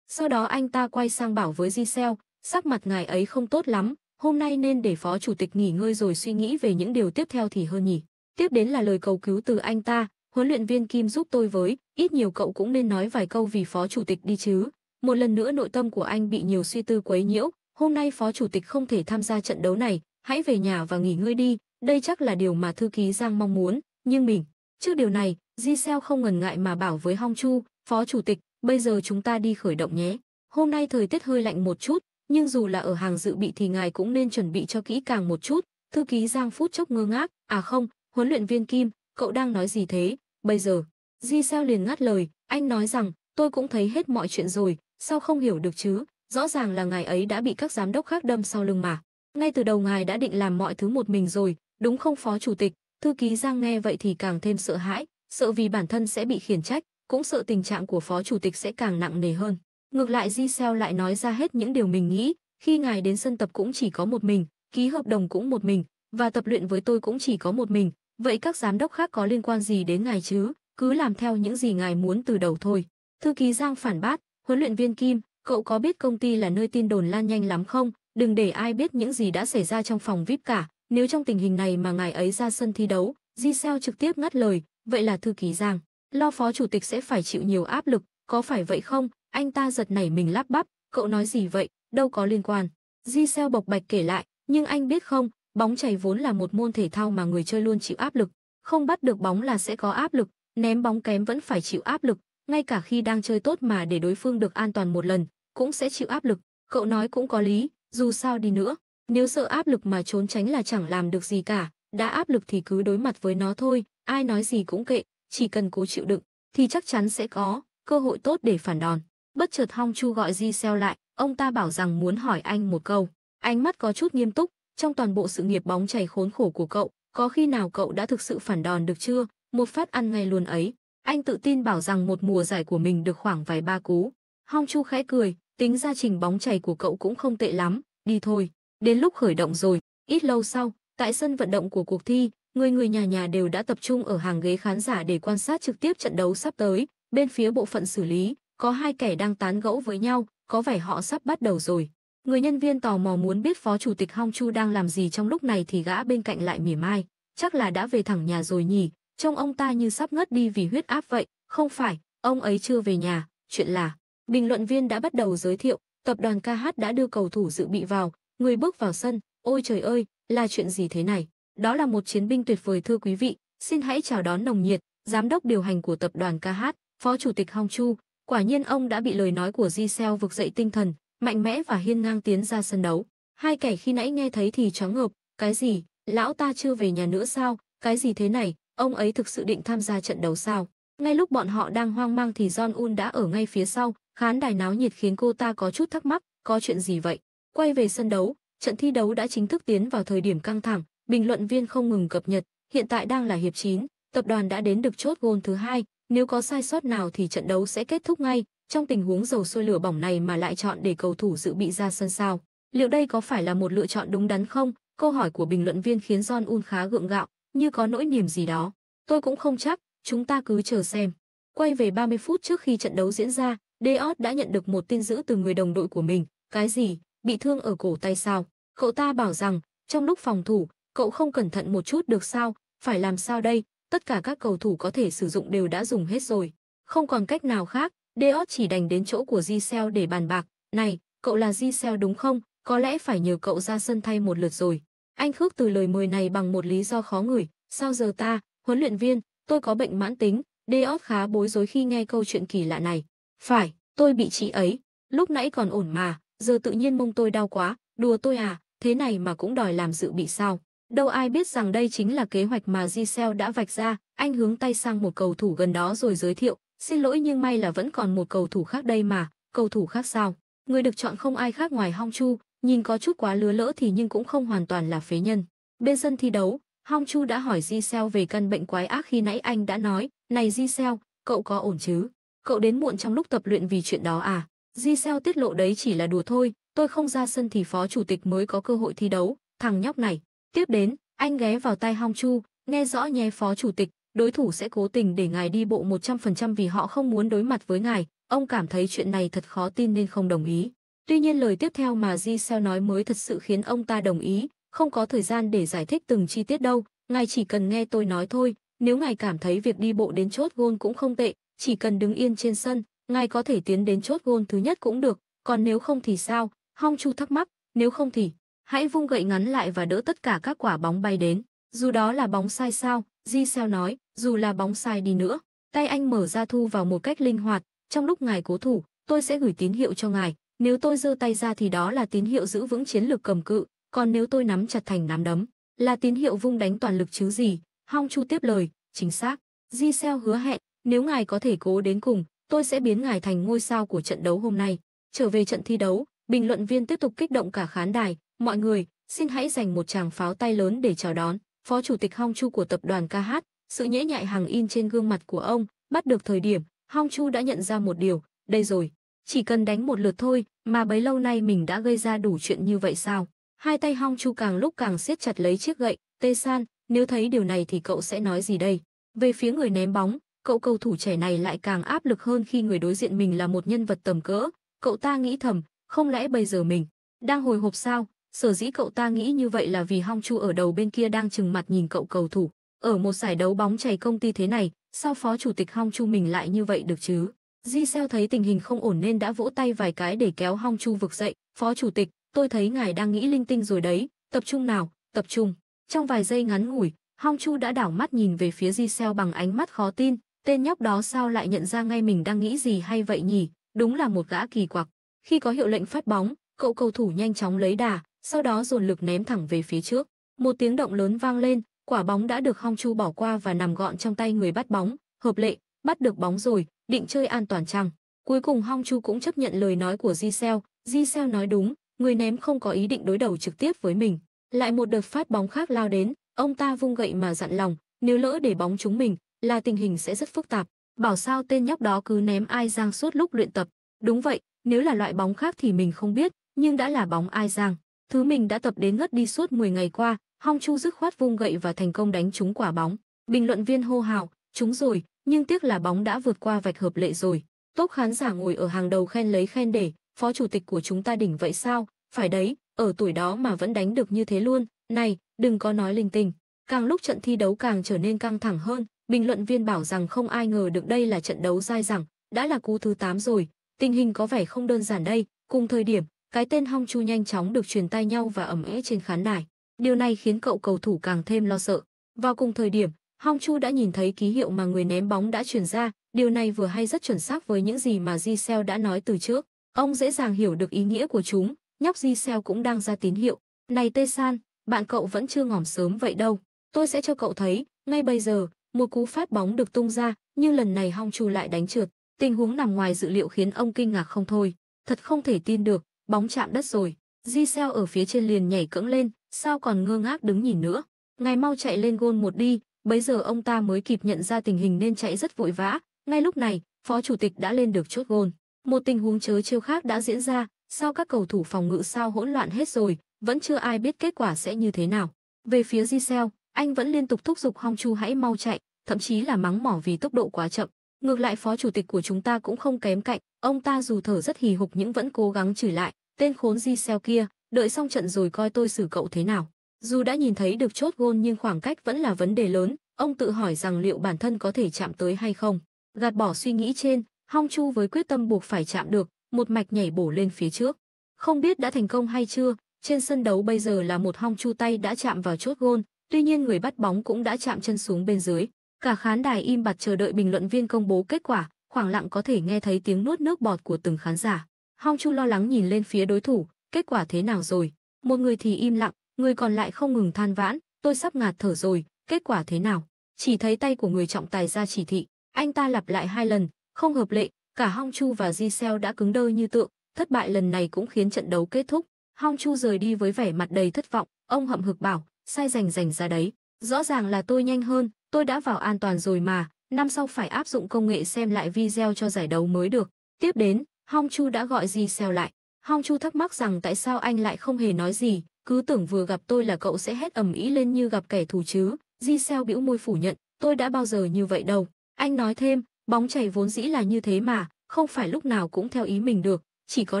Sau đó anh ta quay sang bảo với Giselle, sắc mặt ngài ấy không tốt lắm, hôm nay nên để phó chủ tịch nghỉ ngơi rồi suy nghĩ về những điều tiếp theo thì hơn nhỉ. Tiếp đến là lời cầu cứu từ anh ta, huấn luyện viên Kim giúp tôi với, ít nhiều cậu cũng nên nói vài câu vì phó chủ tịch đi chứ. Một lần nữa nội tâm của anh bị nhiều suy tư quấy nhiễu, hôm nay phó chủ tịch không thể tham gia trận đấu này, hãy về nhà và nghỉ ngơi đi, đây chắc là điều mà thư ký Giang mong muốn, nhưng mình, trước điều này, Giselle không ngần ngại mà bảo với Hong Chu, phó chủ tịch, bây giờ chúng ta đi khởi động nhé. Hôm nay thời tiết hơi lạnh một chút, nhưng dù là ở hàng dự bị thì ngài cũng nên chuẩn bị cho kỹ càng một chút. Thư ký Giang phút chốc ngơ ngác, à không, huấn luyện viên Kim, cậu đang nói gì thế, bây giờ? Giselle liền ngắt lời, anh nói rằng, tôi cũng thấy hết mọi chuyện rồi, sao không hiểu được chứ, rõ ràng là ngài ấy đã bị các giám đốc khác đâm sau lưng mà. Ngay từ đầu ngài đã định làm mọi thứ một mình rồi, đúng không phó chủ tịch? Thư ký Giang nghe vậy thì càng thêm sợ hãi, sợ vì bản thân sẽ bị khiển trách, cũng sợ tình trạng của phó chủ tịch sẽ càng nặng nề hơn. Ngược lại Giselle lại nói ra hết những điều mình nghĩ, khi ngài đến sân tập cũng chỉ có một mình, ký hợp đồng cũng một mình, và tập luyện với tôi cũng chỉ có một mình, vậy các giám đốc khác có liên quan gì đến ngài chứ, cứ làm theo những gì ngài muốn từ đầu thôi. Thư ký Giang phản bác, huấn luyện viên Kim, cậu có biết công ty là nơi tin đồn lan nhanh lắm không, đừng để ai biết những gì đã xảy ra trong phòng vi ai pi cả, nếu trong tình hình này mà ngài ấy ra sân thi đấu. Giselle trực tiếp ngắt lời, vậy là thư ký Giang lo phó chủ tịch sẽ phải chịu nhiều áp lực, có phải vậy không? Anh ta giật nảy mình lắp bắp, cậu nói gì vậy, đâu có liên quan. Giselle bộc bạch kể lại, nhưng anh biết không, bóng chày vốn là một môn thể thao mà người chơi luôn chịu áp lực, không bắt được bóng là sẽ có áp lực, ném bóng kém vẫn phải chịu áp lực, ngay cả khi đang chơi tốt mà để đối phương được an toàn một lần, cũng sẽ chịu áp lực. Cậu nói cũng có lý, dù sao đi nữa, nếu sợ áp lực mà trốn tránh là chẳng làm được gì cả, đã áp lực thì cứ đối mặt với nó thôi, ai nói gì cũng kệ, chỉ cần cố chịu đựng, thì chắc chắn sẽ có cơ hội tốt để phản đòn. Bất chợt Hong Chu gọi Giselle lại, ông ta bảo rằng muốn hỏi anh một câu, ánh mắt có chút nghiêm túc, trong toàn bộ sự nghiệp bóng chày khốn khổ của cậu, có khi nào cậu đã thực sự phản đòn được chưa, một phát ăn ngay luôn ấy. Anh tự tin bảo rằng một mùa giải của mình được khoảng vài ba cú. Hong Chu khẽ cười, tính ra trình bóng chày của cậu cũng không tệ lắm, đi thôi, đến lúc khởi động rồi. Ít lâu sau, tại sân vận động của cuộc thi, người người nhà nhà đều đã tập trung ở hàng ghế khán giả để quan sát trực tiếp trận đấu sắp tới. Bên phía bộ phận xử lý, có hai kẻ đang tán gẫu với nhau, có vẻ họ sắp bắt đầu rồi. Người nhân viên tò mò muốn biết phó chủ tịch Hong Chu đang làm gì trong lúc này thì gã bên cạnh lại mỉa mai, chắc là đã về thẳng nhà rồi nhỉ, trông ông ta như sắp ngất đi vì huyết áp vậy. Không phải, ông ấy chưa về nhà, chuyện là bình luận viên đã bắt đầu giới thiệu, tập đoàn ca hát đã đưa cầu thủ dự bị vào, người bước vào sân, ôi trời ơi, là chuyện gì thế này? Đó là một chiến binh tuyệt vời thưa quý vị, xin hãy chào đón nồng nhiệt, giám đốc điều hành của tập đoàn ca hát, phó chủ tịch Hong Chu. Quả nhiên ông đã bị lời nói của Giselle vực dậy tinh thần, mạnh mẽ và hiên ngang tiến ra sân đấu. Hai kẻ khi nãy nghe thấy thì choáng ngợp, cái gì, lão ta chưa về nhà nữa sao, cái gì thế này, ông ấy thực sự định tham gia trận đấu sao? Ngay lúc bọn họ đang hoang mang thì John Un đã ở ngay phía sau, khán đài náo nhiệt khiến cô ta có chút thắc mắc, có chuyện gì vậy? Quay về sân đấu, trận thi đấu đã chính thức tiến vào thời điểm căng thẳng, bình luận viên không ngừng cập nhật, hiện tại đang là hiệp chín, tập đoàn đã đến được chốt gôn thứ hai. Nếu có sai sót nào thì trận đấu sẽ kết thúc ngay, trong tình huống dầu sôi lửa bỏng này mà lại chọn để cầu thủ dự bị ra sân sao? Liệu đây có phải là một lựa chọn đúng đắn không? Câu hỏi của bình luận viên khiến John Un khá gượng gạo, như có nỗi niềm gì đó. Tôi cũng không chắc, chúng ta cứ chờ xem. Quay về ba mươi phút trước khi trận đấu diễn ra, Deod đã nhận được một tin dữ từ người đồng đội của mình. Cái gì? Bị thương ở cổ tay sao? Cậu ta bảo rằng, trong lúc phòng thủ, cậu không cẩn thận một chút được sao? Phải làm sao đây? Tất cả các cầu thủ có thể sử dụng đều đã dùng hết rồi. Không còn cách nào khác, Deod chỉ đành đến chỗ của Giselle để bàn bạc. Này, cậu là Giselle đúng không? Có lẽ phải nhờ cậu ra sân thay một lượt rồi. Anh khước từ lời mời này bằng một lý do khó ngửi. Sao giờ ta, huấn luyện viên, tôi có bệnh mãn tính. Deod khá bối rối khi nghe câu chuyện kỳ lạ này. Phải, Tôi bị chị ấy, lúc nãy còn ổn mà, giờ tự nhiên mông tôi đau quá, đùa tôi à, thế này mà cũng đòi làm dự bị sao. Đâu ai biết rằng đây chính là kế hoạch mà Giselle đã vạch ra, anh hướng tay sang một cầu thủ gần đó rồi giới thiệu. Xin lỗi nhưng may là vẫn còn một cầu thủ khác đây mà, cầu thủ khác sao? Người được chọn không ai khác ngoài Hong Chu, nhìn có chút quá lứa lỡ thì nhưng cũng không hoàn toàn là phế nhân. Bên sân thi đấu, Hong Chu đã hỏi Giselle về căn bệnh quái ác khi nãy anh đã nói, này Giselle, cậu có ổn chứ? Cậu đến muộn trong lúc tập luyện vì chuyện đó à? Giselle tiết lộ đấy chỉ là đùa thôi, tôi không ra sân thì phó chủ tịch mới có cơ hội thi đấu, thằng nhóc này. Tiếp đến, anh ghé vào tai Hong Chu, nghe rõ nhé phó chủ tịch, đối thủ sẽ cố tình để ngài đi bộ một trăm phần trăm vì họ không muốn đối mặt với ngài, ông cảm thấy chuyện này thật khó tin nên không đồng ý. Tuy nhiên lời tiếp theo mà Giselle nói mới thật sự khiến ông ta đồng ý, không có thời gian để giải thích từng chi tiết đâu, ngài chỉ cần nghe tôi nói thôi, nếu ngài cảm thấy việc đi bộ đến chốt gôn cũng không tệ, chỉ cần đứng yên trên sân, ngài có thể tiến đến chốt gôn thứ nhất cũng được, còn nếu không thì sao? Hong Chu thắc mắc, nếu không thì hãy vung gậy ngắn lại và đỡ tất cả các quả bóng bay đến. Dù đó là bóng sai sao, Giselle nói, dù là bóng sai đi nữa. Tay anh mở ra thu vào một cách linh hoạt, trong lúc ngài cố thủ, tôi sẽ gửi tín hiệu cho ngài. Nếu tôi giơ tay ra thì đó là tín hiệu giữ vững chiến lược cầm cự, còn nếu tôi nắm chặt thành nắm đấm, là tín hiệu vung đánh toàn lực chứ gì. Hong Chu tiếp lời, chính xác. Giselle hứa hẹn, nếu ngài có thể cố đến cùng, tôi sẽ biến ngài thành ngôi sao của trận đấu hôm nay. Trở về trận thi đấu, bình luận viên tiếp tục kích động cả khán đài. Mọi người, xin hãy dành một tràng pháo tay lớn để chào đón Phó Chủ tịch Hong Chu của tập đoàn ca hát. Sự nhễ nhại hằng in trên gương mặt của ông, bắt được thời điểm, Hong Chu đã nhận ra một điều, đây rồi. Chỉ cần đánh một lượt thôi, mà bấy lâu nay mình đã gây ra đủ chuyện như vậy sao? Hai tay Hong Chu càng lúc càng siết chặt lấy chiếc gậy. Tê San, nếu thấy điều này thì cậu sẽ nói gì đây? Về phía người ném bóng, cậu cầu thủ trẻ này lại càng áp lực hơn khi người đối diện mình là một nhân vật tầm cỡ. Cậu ta nghĩ thầm, không lẽ bây giờ mình đang hồi hộp sao? Sở dĩ cậu ta nghĩ như vậy là vì Hong Chu ở đầu bên kia đang trừng mặt nhìn cậu cầu thủ. Ở một giải đấu bóng chày công ty thế này, sao phó chủ tịch Hong Chu mình lại như vậy được chứ? Giselle thấy tình hình không ổn nên đã vỗ tay vài cái để kéo Hong Chu vực dậy. Phó chủ tịch, tôi thấy ngài đang nghĩ linh tinh rồi đấy, tập trung nào, tập trung. Trong vài giây ngắn ngủi, Hong Chu đã đảo mắt nhìn về phía Giselle bằng ánh mắt khó tin. Tên nhóc đó sao lại nhận ra ngay mình đang nghĩ gì hay vậy nhỉ? Đúng là một gã kỳ quặc. Khi có hiệu lệnh phát bóng, cậu cầu thủ nhanh chóng lấy đà, sau đó dồn lực ném thẳng về phía trước. Một tiếng động lớn vang lên, quả bóng đã được Hong Chu bỏ qua và nằm gọn trong tay người bắt bóng. Hợp lệ, bắt được bóng rồi, định chơi an toàn chăng? Cuối cùng Hong Chu cũng chấp nhận lời nói của Giselle. Giselle nói đúng, người ném không có ý định đối đầu trực tiếp với mình. Lại một đợt phát bóng khác lao đến, ông ta vung gậy mà dặn lòng, nếu lỡ để bóng chúng mình là tình hình sẽ rất phức tạp. Bảo sao tên nhóc đó cứ ném ai giang suốt lúc luyện tập. Đúng vậy, nếu là loại bóng khác thì mình không biết, nhưng đã là bóng ai giang, thứ mình đã tập đến ngất đi suốt mười ngày qua. Hong Chu dứt khoát vung gậy và thành công đánh trúng quả bóng. Bình luận viên hô hào, trúng rồi, nhưng tiếc là bóng đã vượt qua vạch hợp lệ rồi. Top khán giả ngồi ở hàng đầu khen lấy khen để, phó chủ tịch của chúng ta đỉnh vậy sao? Phải đấy, ở tuổi đó mà vẫn đánh được như thế luôn. Này, đừng có nói linh tinh. Càng lúc trận thi đấu càng trở nên căng thẳng hơn, bình luận viên bảo rằng không ai ngờ được đây là trận đấu dai dẳng, đã là cú thứ tám rồi, tình hình có vẻ không đơn giản đây. Cùng thời điểm, cái tên Hong Chu nhanh chóng được truyền tai nhau và ầm ĩ trên khán đài. Điều này khiến cậu cầu thủ càng thêm lo sợ. Vào cùng thời điểm, Hong Chu đã nhìn thấy ký hiệu mà người ném bóng đã truyền ra. Điều này vừa hay rất chuẩn xác với những gì mà Giselle đã nói từ trước. Ông dễ dàng hiểu được ý nghĩa của chúng. Nhóc Giselle cũng đang ra tín hiệu. Này Tê San, bạn cậu vẫn chưa ngỏm sớm vậy đâu. Tôi sẽ cho cậu thấy. Ngay bây giờ, một cú phát bóng được tung ra, nhưng lần này Hong Chu lại đánh trượt. Tình huống nằm ngoài dự liệu khiến ông kinh ngạc không thôi. Thật không thể tin được. Bóng chạm đất rồi. Giselle ở phía trên liền nhảy cẫng lên, sao còn ngơ ngác đứng nhìn nữa. Ngài mau chạy lên gôn một đi. Bấy giờ ông ta mới kịp nhận ra tình hình nên chạy rất vội vã. Ngay lúc này, phó chủ tịch đã lên được chốt gôn. Một tình huống chớ trêu khác đã diễn ra, sao các cầu thủ phòng ngự sao hỗn loạn hết rồi, vẫn chưa ai biết kết quả sẽ như thế nào. Về phía Giselle, anh vẫn liên tục thúc giục Hong Chu hãy mau chạy, thậm chí là mắng mỏ vì tốc độ quá chậm. Ngược lại phó chủ tịch của chúng ta cũng không kém cạnh, ông ta dù thở rất hì hục nhưng vẫn cố gắng chửi lại. Tên khốn Giselle kia, đợi xong trận rồi coi tôi xử cậu thế nào. Dù đã nhìn thấy được chốt gôn nhưng khoảng cách vẫn là vấn đề lớn, ông tự hỏi rằng liệu bản thân có thể chạm tới hay không. Gạt bỏ suy nghĩ trên, Hong Chu với quyết tâm buộc phải chạm được, một mạch nhảy bổ lên phía trước. Không biết đã thành công hay chưa, trên sân đấu bây giờ là một Hong Chu tay đã chạm vào chốt gôn, tuy nhiên người bắt bóng cũng đã chạm chân xuống bên dưới. Cả khán đài im bặt chờ đợi bình luận viên công bố kết quả, khoảng lặng có thể nghe thấy tiếng nuốt nước bọt của từng khán giả. Hong Chu lo lắng nhìn lên phía đối thủ, kết quả thế nào rồi? Một người thì im lặng, người còn lại không ngừng than vãn, tôi sắp ngạt thở rồi, kết quả thế nào? Chỉ thấy tay của người trọng tài ra chỉ thị, anh ta lặp lại hai lần, không hợp lệ, cả Hong Chu và Giselle đã cứng đơ như tượng, thất bại lần này cũng khiến trận đấu kết thúc. Hong Chu rời đi với vẻ mặt đầy thất vọng, ông hậm hực bảo, sai rành rành ra đấy, rõ ràng là tôi nhanh hơn, tôi đã vào an toàn rồi mà, năm sau phải áp dụng công nghệ xem lại video cho giải đấu mới được. Tiếp đến, Hong Chu đã gọi Giselle lại. Hong Chu thắc mắc rằng tại sao anh lại không hề nói gì, cứ tưởng vừa gặp tôi là cậu sẽ hét ầm ĩ lên như gặp kẻ thù chứ. Giselle bĩu môi phủ nhận, tôi đã bao giờ như vậy đâu. Anh nói thêm, bóng chày vốn dĩ là như thế mà, không phải lúc nào cũng theo ý mình được, chỉ có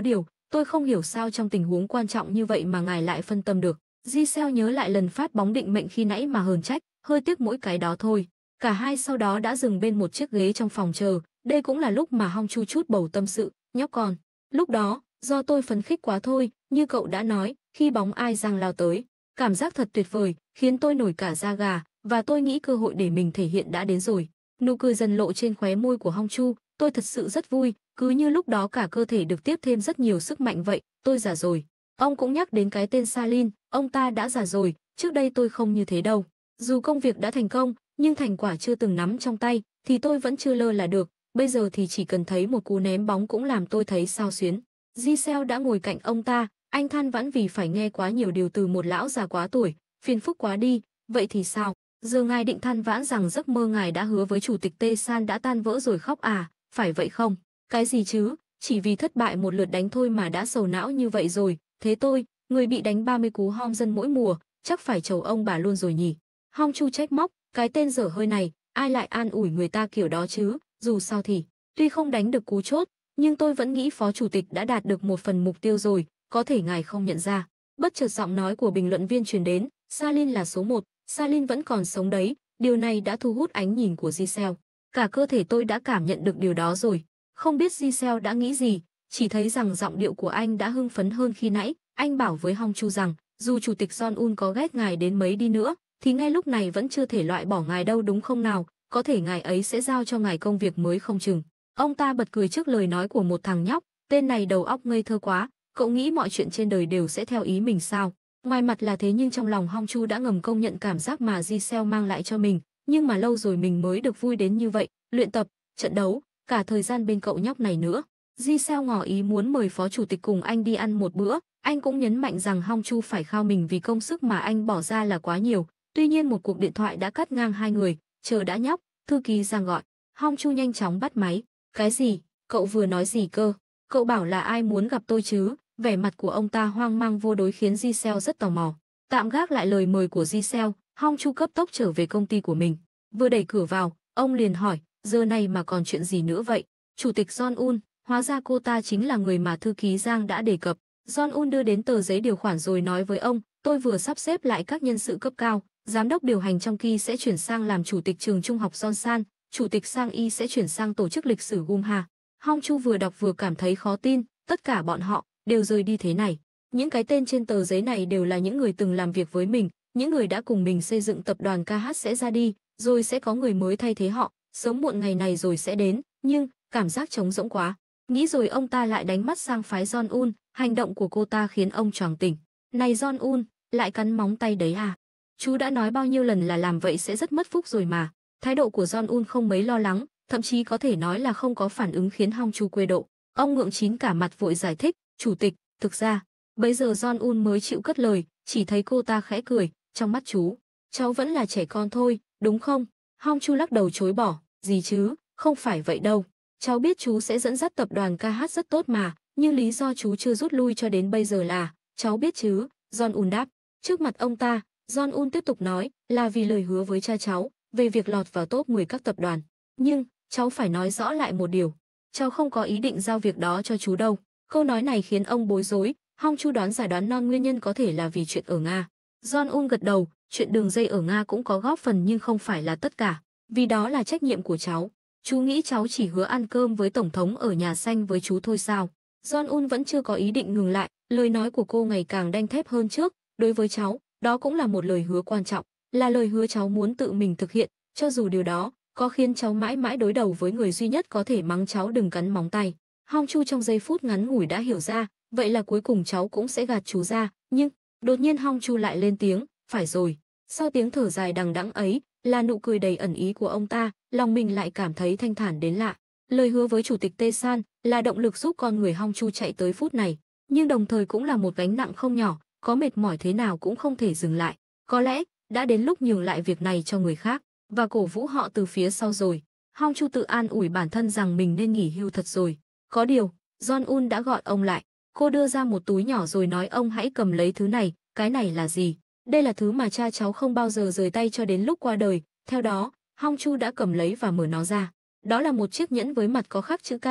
điều, tôi không hiểu sao trong tình huống quan trọng như vậy mà ngài lại phân tâm được. Giselle nhớ lại lần phát bóng định mệnh khi nãy mà hờn trách, hơi tiếc mỗi cái đó thôi. Cả hai sau đó đã dừng bên một chiếc ghế trong phòng chờ, đây cũng là lúc mà Hong Chu chút bầu tâm sự, nhóc con. Lúc đó, do tôi phấn khích quá thôi, như cậu đã nói, khi bóng ai giang lao tới. Cảm giác thật tuyệt vời, khiến tôi nổi cả da gà, và tôi nghĩ cơ hội để mình thể hiện đã đến rồi. Nụ cười dần lộ trên khóe môi của Hong Chu, tôi thật sự rất vui, cứ như lúc đó cả cơ thể được tiếp thêm rất nhiều sức mạnh vậy, tôi già rồi. Ông cũng nhắc đến cái tên Salin, ông ta đã già rồi, trước đây tôi không như thế đâu. Dù công việc đã thành công, nhưng thành quả chưa từng nắm trong tay, thì tôi vẫn chưa lơ là được, bây giờ thì chỉ cần thấy một cú ném bóng cũng làm tôi thấy sao xuyến. Giselle đã ngồi cạnh ông ta, anh than vãn vì phải nghe quá nhiều điều từ một lão già quá tuổi, phiền phức quá đi, vậy thì sao? Giờ ngài định than vãn rằng giấc mơ ngài đã hứa với chủ tịch Tê San đã tan vỡ rồi khóc à, phải vậy không? Cái gì chứ, chỉ vì thất bại một lượt đánh thôi mà đã sầu não như vậy rồi, thế tôi, người bị đánh ba mươi cú hom dân mỗi mùa, chắc phải chầu ông bà luôn rồi nhỉ? Hong Chu trách móc, cái tên dở hơi này, ai lại an ủi người ta kiểu đó chứ, dù sao thì, tuy không đánh được cú chốt, nhưng tôi vẫn nghĩ phó chủ tịch đã đạt được một phần mục tiêu rồi, có thể ngài không nhận ra. Bất chợt giọng nói của bình luận viên truyền đến, Salin là số một, Salin vẫn còn sống đấy, điều này đã thu hút ánh nhìn của Giselle. Cả cơ thể tôi đã cảm nhận được điều đó rồi. Không biết Giselle đã nghĩ gì, chỉ thấy rằng giọng điệu của anh đã hưng phấn hơn khi nãy, anh bảo với Hong Chu rằng, dù chủ tịch Jong-un có ghét ngài đến mấy đi nữa, thì ngay lúc này vẫn chưa thể loại bỏ ngài đâu đúng không nào, có thể ngài ấy sẽ giao cho ngài công việc mới không chừng. Ông ta bật cười trước lời nói của một thằng nhóc, tên này đầu óc ngây thơ quá, cậu nghĩ mọi chuyện trên đời đều sẽ theo ý mình sao? Ngoài mặt là thế nhưng trong lòng Hong Chu đã ngầm công nhận cảm giác mà Giselle mang lại cho mình, nhưng mà lâu rồi mình mới được vui đến như vậy, luyện tập, trận đấu, cả thời gian bên cậu nhóc này nữa. Giselle ngỏ ý muốn mời phó chủ tịch cùng anh đi ăn một bữa, anh cũng nhấn mạnh rằng Hong Chu phải khao mình vì công sức mà anh bỏ ra là quá nhiều. Tuy nhiên một cuộc điện thoại đã cắt ngang hai người, chờ đã nhóc, thư ký Giang gọi, Hong Chu nhanh chóng bắt máy. Cái gì? Cậu vừa nói gì cơ? Cậu bảo là ai muốn gặp tôi chứ? Vẻ mặt của ông ta hoang mang vô đối khiến Giselle rất tò mò. Tạm gác lại lời mời của Giselle, Hong Chu cấp tốc trở về công ty của mình. Vừa đẩy cửa vào, ông liền hỏi, giờ này mà còn chuyện gì nữa vậy? Chủ tịch Jong-un, hóa ra cô ta chính là người mà thư ký Giang đã đề cập. Jong-un đưa đến tờ giấy điều khoản rồi nói với ông, tôi vừa sắp xếp lại các nhân sự cấp cao. Giám đốc điều hành trong Ki sẽ chuyển sang làm chủ tịch trường trung học Jonsan, chủ tịch Sang Y sẽ chuyển sang tổ chức lịch sử Gumha. Hong Chu vừa đọc vừa cảm thấy khó tin, tất cả bọn họ đều rời đi thế này. Những cái tên trên tờ giấy này đều là những người từng làm việc với mình, những người đã cùng mình xây dựng tập đoàn ca hát sẽ ra đi, rồi sẽ có người mới thay thế họ, sớm muộn ngày này rồi sẽ đến, nhưng cảm giác trống rỗng quá. Nghĩ rồi ông ta lại đánh mắt sang phái Jong-un, hành động của cô ta khiến ông choáng tỉnh. Này Jong-un, lại cắn móng tay đấy à? Chú đã nói bao nhiêu lần là làm vậy sẽ rất mất phúc rồi mà. Thái độ của Jong-un không mấy lo lắng, thậm chí có thể nói là không có phản ứng khiến Hong Chu quê độ. Ông ngượng chín cả mặt vội giải thích, chủ tịch, thực ra, bây giờ Jong-un mới chịu cất lời, chỉ thấy cô ta khẽ cười, trong mắt chú, cháu vẫn là trẻ con thôi, đúng không? Hong Chu lắc đầu chối bỏ, gì chứ, không phải vậy đâu. Cháu biết chú sẽ dẫn dắt tập đoàn ca hát rất tốt mà, nhưng lý do chú chưa rút lui cho đến bây giờ là, cháu biết chứ, Jong-un đáp, trước mặt ông ta. Jong-un tiếp tục nói là vì lời hứa với cha cháu về việc lọt vào top mười các tập đoàn. Nhưng, cháu phải nói rõ lại một điều. Cháu không có ý định giao việc đó cho chú đâu. Câu nói này khiến ông bối rối. Hong Chu đoán giải đoán non nguyên nhân có thể là vì chuyện ở Nga. Jong-un gật đầu, chuyện đường dây ở Nga cũng có góp phần nhưng không phải là tất cả. Vì đó là trách nhiệm của cháu. Chú nghĩ cháu chỉ hứa ăn cơm với Tổng thống ở Nhà Xanh với chú thôi sao? Jong-un vẫn chưa có ý định ngừng lại. Lời nói của cô ngày càng đanh thép hơn trước. Đối với cháu, đó cũng là một lời hứa quan trọng, là lời hứa cháu muốn tự mình thực hiện, cho dù điều đó có khiến cháu mãi mãi đối đầu với người duy nhất có thể mắng cháu đừng cắn móng tay. Hong Chu trong giây phút ngắn ngủi đã hiểu ra, vậy là cuối cùng cháu cũng sẽ gạt chú ra, nhưng đột nhiên Hong Chu lại lên tiếng, phải rồi. Sau tiếng thở dài đằng đẵng ấy, là nụ cười đầy ẩn ý của ông ta, lòng mình lại cảm thấy thanh thản đến lạ. Lời hứa với Chủ tịch Tê San là động lực giúp con người Hong Chu chạy tới phút này, nhưng đồng thời cũng là một gánh nặng không nhỏ, có mệt mỏi thế nào cũng không thể dừng lại. Có lẽ đã đến lúc nhường lại việc này cho người khác và cổ vũ họ từ phía sau rồi. Hong Chu tự an ủi bản thân rằng mình nên nghỉ hưu thật rồi. Có điều, John Un đã gọi ông lại. Cô đưa ra một túi nhỏ rồi nói ông hãy cầm lấy thứ này, cái này là gì? Đây là thứ mà cha cháu không bao giờ rời tay cho đến lúc qua đời. Theo đó, Hong Chu đã cầm lấy và mở nó ra. Đó là một chiếc nhẫn với mặt có khắc chữ K.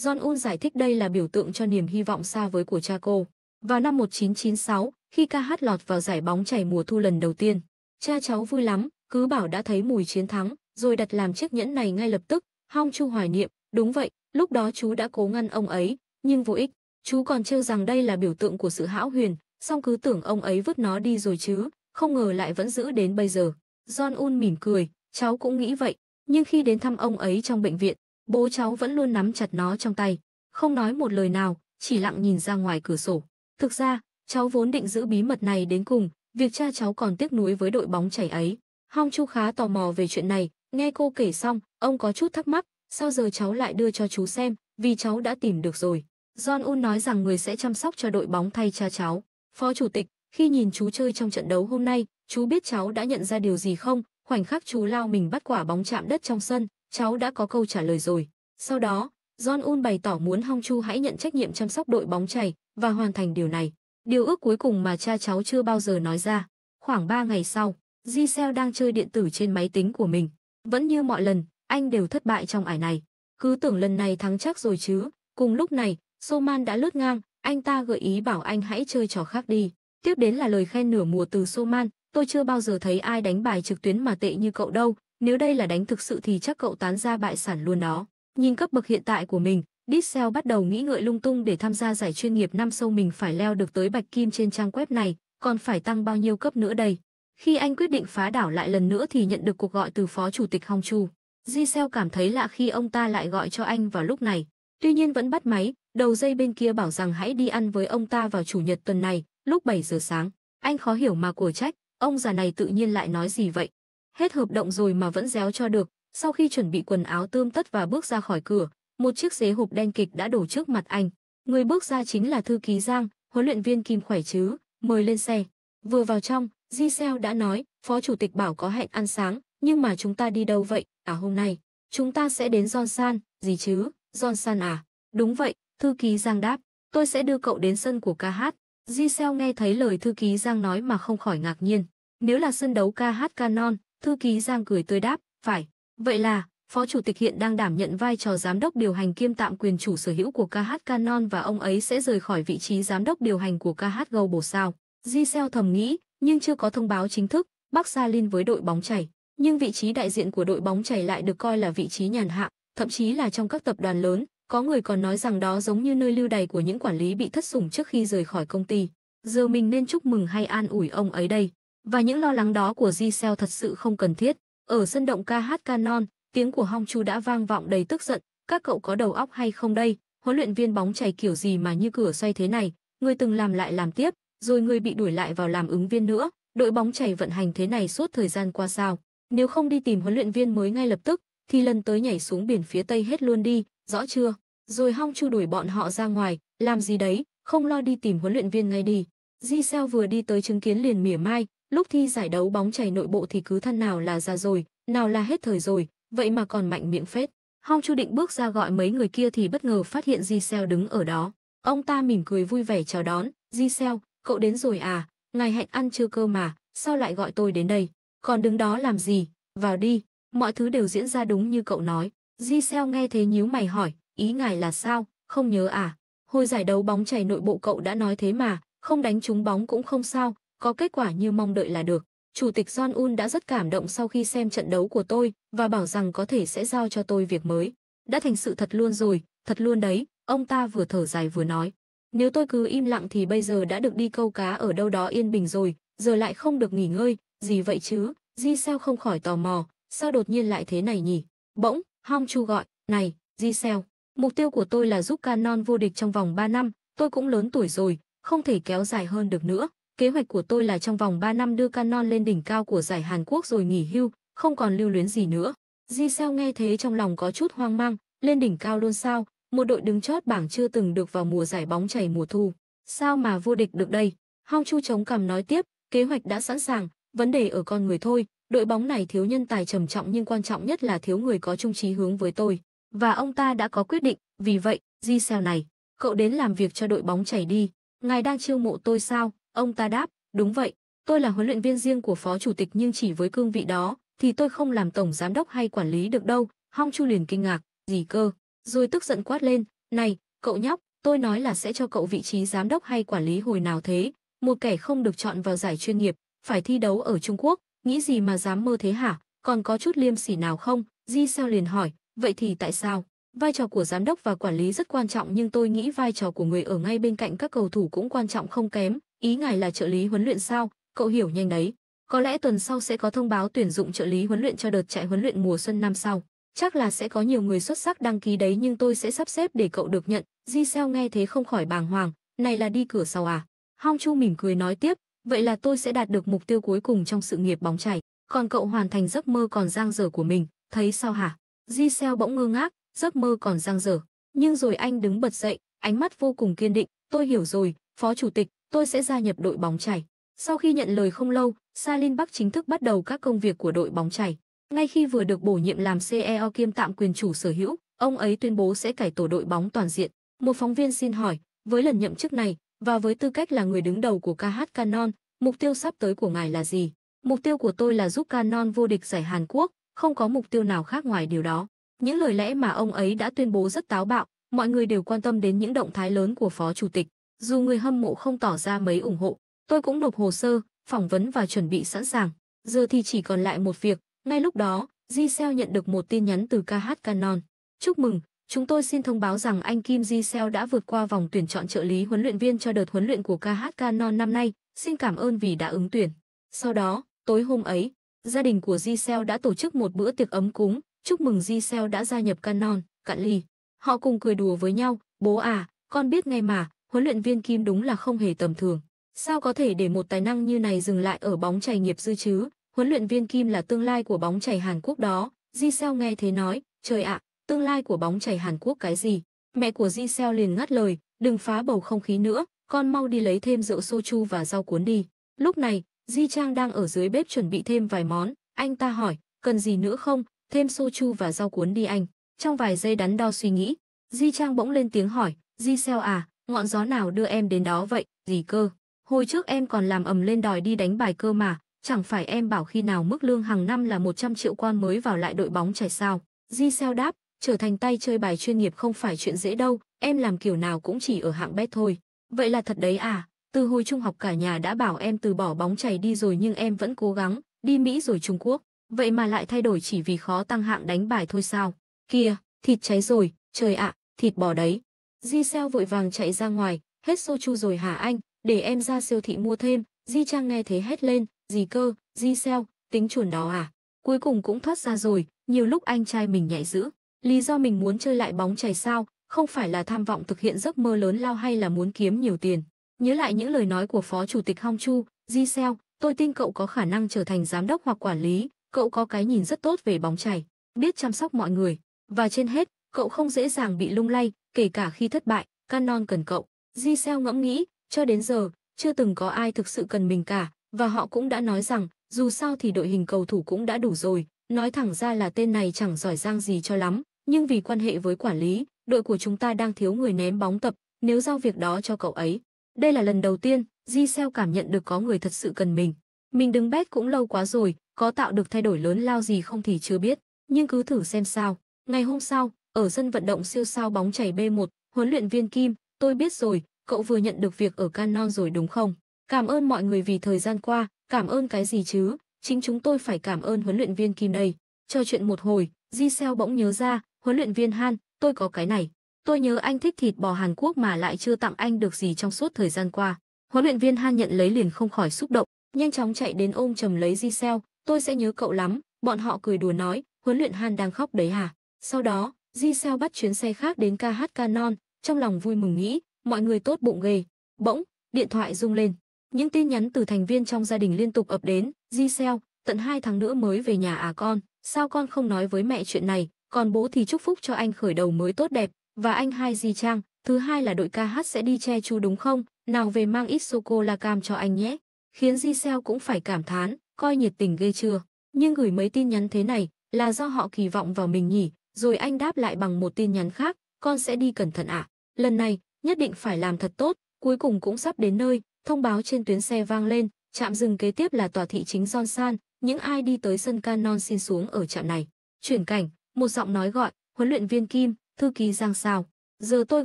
John Un giải thích đây là biểu tượng cho niềm hy vọng xa vời của cha cô. Vào năm một nghìn chín trăm chín mươi sáu, khi ca hát lọt vào giải bóng chảy mùa thu lần đầu tiên, cha cháu vui lắm, cứ bảo đã thấy mùi chiến thắng, rồi đặt làm chiếc nhẫn này ngay lập tức. Hong Chu hoài niệm, đúng vậy, lúc đó chú đã cố ngăn ông ấy, nhưng vô ích. Chú còn trêu rằng đây là biểu tượng của sự hão huyền, song cứ tưởng ông ấy vứt nó đi rồi chứ, không ngờ lại vẫn giữ đến bây giờ. John Un mỉm cười, cháu cũng nghĩ vậy, nhưng khi đến thăm ông ấy trong bệnh viện, bố cháu vẫn luôn nắm chặt nó trong tay, không nói một lời nào, chỉ lặng nhìn ra ngoài cửa sổ. Thực ra, cháu vốn định giữ bí mật này đến cùng, việc cha cháu còn tiếc nuối với đội bóng chảy ấy. Hong Chu khá tò mò về chuyện này, nghe cô kể xong, ông có chút thắc mắc, sao giờ cháu lại đưa cho chú xem, vì cháu đã tìm được rồi. John Un nói rằng người sẽ chăm sóc cho đội bóng thay cha cháu. Phó chủ tịch, khi nhìn chú chơi trong trận đấu hôm nay, chú biết cháu đã nhận ra điều gì không? Khoảnh khắc chú lao mình bắt quả bóng chạm đất trong sân, cháu đã có câu trả lời rồi. Sau đó, John Un bày tỏ muốn Hong Chu hãy nhận trách nhiệm chăm sóc đội bóng chảy và hoàn thành điều này. Điều ước cuối cùng mà cha cháu chưa bao giờ nói ra. Khoảng ba ngày sau, Giselle đang chơi điện tử trên máy tính của mình. Vẫn như mọi lần, anh đều thất bại trong ải này. Cứ tưởng lần này thắng chắc rồi chứ. Cùng lúc này, Soman đã lướt ngang, anh ta gợi ý bảo anh hãy chơi trò khác đi. Tiếp đến là lời khen nửa mùa từ Soman, tôi chưa bao giờ thấy ai đánh bài trực tuyến mà tệ như cậu đâu, nếu đây là đánh thực sự thì chắc cậu tán ra bại sản luôn đó. Nhìn cấp bậc hiện tại của mình, Giselle bắt đầu nghĩ ngợi lung tung để tham gia giải chuyên nghiệp năm sau mình phải leo được tới bạch kim trên trang web này, còn phải tăng bao nhiêu cấp nữa đây. Khi anh quyết định phá đảo lại lần nữa thì nhận được cuộc gọi từ Phó Chủ tịch Hong Chu. Giselle cảm thấy lạ khi ông ta lại gọi cho anh vào lúc này, tuy nhiên vẫn bắt máy. Đầu dây bên kia bảo rằng hãy đi ăn với ông ta vào chủ nhật tuần này, lúc bảy giờ sáng. Anh khó hiểu mà của trách, ông già này tự nhiên lại nói gì vậy? Hết hợp đồng rồi mà vẫn réo cho được. Sau khi chuẩn bị quần áo tươm tất và bước ra khỏi cửa, một chiếc xế hộp đen kịch đã đổ trước mặt anh. Người bước ra chính là thư ký Giang, huấn luyện viên Kim khỏe chứ, mời lên xe. Vừa vào trong, Giselle đã nói, Phó Chủ tịch bảo có hẹn ăn sáng, nhưng mà chúng ta đi đâu vậy? À hôm nay, chúng ta sẽ đến Johnson, gì chứ? Johnson à? Đúng vậy. Thư ký Giang đáp, tôi sẽ đưa cậu đến sân của ca hát. Giselle nghe thấy lời thư ký Giang nói mà không khỏi ngạc nhiên. Nếu là sân đấu ca hát Canon, thư ký Giang cười tươi đáp, phải. Vậy là, Phó Chủ tịch hiện đang đảm nhận vai trò giám đốc điều hành kiêm tạm quyền chủ sở hữu của ca hát Canon và ông ấy sẽ rời khỏi vị trí giám đốc điều hành của ca hát Global sao. Giselle thầm nghĩ, nhưng chưa có thông báo chính thức, Bắc Sa Linh với đội bóng chảy. Nhưng vị trí đại diện của đội bóng chảy lại được coi là vị trí nhàn hạ, thậm chí là trong các tập đoàn lớn. Có người còn nói rằng đó giống như nơi lưu đày của những quản lý bị thất sủng trước khi rời khỏi công ty. Giờ mình nên chúc mừng hay an ủi ông ấy đây? Và những lo lắng đó của Giselle thật sự không cần thiết. Ở sân động ca hát Canon, tiếng của Hong Chu đã vang vọng đầy tức giận. Các cậu có đầu óc hay không đây? Huấn luyện viên bóng chày kiểu gì mà như cửa xoay thế này? Người từng làm lại làm tiếp, rồi người bị đuổi lại vào làm ứng viên nữa. Đội bóng chày vận hành thế này suốt thời gian qua sao? Nếu không đi tìm huấn luyện viên mới ngay lập tức, thì lần tới nhảy xuống biển phía Tây hết luôn đi. Rõ chưa? Rồi Hong Chu đuổi bọn họ ra ngoài, làm gì đấy, không lo đi tìm huấn luyện viên ngay đi. Giselle vừa đi tới chứng kiến liền mỉa mai, lúc thi giải đấu bóng chày nội bộ thì cứ thân nào là già rồi, nào là hết thời rồi, vậy mà còn mạnh miệng phết. Hong Chu định bước ra gọi mấy người kia thì bất ngờ phát hiện Giselle đứng ở đó. Ông ta mỉm cười vui vẻ chào đón, Giselle, cậu đến rồi à, ngày hẹn ăn trưa cơ mà, sao lại gọi tôi đến đây? Còn đứng đó làm gì, vào đi, mọi thứ đều diễn ra đúng như cậu nói. Giselle nghe thế nhíu mày hỏi, ý ngài là sao, không nhớ à? Hồi giải đấu bóng chày nội bộ cậu đã nói thế mà, không đánh trúng bóng cũng không sao, có kết quả như mong đợi là được. Chủ tịch John Un đã rất cảm động sau khi xem trận đấu của tôi và bảo rằng có thể sẽ giao cho tôi việc mới. Đã thành sự thật luôn rồi, thật luôn đấy, ông ta vừa thở dài vừa nói. Nếu tôi cứ im lặng thì bây giờ đã được đi câu cá ở đâu đó yên bình rồi, giờ lại không được nghỉ ngơi, gì vậy chứ? Giselle không khỏi tò mò, Sao đột nhiên lại thế này nhỉ? Bỗng, Hong Chu gọi, này, Giselle, mục tiêu của tôi là giúp Canon vô địch trong vòng ba năm, tôi cũng lớn tuổi rồi, không thể kéo dài hơn được nữa. Kế hoạch của tôi là trong vòng ba năm đưa Canon lên đỉnh cao của giải Hàn Quốc rồi nghỉ hưu, không còn lưu luyến gì nữa. Giselle nghe thế trong lòng có chút hoang mang, lên đỉnh cao luôn sao? Một đội đứng chót bảng chưa từng được vào mùa giải bóng chày mùa thu. Sao mà vô địch được đây? Hong Chu chống cằm nói tiếp, kế hoạch đã sẵn sàng, vấn đề ở con người thôi. Đội bóng này thiếu nhân tài trầm trọng nhưng quan trọng nhất là thiếu người có chung chí hướng với tôi. Và ông ta đã có quyết định, vì vậy, Giselle này, cậu đến làm việc cho đội bóng chảy đi. Ngài đang chiêu mộ tôi sao? Ông ta đáp, đúng vậy, tôi là huấn luyện viên riêng của phó chủ tịch nhưng chỉ với cương vị đó thì tôi không làm tổng giám đốc hay quản lý được đâu. Hong Chu liền kinh ngạc, gì cơ? Rồi tức giận quát lên, này, cậu nhóc, tôi nói là sẽ cho cậu vị trí giám đốc hay quản lý hồi nào thế? Một kẻ không được chọn vào giải chuyên nghiệp, phải thi đấu ở Trung Quốc. Nghĩ gì mà dám mơ thế hả? Còn có chút liêm sỉ nào không? Giselle liền hỏi, vậy thì tại sao? Vai trò của giám đốc và quản lý rất quan trọng nhưng tôi nghĩ vai trò của người ở ngay bên cạnh các cầu thủ cũng quan trọng không kém. Ý ngài là trợ lý huấn luyện sao? Cậu hiểu nhanh đấy. Có lẽ tuần sau sẽ có thông báo tuyển dụng trợ lý huấn luyện cho đợt trại huấn luyện mùa xuân năm sau. Chắc là sẽ có nhiều người xuất sắc đăng ký đấy nhưng tôi sẽ sắp xếp để cậu được nhận. Giselle nghe thế không khỏi bàng hoàng. Này là đi cửa sau à? Hong Chu mỉm cười nói tiếp. Vậy là tôi sẽ đạt được mục tiêu cuối cùng trong sự nghiệp bóng chày, còn cậu hoàn thành giấc mơ còn dang dở của mình, thấy sao hả? Giselle bỗng ngơ ngác, giấc mơ còn dang dở. Nhưng rồi anh đứng bật dậy, ánh mắt vô cùng kiên định, tôi hiểu rồi, phó chủ tịch, tôi sẽ gia nhập đội bóng chày. Sau khi nhận lời không lâu, Salin Bắc chính thức bắt đầu các công việc của đội bóng chày. Ngay khi vừa được bổ nhiệm làm C E O kiêm tạm quyền chủ sở hữu, ông ấy tuyên bố sẽ cải tổ đội bóng toàn diện. Một phóng viên xin hỏi, với lần nhậm chức này, và với tư cách là người đứng đầu của ca hát Canon, mục tiêu sắp tới của ngài là gì? Mục tiêu của tôi là giúp Canon vô địch giải Hàn Quốc, không có mục tiêu nào khác ngoài điều đó. Những lời lẽ mà ông ấy đã tuyên bố rất táo bạo, mọi người đều quan tâm đến những động thái lớn của phó chủ tịch. Dù người hâm mộ không tỏ ra mấy ủng hộ, tôi cũng nộp hồ sơ, phỏng vấn và chuẩn bị sẵn sàng. Giờ thì chỉ còn lại một việc, ngay lúc đó, Giselle nhận được một tin nhắn từ ca hát Canon. Chúc mừng! Chúng tôi xin thông báo rằng anh Kim Giselle đã vượt qua vòng tuyển chọn trợ lý huấn luyện viên cho đợt huấn luyện của ca hát Canon năm nay. Xin cảm ơn vì đã ứng tuyển. Sau đó, tối hôm ấy, gia đình của Giselle đã tổ chức một bữa tiệc ấm cúng. Chúc mừng Giselle đã gia nhập Canon, cạn ly. Họ cùng cười đùa với nhau. Bố à, con biết ngay mà, huấn luyện viên Kim đúng là không hề tầm thường. Sao có thể để một tài năng như này dừng lại ở bóng chày nghiệp dư chứ? Huấn luyện viên Kim là tương lai của bóng chày Hàn Quốc đó. Giselle nghe thế nói, trời ạ. Tương lai của bóng chày Hàn Quốc cái gì? Mẹ của Giselle liền ngắt lời, đừng phá bầu không khí nữa, con mau đi lấy thêm rượu soju và rau cuốn đi. Lúc này, Di Trang đang ở dưới bếp chuẩn bị thêm vài món, anh ta hỏi, cần gì nữa không? Thêm soju và rau cuốn đi anh. Trong vài giây đắn đo suy nghĩ, Di Trang bỗng lên tiếng hỏi, Giselle à, ngọn gió nào đưa em đến đó vậy? Gì cơ? Hồi trước em còn làm ầm lên đòi đi đánh bài cơ mà, chẳng phải em bảo khi nào mức lương hàng năm là một trăm triệu won mới vào lại đội bóng chày sao? Giselle đáp, trở thành tay chơi bài chuyên nghiệp không phải chuyện dễ đâu, em làm kiểu nào cũng chỉ ở hạng bet thôi. Vậy là thật đấy à, từ hồi trung học cả nhà đã bảo em từ bỏ bóng chày đi rồi nhưng em vẫn cố gắng, đi Mỹ rồi Trung Quốc. Vậy mà lại thay đổi chỉ vì khó tăng hạng đánh bài thôi sao? Kìa, thịt cháy rồi, trời ạ, à, thịt bò đấy. Giselle vội vàng chạy ra ngoài, hết soju rồi hả anh, để em ra siêu thị mua thêm. Di Trang nghe thế hét lên, gì cơ, Giselle, tính chuồn đó à? Cuối cùng cũng thoát ra rồi, nhiều lúc anh trai mình nhạy dữ. Lý do mình muốn chơi lại bóng chày sao, không phải là tham vọng thực hiện giấc mơ lớn lao hay là muốn kiếm nhiều tiền. Nhớ lại những lời nói của phó chủ tịch Hong Chu, Giselle, tôi tin cậu có khả năng trở thành giám đốc hoặc quản lý, cậu có cái nhìn rất tốt về bóng chày, biết chăm sóc mọi người. Và trên hết, cậu không dễ dàng bị lung lay, kể cả khi thất bại, Canon cần cậu. Giselle ngẫm nghĩ, cho đến giờ, chưa từng có ai thực sự cần mình cả, và họ cũng đã nói rằng, dù sao thì đội hình cầu thủ cũng đã đủ rồi, nói thẳng ra là tên này chẳng giỏi giang gì cho lắm. Nhưng vì quan hệ với quản lý, đội của chúng ta đang thiếu người ném bóng tập, nếu giao việc đó cho cậu ấy. Đây là lần đầu tiên, Giselle cảm nhận được có người thật sự cần mình. Mình đứng bét cũng lâu quá rồi, có tạo được thay đổi lớn lao gì không thì chưa biết. Nhưng cứ thử xem sao. Ngày hôm sau, ở sân vận động siêu sao bóng chày B một, huấn luyện viên Kim, tôi biết rồi, cậu vừa nhận được việc ở Canon rồi đúng không? Cảm ơn mọi người vì thời gian qua, cảm ơn cái gì chứ? Chính chúng tôi phải cảm ơn huấn luyện viên Kim đây. Trò chuyện một hồi, Giselle bỗng nhớ ra, huấn luyện viên Han, tôi có cái này. Tôi nhớ anh thích thịt bò Hàn Quốc mà lại chưa tặng anh được gì trong suốt thời gian qua. Huấn luyện viên Han nhận lấy liền không khỏi xúc động, nhanh chóng chạy đến ôm chầm lấy Giselle, tôi sẽ nhớ cậu lắm, Bọn họ cười đùa nói, huấn luyện Han đang khóc đấy hả? Sau đó, Di Sao bắt chuyến xe khác đến ca hát Canon, trong lòng vui mừng nghĩ, mọi người tốt bụng ghê. Bỗng, điện thoại rung lên. Những tin nhắn từ thành viên trong gia đình liên tục ập đến, Di Sao, tận hai tháng nữa mới về nhà à con, sao con không nói với mẹ chuyện này, còn bố thì chúc phúc cho anh khởi đầu mới tốt đẹp, và anh hai Di Trang, thứ hai là đội ca hát sẽ đi che chú đúng không, nào về mang ít sô-cô-la cam cho anh nhé. Khiến Di Sao cũng phải cảm thán, coi nhiệt tình ghê chưa. Nhưng gửi mấy tin nhắn thế này, là do họ kỳ vọng vào mình nhỉ, rồi anh đáp lại bằng một tin nhắn khác, con sẽ đi cẩn thận ạ. Lần này, nhất định phải làm thật tốt, cuối cùng cũng sắp đến nơi. Thông báo trên tuyến xe vang lên, trạm dừng kế tiếp là tòa thị chính Jonsan, những ai đi tới sân Canon xin xuống ở trạm này. Chuyển cảnh, một giọng nói gọi, huấn luyện viên Kim, thư ký Giang sao? Giờ tôi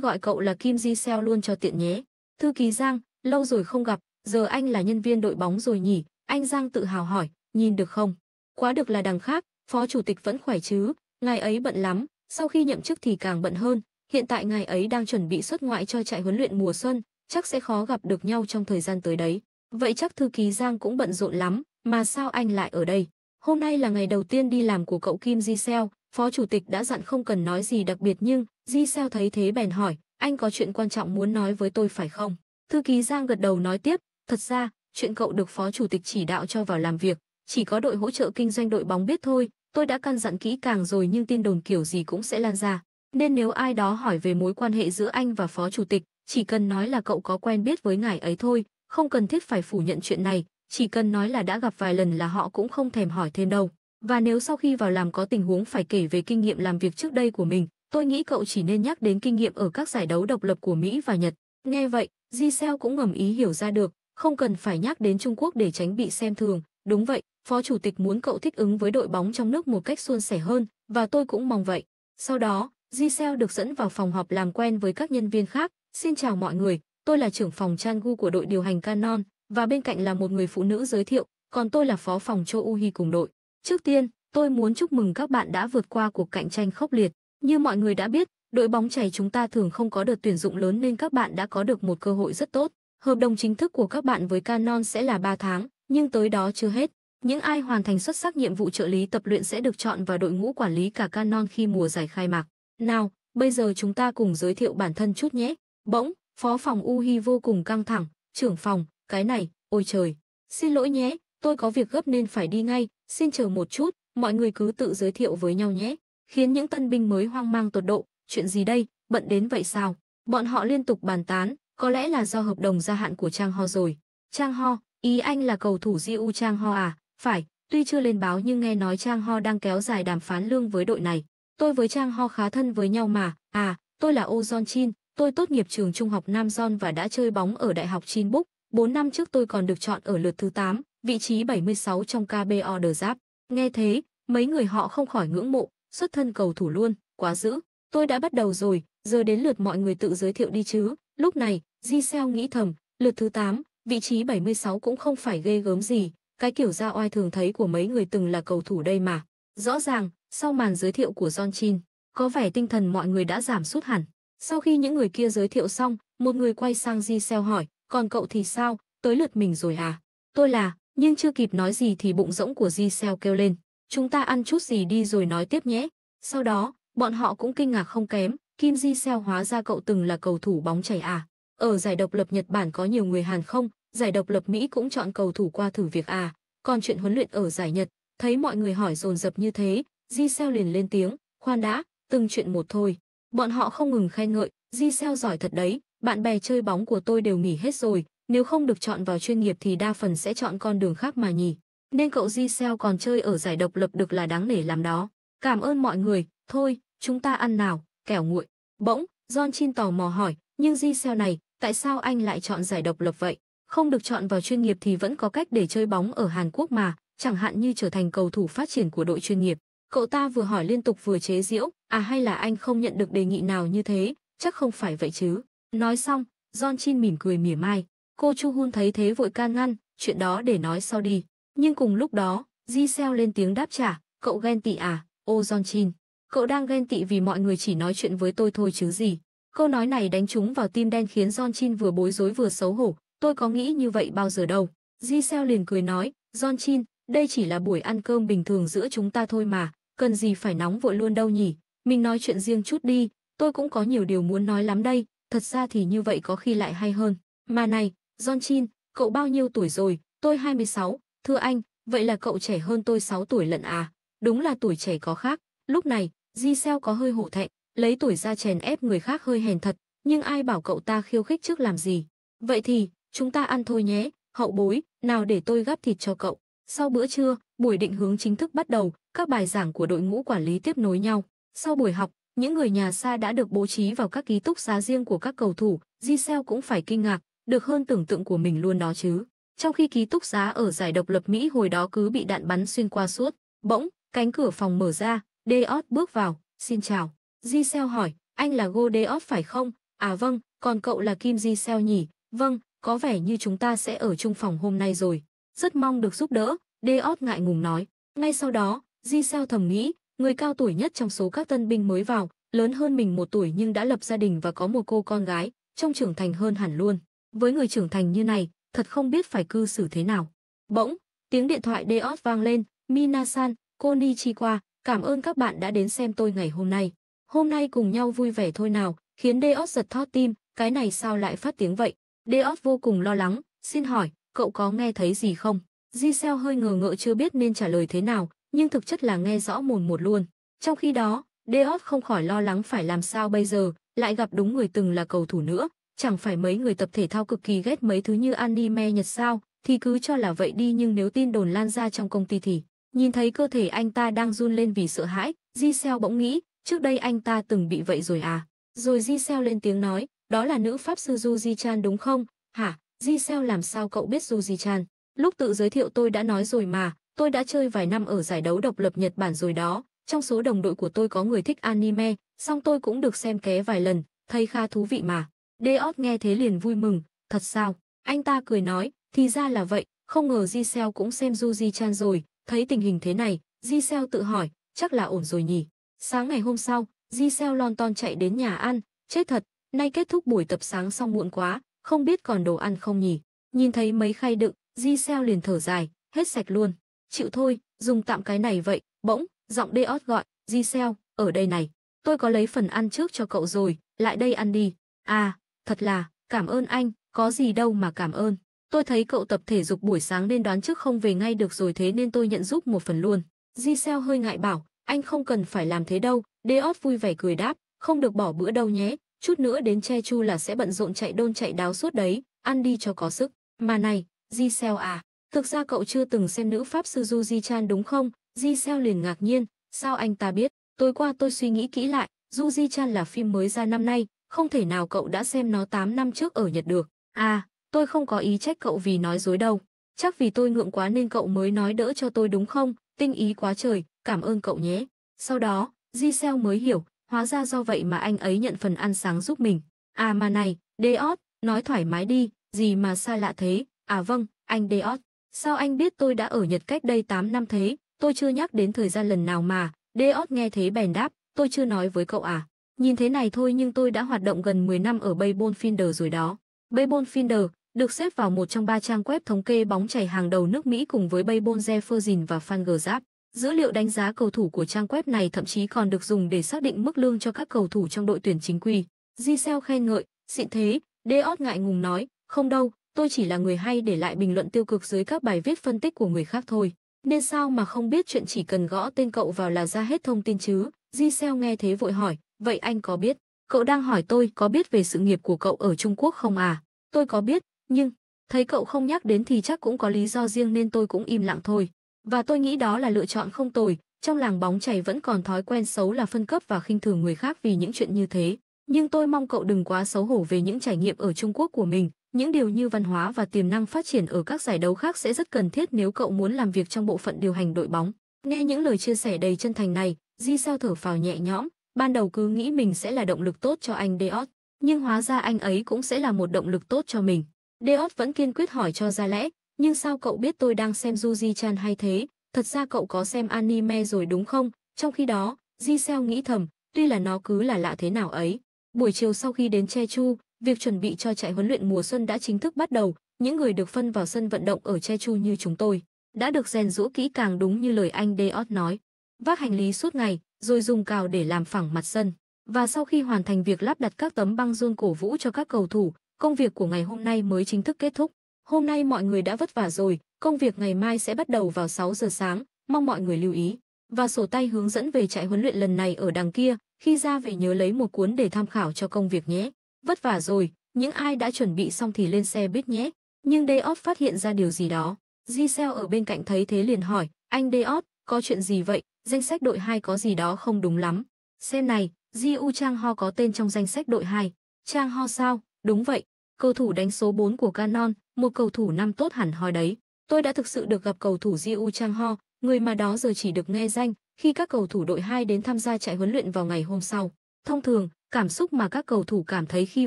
gọi cậu là Kim Ji Seo luôn cho tiện nhé. Thư ký Giang, lâu rồi không gặp, giờ anh là nhân viên đội bóng rồi nhỉ? Anh Giang tự hào hỏi, nhìn được không? Quá được là đằng khác, phó chủ tịch vẫn khỏe chứ, ngài ấy bận lắm, sau khi nhậm chức thì càng bận hơn, hiện tại ngài ấy đang chuẩn bị xuất ngoại cho trại huấn luyện mùa xuân. Chắc sẽ khó gặp được nhau trong thời gian tới đấy. Vậy chắc thư ký Giang cũng bận rộn lắm, mà sao anh lại ở đây? Hôm nay là ngày đầu tiên đi làm của cậu Kim Ji Seo, phó chủ tịch đã dặn không cần nói gì đặc biệt nhưng Ji Seo thấy thế bèn hỏi, anh có chuyện quan trọng muốn nói với tôi phải không? Thư ký Giang gật đầu nói tiếp, thật ra, chuyện cậu được phó chủ tịch chỉ đạo cho vào làm việc, chỉ có đội hỗ trợ kinh doanh đội bóng biết thôi, tôi đã căn dặn kỹ càng rồi nhưng tin đồn kiểu gì cũng sẽ lan ra. Nên nếu ai đó hỏi về mối quan hệ giữa anh và phó chủ tịch, chỉ cần nói là cậu có quen biết với ngài ấy thôi, không cần thiết phải phủ nhận chuyện này, chỉ cần nói là đã gặp vài lần là họ cũng không thèm hỏi thêm đâu. Và nếu sau khi vào làm có tình huống phải kể về kinh nghiệm làm việc trước đây của mình, tôi nghĩ cậu chỉ nên nhắc đến kinh nghiệm ở các giải đấu độc lập của Mỹ và Nhật. Nghe vậy, Ji Seo cũng ngầm ý hiểu ra được, không cần phải nhắc đến Trung Quốc để tránh bị xem thường. Đúng vậy, phó chủ tịch muốn cậu thích ứng với đội bóng trong nước một cách suôn sẻ hơn, và tôi cũng mong vậy. Sau đó, Ji Seo được dẫn vào phòng họp làm quen với các nhân viên khác. Xin chào mọi người, tôi là trưởng phòng Changu của đội điều hành Canon, và bên cạnh là một người phụ nữ giới thiệu, còn tôi là phó phòng Cho Uhi cùng đội. Trước tiên, tôi muốn chúc mừng các bạn đã vượt qua cuộc cạnh tranh khốc liệt. Như mọi người đã biết, đội bóng chày chúng ta thường không có đợt tuyển dụng lớn nên các bạn đã có được một cơ hội rất tốt. Hợp đồng chính thức của các bạn với Canon sẽ là ba tháng, nhưng tới đó chưa hết. Những ai hoàn thành xuất sắc nhiệm vụ trợ lý tập luyện sẽ được chọn vào đội ngũ quản lý cả Canon khi mùa giải khai mạc. Nào, bây giờ chúng ta cùng giới thiệu bản thân chút nhé. Bỗng, phó phòng Uhi vô cùng căng thẳng, trưởng phòng, cái này, ôi trời. Xin lỗi nhé, tôi có việc gấp nên phải đi ngay, xin chờ một chút, mọi người cứ tự giới thiệu với nhau nhé. Khiến những tân binh mới hoang mang tột độ, chuyện gì đây, bận đến vậy sao? Bọn họ liên tục bàn tán, có lẽ là do hợp đồng gia hạn của Chang Ho rồi. Chang Ho, ý anh là cầu thủ Jiu Chang Ho à? Phải, tuy chưa lên báo nhưng nghe nói Chang Ho đang kéo dài đàm phán lương với đội này. Tôi với Chang Ho khá thân với nhau mà, à, tôi là Oh Jong Chin. Tôi tốt nghiệp trường trung học Nam Son và đã chơi bóng ở Đại học Chinbuk. bốn năm trước tôi còn được chọn ở lượt thứ tám, vị trí bảy mươi sáu trong ca bê o The Giáp. Nghe thế, mấy người họ không khỏi ngưỡng mộ, xuất thân cầu thủ luôn, quá dữ. Tôi đã bắt đầu rồi, giờ đến lượt mọi người tự giới thiệu đi chứ. Lúc này, Ji Seo nghĩ thầm, lượt thứ tám, vị trí bảy mươi sáu cũng không phải ghê gớm gì. Cái kiểu ra oai thường thấy của mấy người từng là cầu thủ đây mà. Rõ ràng, sau màn giới thiệu của Jong Chin, có vẻ tinh thần mọi người đã giảm sút hẳn. Sau khi những người kia giới thiệu xong, một người quay sang Ji Seo hỏi, còn cậu thì sao, tới lượt mình rồi à? Tôi là, nhưng chưa kịp nói gì thì bụng rỗng của Ji Seo kêu lên, chúng ta ăn chút gì đi rồi nói tiếp nhé. Sau đó, bọn họ cũng kinh ngạc không kém, Kim Ji Seo hóa ra cậu từng là cầu thủ bóng chày à? Ở giải độc lập Nhật Bản có nhiều người Hàn không, giải độc lập Mỹ cũng chọn cầu thủ qua thử việc à? Còn chuyện huấn luyện ở giải Nhật, thấy mọi người hỏi dồn dập như thế, Ji Seo liền lên tiếng, khoan đã, từng chuyện một thôi. Bọn họ không ngừng khen ngợi, Ji Seo giỏi thật đấy, bạn bè chơi bóng của tôi đều nghỉ hết rồi, nếu không được chọn vào chuyên nghiệp thì đa phần sẽ chọn con đường khác mà nhỉ. Nên cậu Ji Seo còn chơi ở giải độc lập được là đáng nể làm đó. Cảm ơn mọi người, thôi, chúng ta ăn nào, kẻo nguội. Bỗng, Jong Chin tò mò hỏi, nhưng Ji Seo này, tại sao anh lại chọn giải độc lập vậy? Không được chọn vào chuyên nghiệp thì vẫn có cách để chơi bóng ở Hàn Quốc mà, chẳng hạn như trở thành cầu thủ phát triển của đội chuyên nghiệp. Cậu ta vừa hỏi liên tục vừa chế giễu, à hay là anh không nhận được đề nghị nào như thế, chắc không phải vậy chứ. Nói xong, Jong Chin mỉm cười mỉa mai, cô Chu Hun thấy thế vội can ngăn, chuyện đó để nói sau đi. Nhưng cùng lúc đó, Ji Seo lên tiếng đáp trả, cậu ghen tị à, Oh Jong Chin. Cậu đang ghen tị vì mọi người chỉ nói chuyện với tôi thôi chứ gì. Câu nói này đánh trúng vào tim đen khiến Jong Chin vừa bối rối vừa xấu hổ, tôi có nghĩ như vậy bao giờ đâu. Ji Seo liền cười nói, Jong Chin, Đây chỉ là buổi ăn cơm bình thường giữa chúng ta thôi mà, cần gì phải nóng vội luôn đâu nhỉ? Mình nói chuyện riêng chút đi, tôi cũng có nhiều điều muốn nói lắm đây, thật ra thì như vậy có khi lại hay hơn. Mà này, John Chin, cậu bao nhiêu tuổi rồi? Tôi hai mươi sáu, thưa anh, vậy là cậu trẻ hơn tôi sáu tuổi lận à? Đúng là tuổi trẻ có khác. Lúc này, Giselle có hơi hổ thẹn, lấy tuổi ra chèn ép người khác hơi hèn thật, nhưng ai bảo cậu ta khiêu khích trước làm gì? Vậy thì, chúng ta ăn thôi nhé, hậu bối, nào để tôi gắp thịt cho cậu. Sau bữa trưa, buổi định hướng chính thức bắt đầu, các bài giảng của đội ngũ quản lý tiếp nối nhau. Sau buổi học, những người nhà xa đã được bố trí vào các ký túc xá riêng của các cầu thủ, Giselle cũng phải kinh ngạc, được hơn tưởng tượng của mình luôn đó chứ. Trong khi ký túc xá ở giải độc lập Mỹ hồi đó cứ bị đạn bắn xuyên qua suốt, bỗng, cánh cửa phòng mở ra, Deod bước vào, xin chào. Giselle hỏi, anh là Go Deod phải không? À vâng, còn cậu là Kim Giselle nhỉ? Vâng, có vẻ như chúng ta sẽ ở chung phòng hôm nay rồi. Rất mong được giúp đỡ, Deod ngại ngùng nói. Ngay sau đó, Giselle thầm nghĩ, người cao tuổi nhất trong số các tân binh mới vào, lớn hơn mình một tuổi nhưng đã lập gia đình và có một cô con gái, trông trưởng thành hơn hẳn luôn. Với người trưởng thành như này, thật không biết phải cư xử thế nào. Bỗng, tiếng điện thoại Deod vang lên, Minasan, konnichiwa, cảm ơn các bạn đã đến xem tôi ngày hôm nay. Hôm nay cùng nhau vui vẻ thôi nào, khiến Deod giật thót tim, cái này sao lại phát tiếng vậy? Deod vô cùng lo lắng, xin hỏi, cậu có nghe thấy gì không? Giselle hơi ngờ ngợ chưa biết nên trả lời thế nào, nhưng thực chất là nghe rõ mồn một luôn. Trong khi đó, Deod không khỏi lo lắng phải làm sao bây giờ, lại gặp đúng người từng là cầu thủ nữa. Chẳng phải mấy người tập thể thao cực kỳ ghét mấy thứ như anime Nhật sao, thì cứ cho là vậy đi, nhưng nếu tin đồn lan ra trong công ty thì... Nhìn thấy cơ thể anh ta đang run lên vì sợ hãi, Giselle bỗng nghĩ, trước đây anh ta từng bị vậy rồi à? Rồi Giselle lên tiếng nói, đó là nữ pháp sư Yuji-chan đúng không? Hả? Giselle làm sao cậu biết Yuji-chan? Lúc tự giới thiệu tôi đã nói rồi mà, tôi đã chơi vài năm ở giải đấu độc lập Nhật Bản rồi đó. Trong số đồng đội của tôi có người thích anime, song tôi cũng được xem ké vài lần, thấy khá thú vị mà. Deod nghe thế liền vui mừng, thật sao? Anh ta cười nói, thì ra là vậy, không ngờ Giselle cũng xem Yuji-chan rồi. Thấy tình hình thế này, Giselle tự hỏi, chắc là ổn rồi nhỉ? Sáng ngày hôm sau, Giselle lon ton chạy đến nhà ăn, chết thật, nay kết thúc buổi tập sáng xong muộn quá, không biết còn đồ ăn không nhỉ? Nhìn thấy mấy khay đựng, Giselle liền thở dài, hết sạch luôn. Chịu thôi, dùng tạm cái này vậy. Bỗng, giọng Deod gọi, Giselle, ở đây này. Tôi có lấy phần ăn trước cho cậu rồi, lại đây ăn đi. À, thật là, cảm ơn anh, có gì đâu mà cảm ơn. Tôi thấy cậu tập thể dục buổi sáng nên đoán trước không về ngay được rồi, thế nên tôi nhận giúp một phần luôn. Giselle hơi ngại bảo, anh không cần phải làm thế đâu. Deod vui vẻ cười đáp, không được bỏ bữa đâu nhé. Chút nữa đến Jeju là sẽ bận rộn chạy đôn chạy đáo suốt đấy, ăn đi cho có sức. Mà này, Giselle à, thực ra cậu chưa từng xem nữ pháp sư Yuji-chan đúng không? Giselle liền ngạc nhiên, sao anh ta biết? Tối qua tôi suy nghĩ kỹ lại, Yuji-chan là phim mới ra năm nay, không thể nào cậu đã xem nó tám năm trước ở Nhật được. À... Tôi không có ý trách cậu vì nói dối đâu. Chắc vì tôi ngượng quá nên cậu mới nói đỡ cho tôi đúng không? Tinh ý quá trời, cảm ơn cậu nhé. Sau đó, Giselle mới hiểu, hóa ra do vậy mà anh ấy nhận phần ăn sáng giúp mình. À mà này, Deod, nói thoải mái đi, gì mà xa lạ thế? À vâng, anh Deod. Sao anh biết tôi đã ở Nhật cách đây tám năm thế? Tôi chưa nhắc đến thời gian lần nào mà. Deod nghe thế bèn đáp, tôi chưa nói với cậu à? Nhìn thế này thôi nhưng tôi đã hoạt động gần mười năm ở Baseball Finder rồi đó. Baseball Finder được xếp vào một trong ba trang web thống kê bóng chày hàng đầu nước Mỹ cùng với Baseball Jefferson và FanGraphs. Dữ liệu đánh giá cầu thủ của trang web này thậm chí còn được dùng để xác định mức lương cho các cầu thủ trong đội tuyển chính quy. Giselle khen ngợi, xịn thế. Deod ngại ngùng nói, không đâu, tôi chỉ là người hay để lại bình luận tiêu cực dưới các bài viết phân tích của người khác thôi. Nên sao mà không biết chuyện, chỉ cần gõ tên cậu vào là ra hết thông tin chứ. Giselle nghe thế vội hỏi, vậy anh có biết? Cậu đang hỏi tôi có biết về sự nghiệp của cậu ở Trung Quốc không à? Tôi có biết. Nhưng, thấy cậu không nhắc đến thì chắc cũng có lý do riêng nên tôi cũng im lặng thôi. Và tôi nghĩ đó là lựa chọn không tồi, trong làng bóng chày vẫn còn thói quen xấu là phân cấp và khinh thường người khác vì những chuyện như thế. Nhưng tôi mong cậu đừng quá xấu hổ về những trải nghiệm ở Trung Quốc của mình, những điều như văn hóa và tiềm năng phát triển ở các giải đấu khác sẽ rất cần thiết nếu cậu muốn làm việc trong bộ phận điều hành đội bóng. Nghe những lời chia sẻ đầy chân thành này, Giselle thở phào nhẹ nhõm, ban đầu cứ nghĩ mình sẽ là động lực tốt cho anh Deod, nhưng hóa ra anh ấy cũng sẽ là một động lực tốt cho mình. Deod vẫn kiên quyết hỏi cho ra lẽ, nhưng sao cậu biết tôi đang xem Yuji-chan hay thế? Thật ra cậu có xem anime rồi đúng không? Trong khi đó, Giselle nghĩ thầm, tuy là nó cứ là lạ thế nào ấy. Buổi chiều sau khi đến Jeju, việc chuẩn bị cho trại huấn luyện mùa xuân đã chính thức bắt đầu, những người được phân vào sân vận động ở Jeju như chúng tôi. đã được rèn rũa kỹ càng đúng như lời anh Deot nói. Vác hành lý suốt ngày, rồi dùng cào để làm phẳng mặt sân. Và sau khi hoàn thành việc lắp đặt các tấm băng rôn cổ vũ cho các cầu thủ, công việc của ngày hôm nay mới chính thức kết thúc. Hôm nay mọi người đã vất vả rồi, công việc ngày mai sẽ bắt đầu vào sáu giờ sáng, mong mọi người lưu ý. Và sổ tay hướng dẫn về trại huấn luyện lần này ở đằng kia, khi ra về nhớ lấy một cuốn để tham khảo cho công việc nhé. Vất vả rồi, những ai đã chuẩn bị xong thì lên xe buýt nhé. Nhưng Deot phát hiện ra điều gì đó. Giselle ở bên cạnh thấy thế liền hỏi, anh Deot, có chuyện gì vậy? Danh sách đội hai có gì đó không đúng lắm. Xem này, Jiu Chang Ho có tên trong danh sách đội hai. Chang Ho sao? Đúng vậy. Cầu thủ đánh số bốn của Canon, một cầu thủ năm tốt hẳn hoi đấy. Tôi đã thực sự được gặp cầu thủ Jiu Chang Ho, người mà đó giờ chỉ được nghe danh khi các cầu thủ đội hai đến tham gia trại huấn luyện vào ngày hôm sau. Thông thường, cảm xúc mà các cầu thủ cảm thấy khi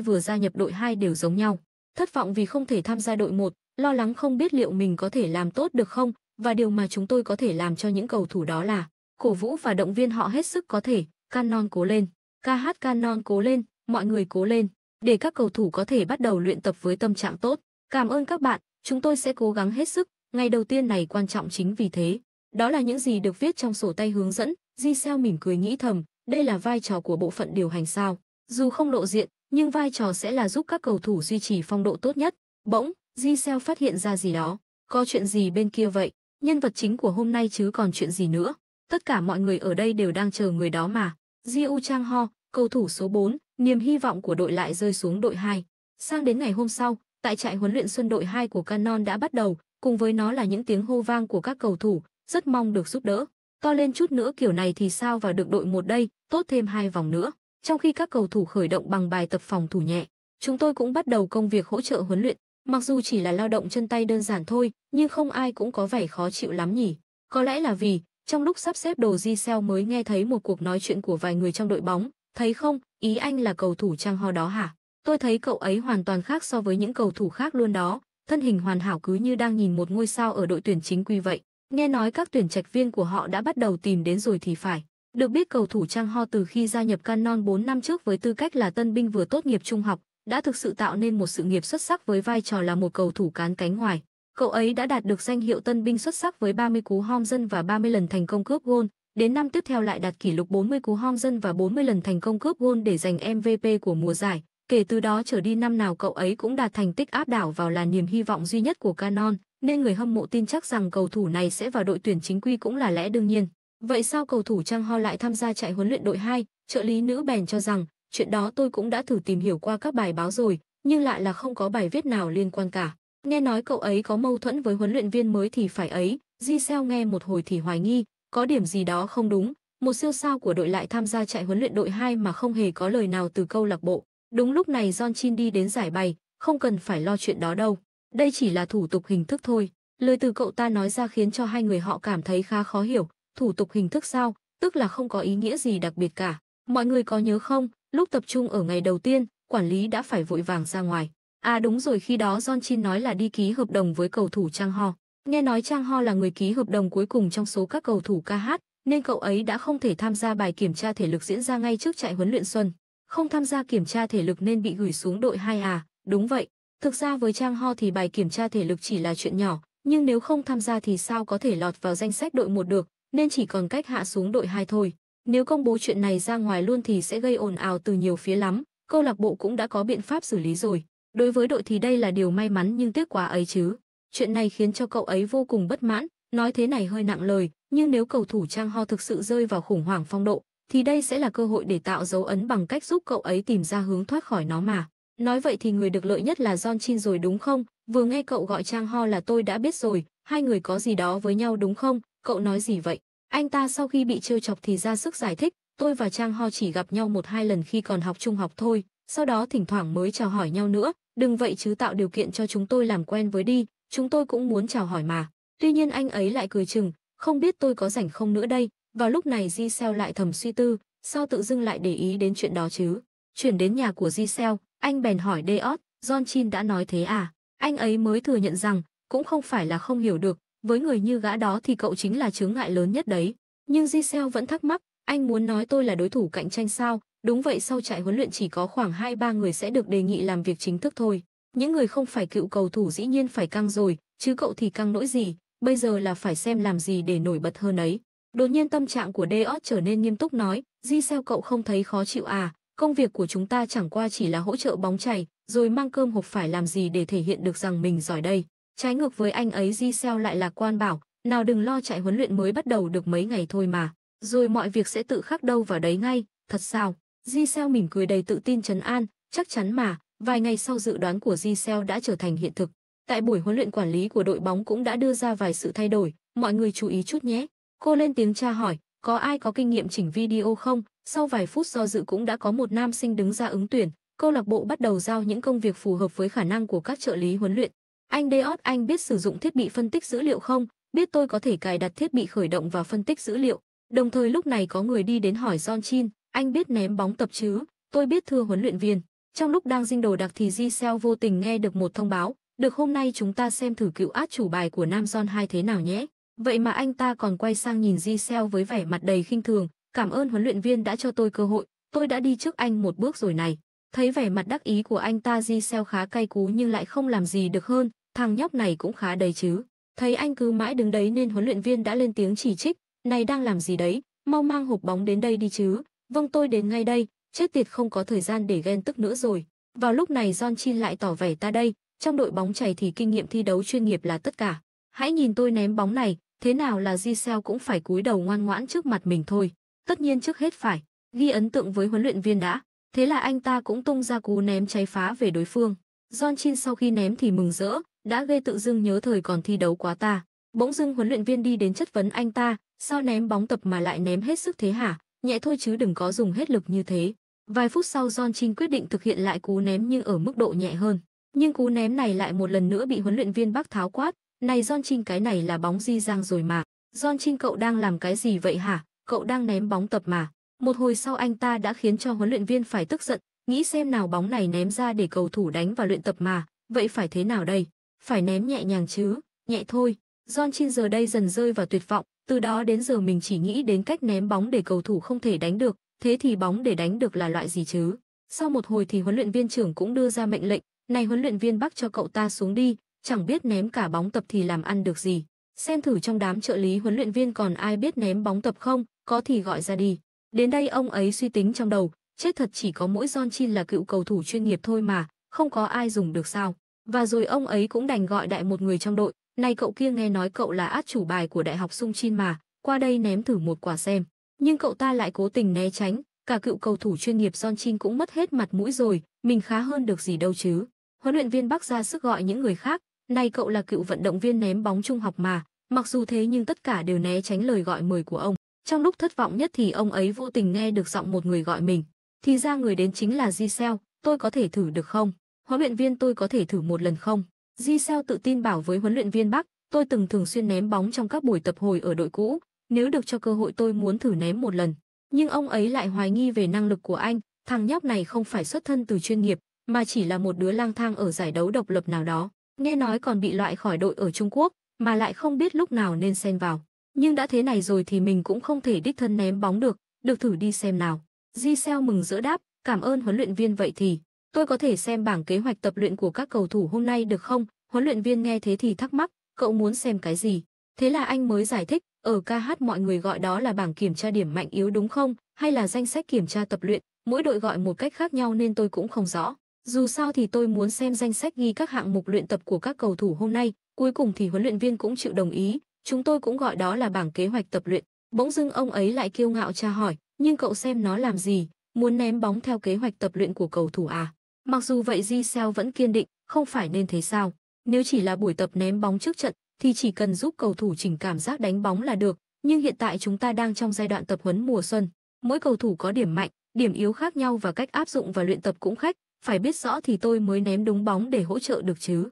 vừa gia nhập đội hai đều giống nhau. Thất vọng vì không thể tham gia đội một, lo lắng không biết liệu mình có thể làm tốt được không, và điều mà chúng tôi có thể làm cho những cầu thủ đó là cổ vũ và động viên họ hết sức có thể. Canon cố lên, ca hát Canon cố lên, mọi người cố lên, để các cầu thủ có thể bắt đầu luyện tập với tâm trạng tốt. Cảm ơn các bạn, chúng tôi sẽ cố gắng hết sức, ngày đầu tiên này quan trọng chính vì thế. Đó là những gì được viết trong sổ tay hướng dẫn, Giselle mỉm cười nghĩ thầm, đây là vai trò của bộ phận điều hành sao. Dù không lộ diện, nhưng vai trò sẽ là giúp các cầu thủ duy trì phong độ tốt nhất. Bỗng, Giselle phát hiện ra gì đó. Có chuyện gì bên kia vậy? Nhân vật chính của hôm nay chứ còn chuyện gì nữa. Tất cả mọi người ở đây đều đang chờ người đó mà. Jiu Chang Ho, cầu thủ số bốn, niềm hy vọng của đội lại rơi xuống đội hai. Sang đến ngày hôm sau, tại trại huấn luyện xuân đội hai của Canon đã bắt đầu, cùng với nó là những tiếng hô vang của các cầu thủ, rất mong được giúp đỡ. To lên chút nữa kiểu này thì sao vào được đội một đây, tốt thêm hai vòng nữa. Trong khi các cầu thủ khởi động bằng bài tập phòng thủ nhẹ, chúng tôi cũng bắt đầu công việc hỗ trợ huấn luyện. Mặc dù chỉ là lao động chân tay đơn giản thôi, nhưng không ai cũng có vẻ khó chịu lắm nhỉ. Có lẽ là vì, trong lúc sắp xếp đồ Giselle mới nghe thấy một cuộc nói chuyện của vài người trong đội bóng. Thấy không, ý anh là cầu thủ Chang Ho đó hả? Tôi thấy cậu ấy hoàn toàn khác so với những cầu thủ khác luôn đó. Thân hình hoàn hảo cứ như đang nhìn một ngôi sao ở đội tuyển chính quy vậy. Nghe nói các tuyển trạch viên của họ đã bắt đầu tìm đến rồi thì phải. Được biết cầu thủ Chang Ho từ khi gia nhập Canon bốn năm trước với tư cách là tân binh vừa tốt nghiệp trung học, đã thực sự tạo nên một sự nghiệp xuất sắc với vai trò là một cầu thủ cán cánh ngoài. Cậu ấy đã đạt được danh hiệu tân binh xuất sắc với ba mươi cú hom dân và ba mươi lần thành công cướp gôn, đến năm tiếp theo lại đạt kỷ lục bốn mươi cú hom dân và bốn mươi lần thành công cướp gôn để giành em vê pê của mùa giải. Kể từ đó trở đi năm nào cậu ấy cũng đạt thành tích áp đảo vào là niềm hy vọng duy nhất của Canon, nên người hâm mộ tin chắc rằng cầu thủ này sẽ vào đội tuyển chính quy cũng là lẽ đương nhiên. Vậy sao cầu thủ Chang Ho lại tham gia trại huấn luyện đội hai? Trợ lý nữ bèn cho rằng, chuyện đó tôi cũng đã thử tìm hiểu qua các bài báo rồi, nhưng lại là không có bài viết nào liên quan cả. Nghe nói cậu ấy có mâu thuẫn với huấn luyện viên mới thì phải ấy. Giselle nghe một hồi thì hoài nghi, có điểm gì đó không đúng. Một siêu sao của đội lại tham gia trại huấn luyện đội hai mà không hề có lời nào từ câu lạc bộ. Đúng lúc này John Chin đi đến giải bày, không cần phải lo chuyện đó đâu. Đây chỉ là thủ tục hình thức thôi. Lời từ cậu ta nói ra khiến cho hai người họ cảm thấy khá khó hiểu. Thủ tục hình thức sao? Tức là không có ý nghĩa gì đặc biệt cả. Mọi người có nhớ không? Lúc tập trung ở ngày đầu tiên, quản lý đã phải vội vàng ra ngoài. À đúng rồi, khi đó John Chin nói là đi ký hợp đồng với cầu thủ Chang Ho. Nghe nói Chang Ho là người ký hợp đồng cuối cùng trong số các cầu thủ ca hát, nên cậu ấy đã không thể tham gia bài kiểm tra thể lực diễn ra ngay trước trại huấn luyện xuân. Không tham gia kiểm tra thể lực nên bị gửi xuống đội hai à? Đúng vậy. Thực ra với Chang Ho thì bài kiểm tra thể lực chỉ là chuyện nhỏ, nhưng nếu không tham gia thì sao có thể lọt vào danh sách đội một được, nên chỉ còn cách hạ xuống đội hai thôi. Nếu công bố chuyện này ra ngoài luôn thì sẽ gây ồn ào từ nhiều phía lắm. Câu lạc bộ cũng đã có biện pháp xử lý rồi. Đối với đội thì đây là điều may mắn, nhưng tiếc quá ấy chứ. Chuyện này khiến cho cậu ấy vô cùng bất mãn. Nói thế này hơi nặng lời, nhưng nếu cầu thủ Chang Ho thực sự rơi vào khủng hoảng phong độ, thì đây sẽ là cơ hội để tạo dấu ấn bằng cách giúp cậu ấy tìm ra hướng thoát khỏi nó mà. Nói vậy thì người được lợi nhất là John Chin rồi đúng không? Vừa nghe cậu gọi Chang Ho là tôi đã biết rồi, hai người có gì đó với nhau đúng không? Cậu nói gì vậy? Anh ta sau khi bị trêu chọc thì ra sức giải thích, tôi và Chang Ho chỉ gặp nhau một hai lần khi còn học trung học thôi, sau đó thỉnh thoảng mới chào hỏi nhau nữa. Đừng vậy chứ, tạo điều kiện cho chúng tôi làm quen với đi, chúng tôi cũng muốn chào hỏi mà. Tuy nhiên anh ấy lại cười chừng, không biết tôi có rảnh không nữa đây. Vào lúc này Giselle lại thầm suy tư, sao tự dưng lại để ý đến chuyện đó chứ? Chuyển đến nhà của Giselle, anh bèn hỏi Deot, John Chin đã nói thế à? Anh ấy mới thừa nhận rằng, cũng không phải là không hiểu được, với người như gã đó thì cậu chính là chướng ngại lớn nhất đấy. Nhưng Giselle vẫn thắc mắc, anh muốn nói tôi là đối thủ cạnh tranh sao? Đúng vậy, sau trại huấn luyện chỉ có khoảng hai ba người sẽ được đề nghị làm việc chính thức thôi. Những người không phải cựu cầu thủ dĩ nhiên phải căng rồi, chứ cậu thì căng nỗi gì? bây giờ là phải xem làm gì để nổi bật hơn ấy. Đột nhiên tâm trạng của Deot trở nên nghiêm túc nói, Di Sao cậu không thấy khó chịu à, công việc của chúng ta chẳng qua chỉ là hỗ trợ bóng chày, rồi mang cơm hộp phải làm gì để thể hiện được rằng mình giỏi đây. Trái ngược với anh ấy Di Sao lại lạc quan bảo, nào đừng lo chạy huấn luyện mới bắt đầu được mấy ngày thôi mà, rồi mọi việc sẽ tự khắc đâu vào đấy ngay, thật sao? Di Sao mỉm cười đầy tự tin trấn an, chắc chắn mà, vài ngày sau dự đoán của Di Sao đã trở thành hiện thực. Tại buổi huấn luyện quản lý của đội bóng cũng đã đưa ra vài sự thay đổi, mọi người chú ý chút nhé. Cô lên tiếng tra hỏi, có ai có kinh nghiệm chỉnh video không? Sau vài phút do dự cũng đã có một nam sinh đứng ra ứng tuyển, câu lạc bộ bắt đầu giao những công việc phù hợp với khả năng của các trợ lý huấn luyện. Anh Deot, anh biết sử dụng thiết bị phân tích dữ liệu không? Biết tôi có thể cài đặt thiết bị khởi động và phân tích dữ liệu. Đồng thời lúc này có người đi đến hỏi John Chin, anh biết ném bóng tập chứ? Tôi biết thưa huấn luyện viên. Trong lúc đang dinh đồ đặc thì Giselle vô tình nghe được một thông báo, được hôm nay chúng ta xem thử cựu át chủ bài của Nam John hai thế nào nhé. Vậy mà anh ta còn quay sang nhìn Giselle với vẻ mặt đầy khinh thường, cảm ơn huấn luyện viên đã cho tôi cơ hội, tôi đã đi trước anh một bước rồi này. Thấy vẻ mặt đắc ý của anh ta Giselle khá cay cú nhưng lại không làm gì được hơn, thằng nhóc này cũng khá đầy chứ. Thấy anh cứ mãi đứng đấy nên huấn luyện viên đã lên tiếng chỉ trích, này đang làm gì đấy, mau mang hộp bóng đến đây đi chứ. Vâng tôi đến ngay đây, chết tiệt không có thời gian để ghen tức nữa rồi. Vào lúc này John Chin lại tỏ vẻ ta đây, trong đội bóng chày thì kinh nghiệm thi đấu chuyên nghiệp là tất cả. Hãy nhìn tôi ném bóng này, thế nào là Giselle cũng phải cúi đầu ngoan ngoãn trước mặt mình thôi. Tất nhiên trước hết phải ghi ấn tượng với huấn luyện viên đã. Thế là anh ta cũng tung ra cú ném cháy phá về đối phương. John Chin sau khi ném thì mừng rỡ, đã ghê tự dưng nhớ thời còn thi đấu quá ta. Bỗng dưng huấn luyện viên đi đến chất vấn anh ta, sao ném bóng tập mà lại ném hết sức thế hả? Nhẹ thôi chứ đừng có dùng hết lực như thế. Vài phút sau John Chin quyết định thực hiện lại cú ném nhưng ở mức độ nhẹ hơn. Nhưng cú ném này lại một lần nữa bị huấn luyện viên bác tháo quát. Này John Chin cái này là bóng di giang rồi mà. John Chin cậu đang làm cái gì vậy hả? Cậu đang ném bóng tập mà. Một hồi sau anh ta đã khiến cho huấn luyện viên phải tức giận. Nghĩ xem nào bóng này ném ra để cầu thủ đánh vào luyện tập mà. Vậy phải thế nào đây? Phải ném nhẹ nhàng chứ. Nhẹ thôi. John Chin giờ đây dần rơi vào tuyệt vọng. Từ đó đến giờ mình chỉ nghĩ đến cách ném bóng để cầu thủ không thể đánh được. Thế thì bóng để đánh được là loại gì chứ? Sau một hồi thì huấn luyện viên trưởng cũng đưa ra mệnh lệnh. Này huấn luyện viên bác cho cậu ta xuống đi. Chẳng biết ném cả bóng tập thì làm ăn được gì. Xem thử trong đám trợ lý huấn luyện viên còn ai biết ném bóng tập không, có thì gọi ra đi. Đến đây ông ấy suy tính trong đầu, chết thật chỉ có mỗi John Chin là cựu cầu thủ chuyên nghiệp thôi mà, không có ai dùng được sao. Và rồi ông ấy cũng đành gọi đại một người trong đội, này cậu kia nghe nói cậu là át chủ bài của Đại học Sung Chin mà, qua đây ném thử một quả xem. Nhưng cậu ta lại cố tình né tránh, cả cựu cầu thủ chuyên nghiệp John Chin cũng mất hết mặt mũi rồi, mình khá hơn được gì đâu chứ. Huấn luyện viên Bắc ra sức gọi những người khác, này cậu là cựu vận động viên ném bóng trung học mà, mặc dù thế nhưng tất cả đều né tránh lời gọi mời của ông. Trong lúc thất vọng nhất thì ông ấy vô tình nghe được giọng một người gọi mình. Thì ra người đến chính là Giselle, tôi có thể thử được không? Huấn luyện viên tôi có thể thử một lần không? Giselle tự tin bảo với huấn luyện viên Bắc, tôi từng thường xuyên ném bóng trong các buổi tập hồi ở đội cũ, nếu được cho cơ hội tôi muốn thử ném một lần. Nhưng ông ấy lại hoài nghi về năng lực của anh, thằng nhóc này không phải xuất thân từ chuyên nghiệp, mà chỉ là một đứa lang thang ở giải đấu độc lập nào đó. Nghe nói còn bị loại khỏi đội ở Trung Quốc, mà lại không biết lúc nào nên xen vào. Nhưng đã thế này rồi thì mình cũng không thể đích thân ném bóng được, được thử đi xem nào. Giselle mừng rỡ đáp, cảm ơn huấn luyện viên vậy thì. Tôi có thể xem bảng kế hoạch tập luyện của các cầu thủ hôm nay được không? Huấn luyện viên nghe thế thì thắc mắc, cậu muốn xem cái gì? Thế là anh mới giải thích, ở ca hát mọi người gọi đó là bảng kiểm tra điểm mạnh yếu đúng không? Hay là danh sách kiểm tra tập luyện, mỗi đội gọi một cách khác nhau nên tôi cũng không rõ. Dù sao thì tôi muốn xem danh sách ghi các hạng mục luyện tập của các cầu thủ hôm nay, cuối cùng thì huấn luyện viên cũng chịu đồng ý. Chúng tôi cũng gọi đó là bảng kế hoạch tập luyện. Bỗng dưng ông ấy lại kiêu ngạo tra hỏi, nhưng cậu xem nó làm gì, muốn ném bóng theo kế hoạch tập luyện của cầu thủ à? Mặc dù vậy Giselle vẫn kiên định, không phải nên thế sao? Nếu chỉ là buổi tập ném bóng trước trận, thì chỉ cần giúp cầu thủ chỉnh cảm giác đánh bóng là được. Nhưng hiện tại chúng ta đang trong giai đoạn tập huấn mùa xuân. Mỗi cầu thủ có điểm mạnh, điểm yếu khác nhau và cách áp dụng và luyện tập cũng khác. Phải biết rõ thì tôi mới ném đúng bóng để hỗ trợ được chứ.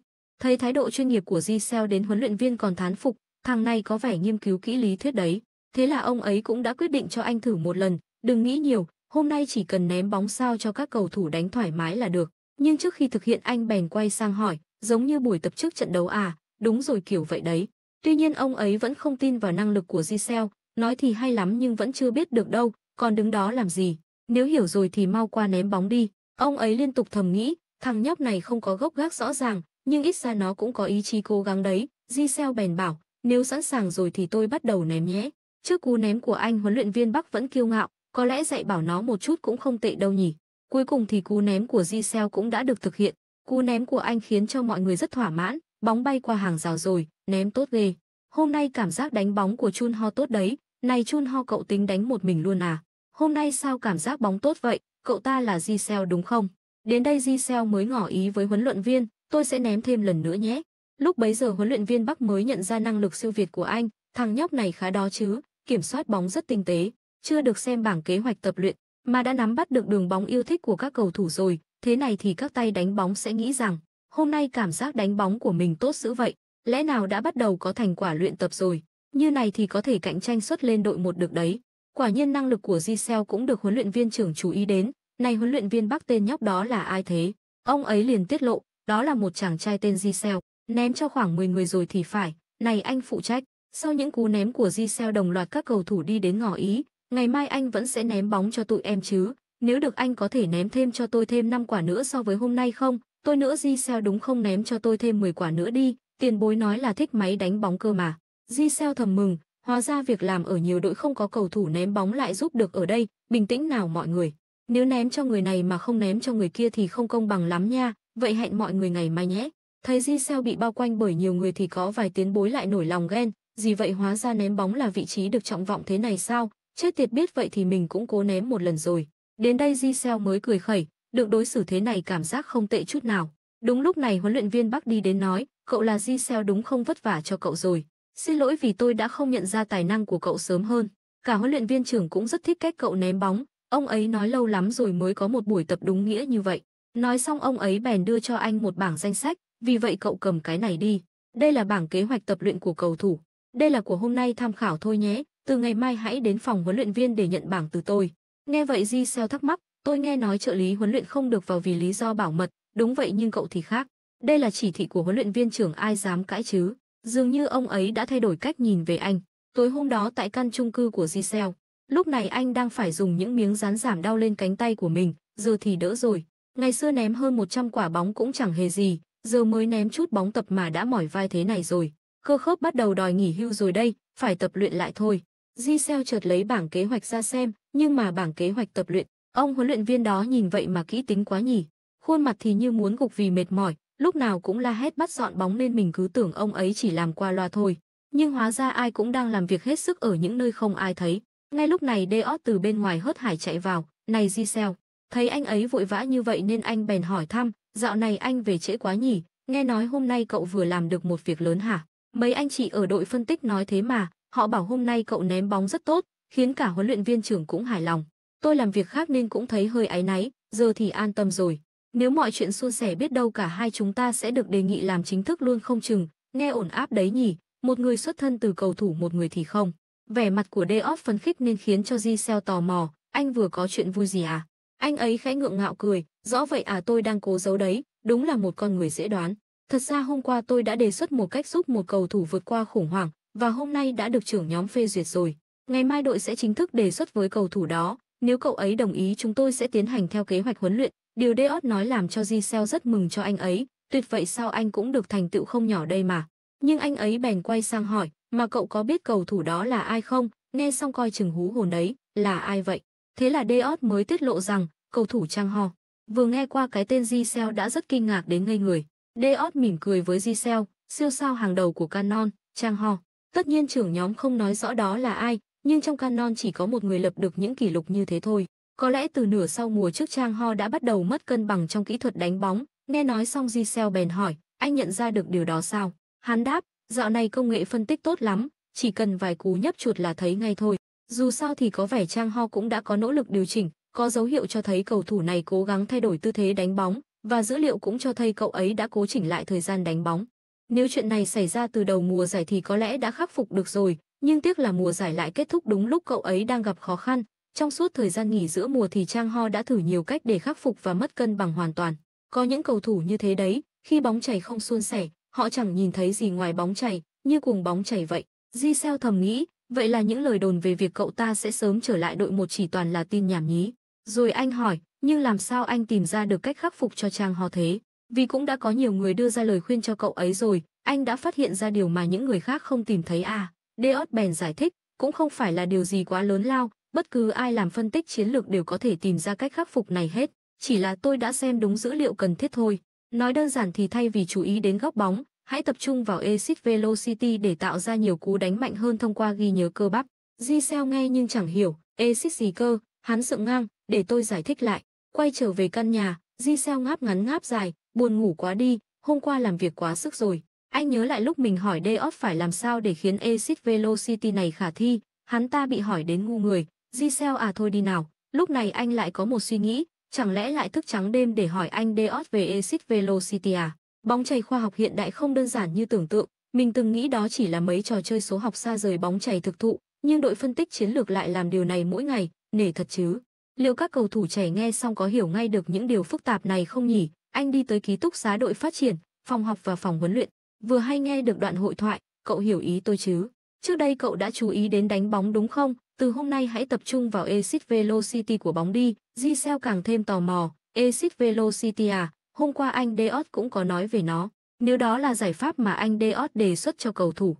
Thấy thái độ chuyên nghiệp của Giselle đến huấn luyện viên còn thán phục. Thằng này có vẻ nghiên cứu kỹ lý thuyết đấy. Thế là ông ấy cũng đã quyết định cho anh thử một lần. Đừng nghĩ nhiều, hôm nay chỉ cần ném bóng sao cho các cầu thủ đánh thoải mái là được. Nhưng trước khi thực hiện anh bèn quay sang hỏi, giống như buổi tập trước trận đấu à, đúng rồi kiểu vậy đấy. Tuy nhiên ông ấy vẫn không tin vào năng lực của Giselle. Nói thì hay lắm nhưng vẫn chưa biết được đâu, còn đứng đó làm gì. Nếu hiểu rồi thì mau qua ném bóng đi. Ông ấy liên tục thầm nghĩ, thằng nhóc này không có gốc gác rõ ràng, nhưng ít ra nó cũng có ý chí cố gắng đấy. Giselle bèn bảo, nếu sẵn sàng rồi thì tôi bắt đầu ném nhé. Trước cú ném của anh, huấn luyện viên Bắc vẫn kiêu ngạo, có lẽ dạy bảo nó một chút cũng không tệ đâu nhỉ. Cuối cùng thì cú ném của Giselle cũng đã được thực hiện. Cú ném của anh khiến cho mọi người rất thỏa mãn, bóng bay qua hàng rào rồi, ném tốt ghê. Hôm nay cảm giác đánh bóng của Chun Ho tốt đấy, này Chun Ho cậu tính đánh một mình luôn à? Hôm nay sao cảm giác bóng tốt vậy, cậu ta là Giselle đúng không? Đến đây Giselle mới ngỏ ý với huấn luyện viên, tôi sẽ ném thêm lần nữa nhé. Lúc bấy giờ huấn luyện viên Bắc mới nhận ra năng lực siêu việt của anh, thằng nhóc này khá đó chứ, kiểm soát bóng rất tinh tế, chưa được xem bảng kế hoạch tập luyện mà đã nắm bắt được đường bóng yêu thích của các cầu thủ rồi, thế này thì các tay đánh bóng sẽ nghĩ rằng hôm nay cảm giác đánh bóng của mình tốt dữ vậy, lẽ nào đã bắt đầu có thành quả luyện tập rồi, như này thì có thể cạnh tranh xuất lên đội một được đấy. Quả nhiên năng lực của Giselle cũng được huấn luyện viên trưởng chú ý đến, này huấn luyện viên Bắc tên nhóc đó là ai thế? Ông ấy liền tiết lộ, đó là một chàng trai tên Giselle, ném cho khoảng mười người rồi thì phải, này anh phụ trách. Sau những cú ném của Giselle đồng loạt các cầu thủ đi đến ngỏ ý, ngày mai anh vẫn sẽ ném bóng cho tụi em chứ, nếu được anh có thể ném thêm cho tôi thêm năm quả nữa so với hôm nay không, tôi nữa Giselle đúng không, ném cho tôi thêm mười quả nữa đi, tiền bối nói là thích máy đánh bóng cơ mà. Giselle thầm mừng, hóa ra việc làm ở nhiều đội không có cầu thủ ném bóng lại giúp được ở đây, bình tĩnh nào mọi người. Nếu ném cho người này mà không ném cho người kia thì không công bằng lắm nha, vậy hẹn mọi người ngày mai nhé. Thấy Giselle bị bao quanh bởi nhiều người thì có vài tiến bối lại nổi lòng ghen, gì vậy hóa ra ném bóng là vị trí được trọng vọng thế này sao, chết tiệt biết vậy thì mình cũng cố ném một lần rồi. Đến đây Giselle mới cười khẩy, được đối xử thế này cảm giác không tệ chút nào. Đúng lúc này huấn luyện viên Bắc đi đến nói, cậu là Giselle đúng không, vất vả cho cậu rồi. Xin lỗi vì tôi đã không nhận ra tài năng của cậu sớm hơn. Cả huấn luyện viên trưởng cũng rất thích cách cậu ném bóng, ông ấy nói lâu lắm rồi mới có một buổi tập đúng nghĩa như vậy. Nói xong ông ấy bèn đưa cho anh một bảng danh sách, vì vậy cậu cầm cái này đi. Đây là bảng kế hoạch tập luyện của cầu thủ. Đây là của hôm nay tham khảo thôi nhé, từ ngày mai hãy đến phòng huấn luyện viên để nhận bảng từ tôi. Nghe vậy Giselle thắc mắc, tôi nghe nói trợ lý huấn luyện không được vào vì lý do bảo mật, đúng vậy nhưng cậu thì khác. Đây là chỉ thị của huấn luyện viên trưởng, ai dám cãi chứ. Dường như ông ấy đã thay đổi cách nhìn về anh. Tối hôm đó tại căn chung cư của Giselle, lúc này anh đang phải dùng những miếng dán giảm đau lên cánh tay của mình, giờ thì đỡ rồi. Ngày xưa ném hơn một trăm quả bóng cũng chẳng hề gì, giờ mới ném chút bóng tập mà đã mỏi vai thế này rồi. Cơ khớp bắt đầu đòi nghỉ hưu rồi đây, phải tập luyện lại thôi. Giselle chợt lấy bảng kế hoạch ra xem, nhưng mà bảng kế hoạch tập luyện, ông huấn luyện viên đó nhìn vậy mà kỹ tính quá nhỉ. Khuôn mặt thì như muốn gục vì mệt mỏi, lúc nào cũng la hét bắt dọn bóng nên mình cứ tưởng ông ấy chỉ làm qua loa thôi. Nhưng hóa ra ai cũng đang làm việc hết sức ở những nơi không ai thấy. Ngay lúc này Deot từ bên ngoài hớt hải chạy vào, này Giselle. Thấy anh ấy vội vã như vậy nên anh bèn hỏi thăm, dạo này anh về trễ quá nhỉ, nghe nói hôm nay cậu vừa làm được một việc lớn hả? Mấy anh chị ở đội phân tích nói thế mà, họ bảo hôm nay cậu ném bóng rất tốt, khiến cả huấn luyện viên trưởng cũng hài lòng. Tôi làm việc khác nên cũng thấy hơi áy náy, giờ thì an tâm rồi. Nếu mọi chuyện suôn sẻ biết đâu cả hai chúng ta sẽ được đề nghị làm chính thức luôn không chừng, nghe ổn áp đấy nhỉ, một người xuất thân từ cầu thủ một người thì không. Vẻ mặt của Deot phấn khích nên khiến cho Giselle tò mò, anh vừa có chuyện vui gì à? Anh ấy khẽ ngượng ngạo cười, rõ vậy à, tôi đang cố giấu đấy, đúng là một con người dễ đoán. Thật ra hôm qua tôi đã đề xuất một cách giúp một cầu thủ vượt qua khủng hoảng, và hôm nay đã được trưởng nhóm phê duyệt rồi. Ngày mai đội sẽ chính thức đề xuất với cầu thủ đó, nếu cậu ấy đồng ý chúng tôi sẽ tiến hành theo kế hoạch huấn luyện. Điều Deot nói làm cho Giselle rất mừng cho anh ấy, tuyệt vậy sao, anh cũng được thành tựu không nhỏ đây mà. Nhưng anh ấy bèn quay sang hỏi, mà cậu có biết cầu thủ đó là ai không, nghe xong coi chừng hú hồn đấy, là ai vậy? Thế là Deot mới tiết lộ rằng, cầu thủ Chang Ho. Vừa nghe qua cái tên Giselle đã rất kinh ngạc đến ngây người. Deot mỉm cười với Giselle, siêu sao hàng đầu của Canon, Chang Ho. Tất nhiên trưởng nhóm không nói rõ đó là ai, nhưng trong Canon chỉ có một người lập được những kỷ lục như thế thôi. Có lẽ từ nửa sau mùa trước Chang Ho đã bắt đầu mất cân bằng trong kỹ thuật đánh bóng. Nghe nói xong Giselle bèn hỏi, anh nhận ra được điều đó sao? Hắn đáp, dạo này công nghệ phân tích tốt lắm, chỉ cần vài cú nhấp chuột là thấy ngay thôi. Dù sao thì có vẻ Chang Ho cũng đã có nỗ lực điều chỉnh, có dấu hiệu cho thấy cầu thủ này cố gắng thay đổi tư thế đánh bóng, và dữ liệu cũng cho thấy cậu ấy đã cố chỉnh lại thời gian đánh bóng. Nếu chuyện này xảy ra từ đầu mùa giải thì có lẽ đã khắc phục được rồi, nhưng tiếc là mùa giải lại kết thúc đúng lúc cậu ấy đang gặp khó khăn. Trong suốt thời gian nghỉ giữa mùa thì Chang Ho đã thử nhiều cách để khắc phục và mất cân bằng hoàn toàn. Có những cầu thủ như thế đấy, khi bóng chảy không suôn sẻ, họ chẳng nhìn thấy gì ngoài bóng chảy, như cuồng bóng chảy vậy. Giselle thầm nghĩ, vậy là những lời đồn về việc cậu ta sẽ sớm trở lại đội một chỉ toàn là tin nhảm nhí. Rồi anh hỏi, nhưng làm sao anh tìm ra được cách khắc phục cho Chang Ho thế? Vì cũng đã có nhiều người đưa ra lời khuyên cho cậu ấy rồi, Anh đã phát hiện ra điều mà những người khác không tìm thấy à? Deot bèn giải thích, cũng không phải là điều gì quá lớn lao, bất cứ ai làm phân tích chiến lược đều có thể tìm ra cách khắc phục này hết, chỉ là tôi đã xem đúng dữ liệu cần thiết thôi. Nói đơn giản thì thay vì chú ý đến góc bóng, hãy tập trung vào exit velocity để tạo ra nhiều cú đánh mạnh hơn thông qua ghi nhớ cơ bắp. Giselle nghe nhưng chẳng hiểu, exit gì cơ, hắn dựng ngang, để tôi giải thích lại. Quay trở về căn nhà, Giselle ngáp ngắn ngáp dài, buồn ngủ quá đi, hôm qua làm việc quá sức rồi. Anh nhớ lại lúc mình hỏi Deot phải làm sao để khiến exit velocity này khả thi, hắn ta bị hỏi đến ngu người. Giselle à thôi đi nào, lúc này anh lại có một suy nghĩ, chẳng lẽ lại thức trắng đêm để hỏi anh Deot về exit velocity à? Bóng chày khoa học hiện đại không đơn giản như tưởng tượng, mình từng nghĩ đó chỉ là mấy trò chơi số học xa rời bóng chày thực thụ, nhưng đội phân tích chiến lược lại làm điều này mỗi ngày, nể thật chứ. Liệu các cầu thủ trẻ nghe xong có hiểu ngay được những điều phức tạp này không nhỉ? Anh đi tới ký túc xá đội phát triển, phòng học và phòng huấn luyện, vừa hay nghe được đoạn hội thoại, cậu hiểu ý tôi chứ? Trước đây cậu đã chú ý đến đánh bóng đúng không? Từ hôm nay hãy tập trung vào exit velocity của bóng đi. Giselle càng thêm tò mò, exit velocity à? Hôm qua anh Deot cũng có nói về nó. Nếu đó là giải pháp mà anh Deot đề xuất cho cầu thủ,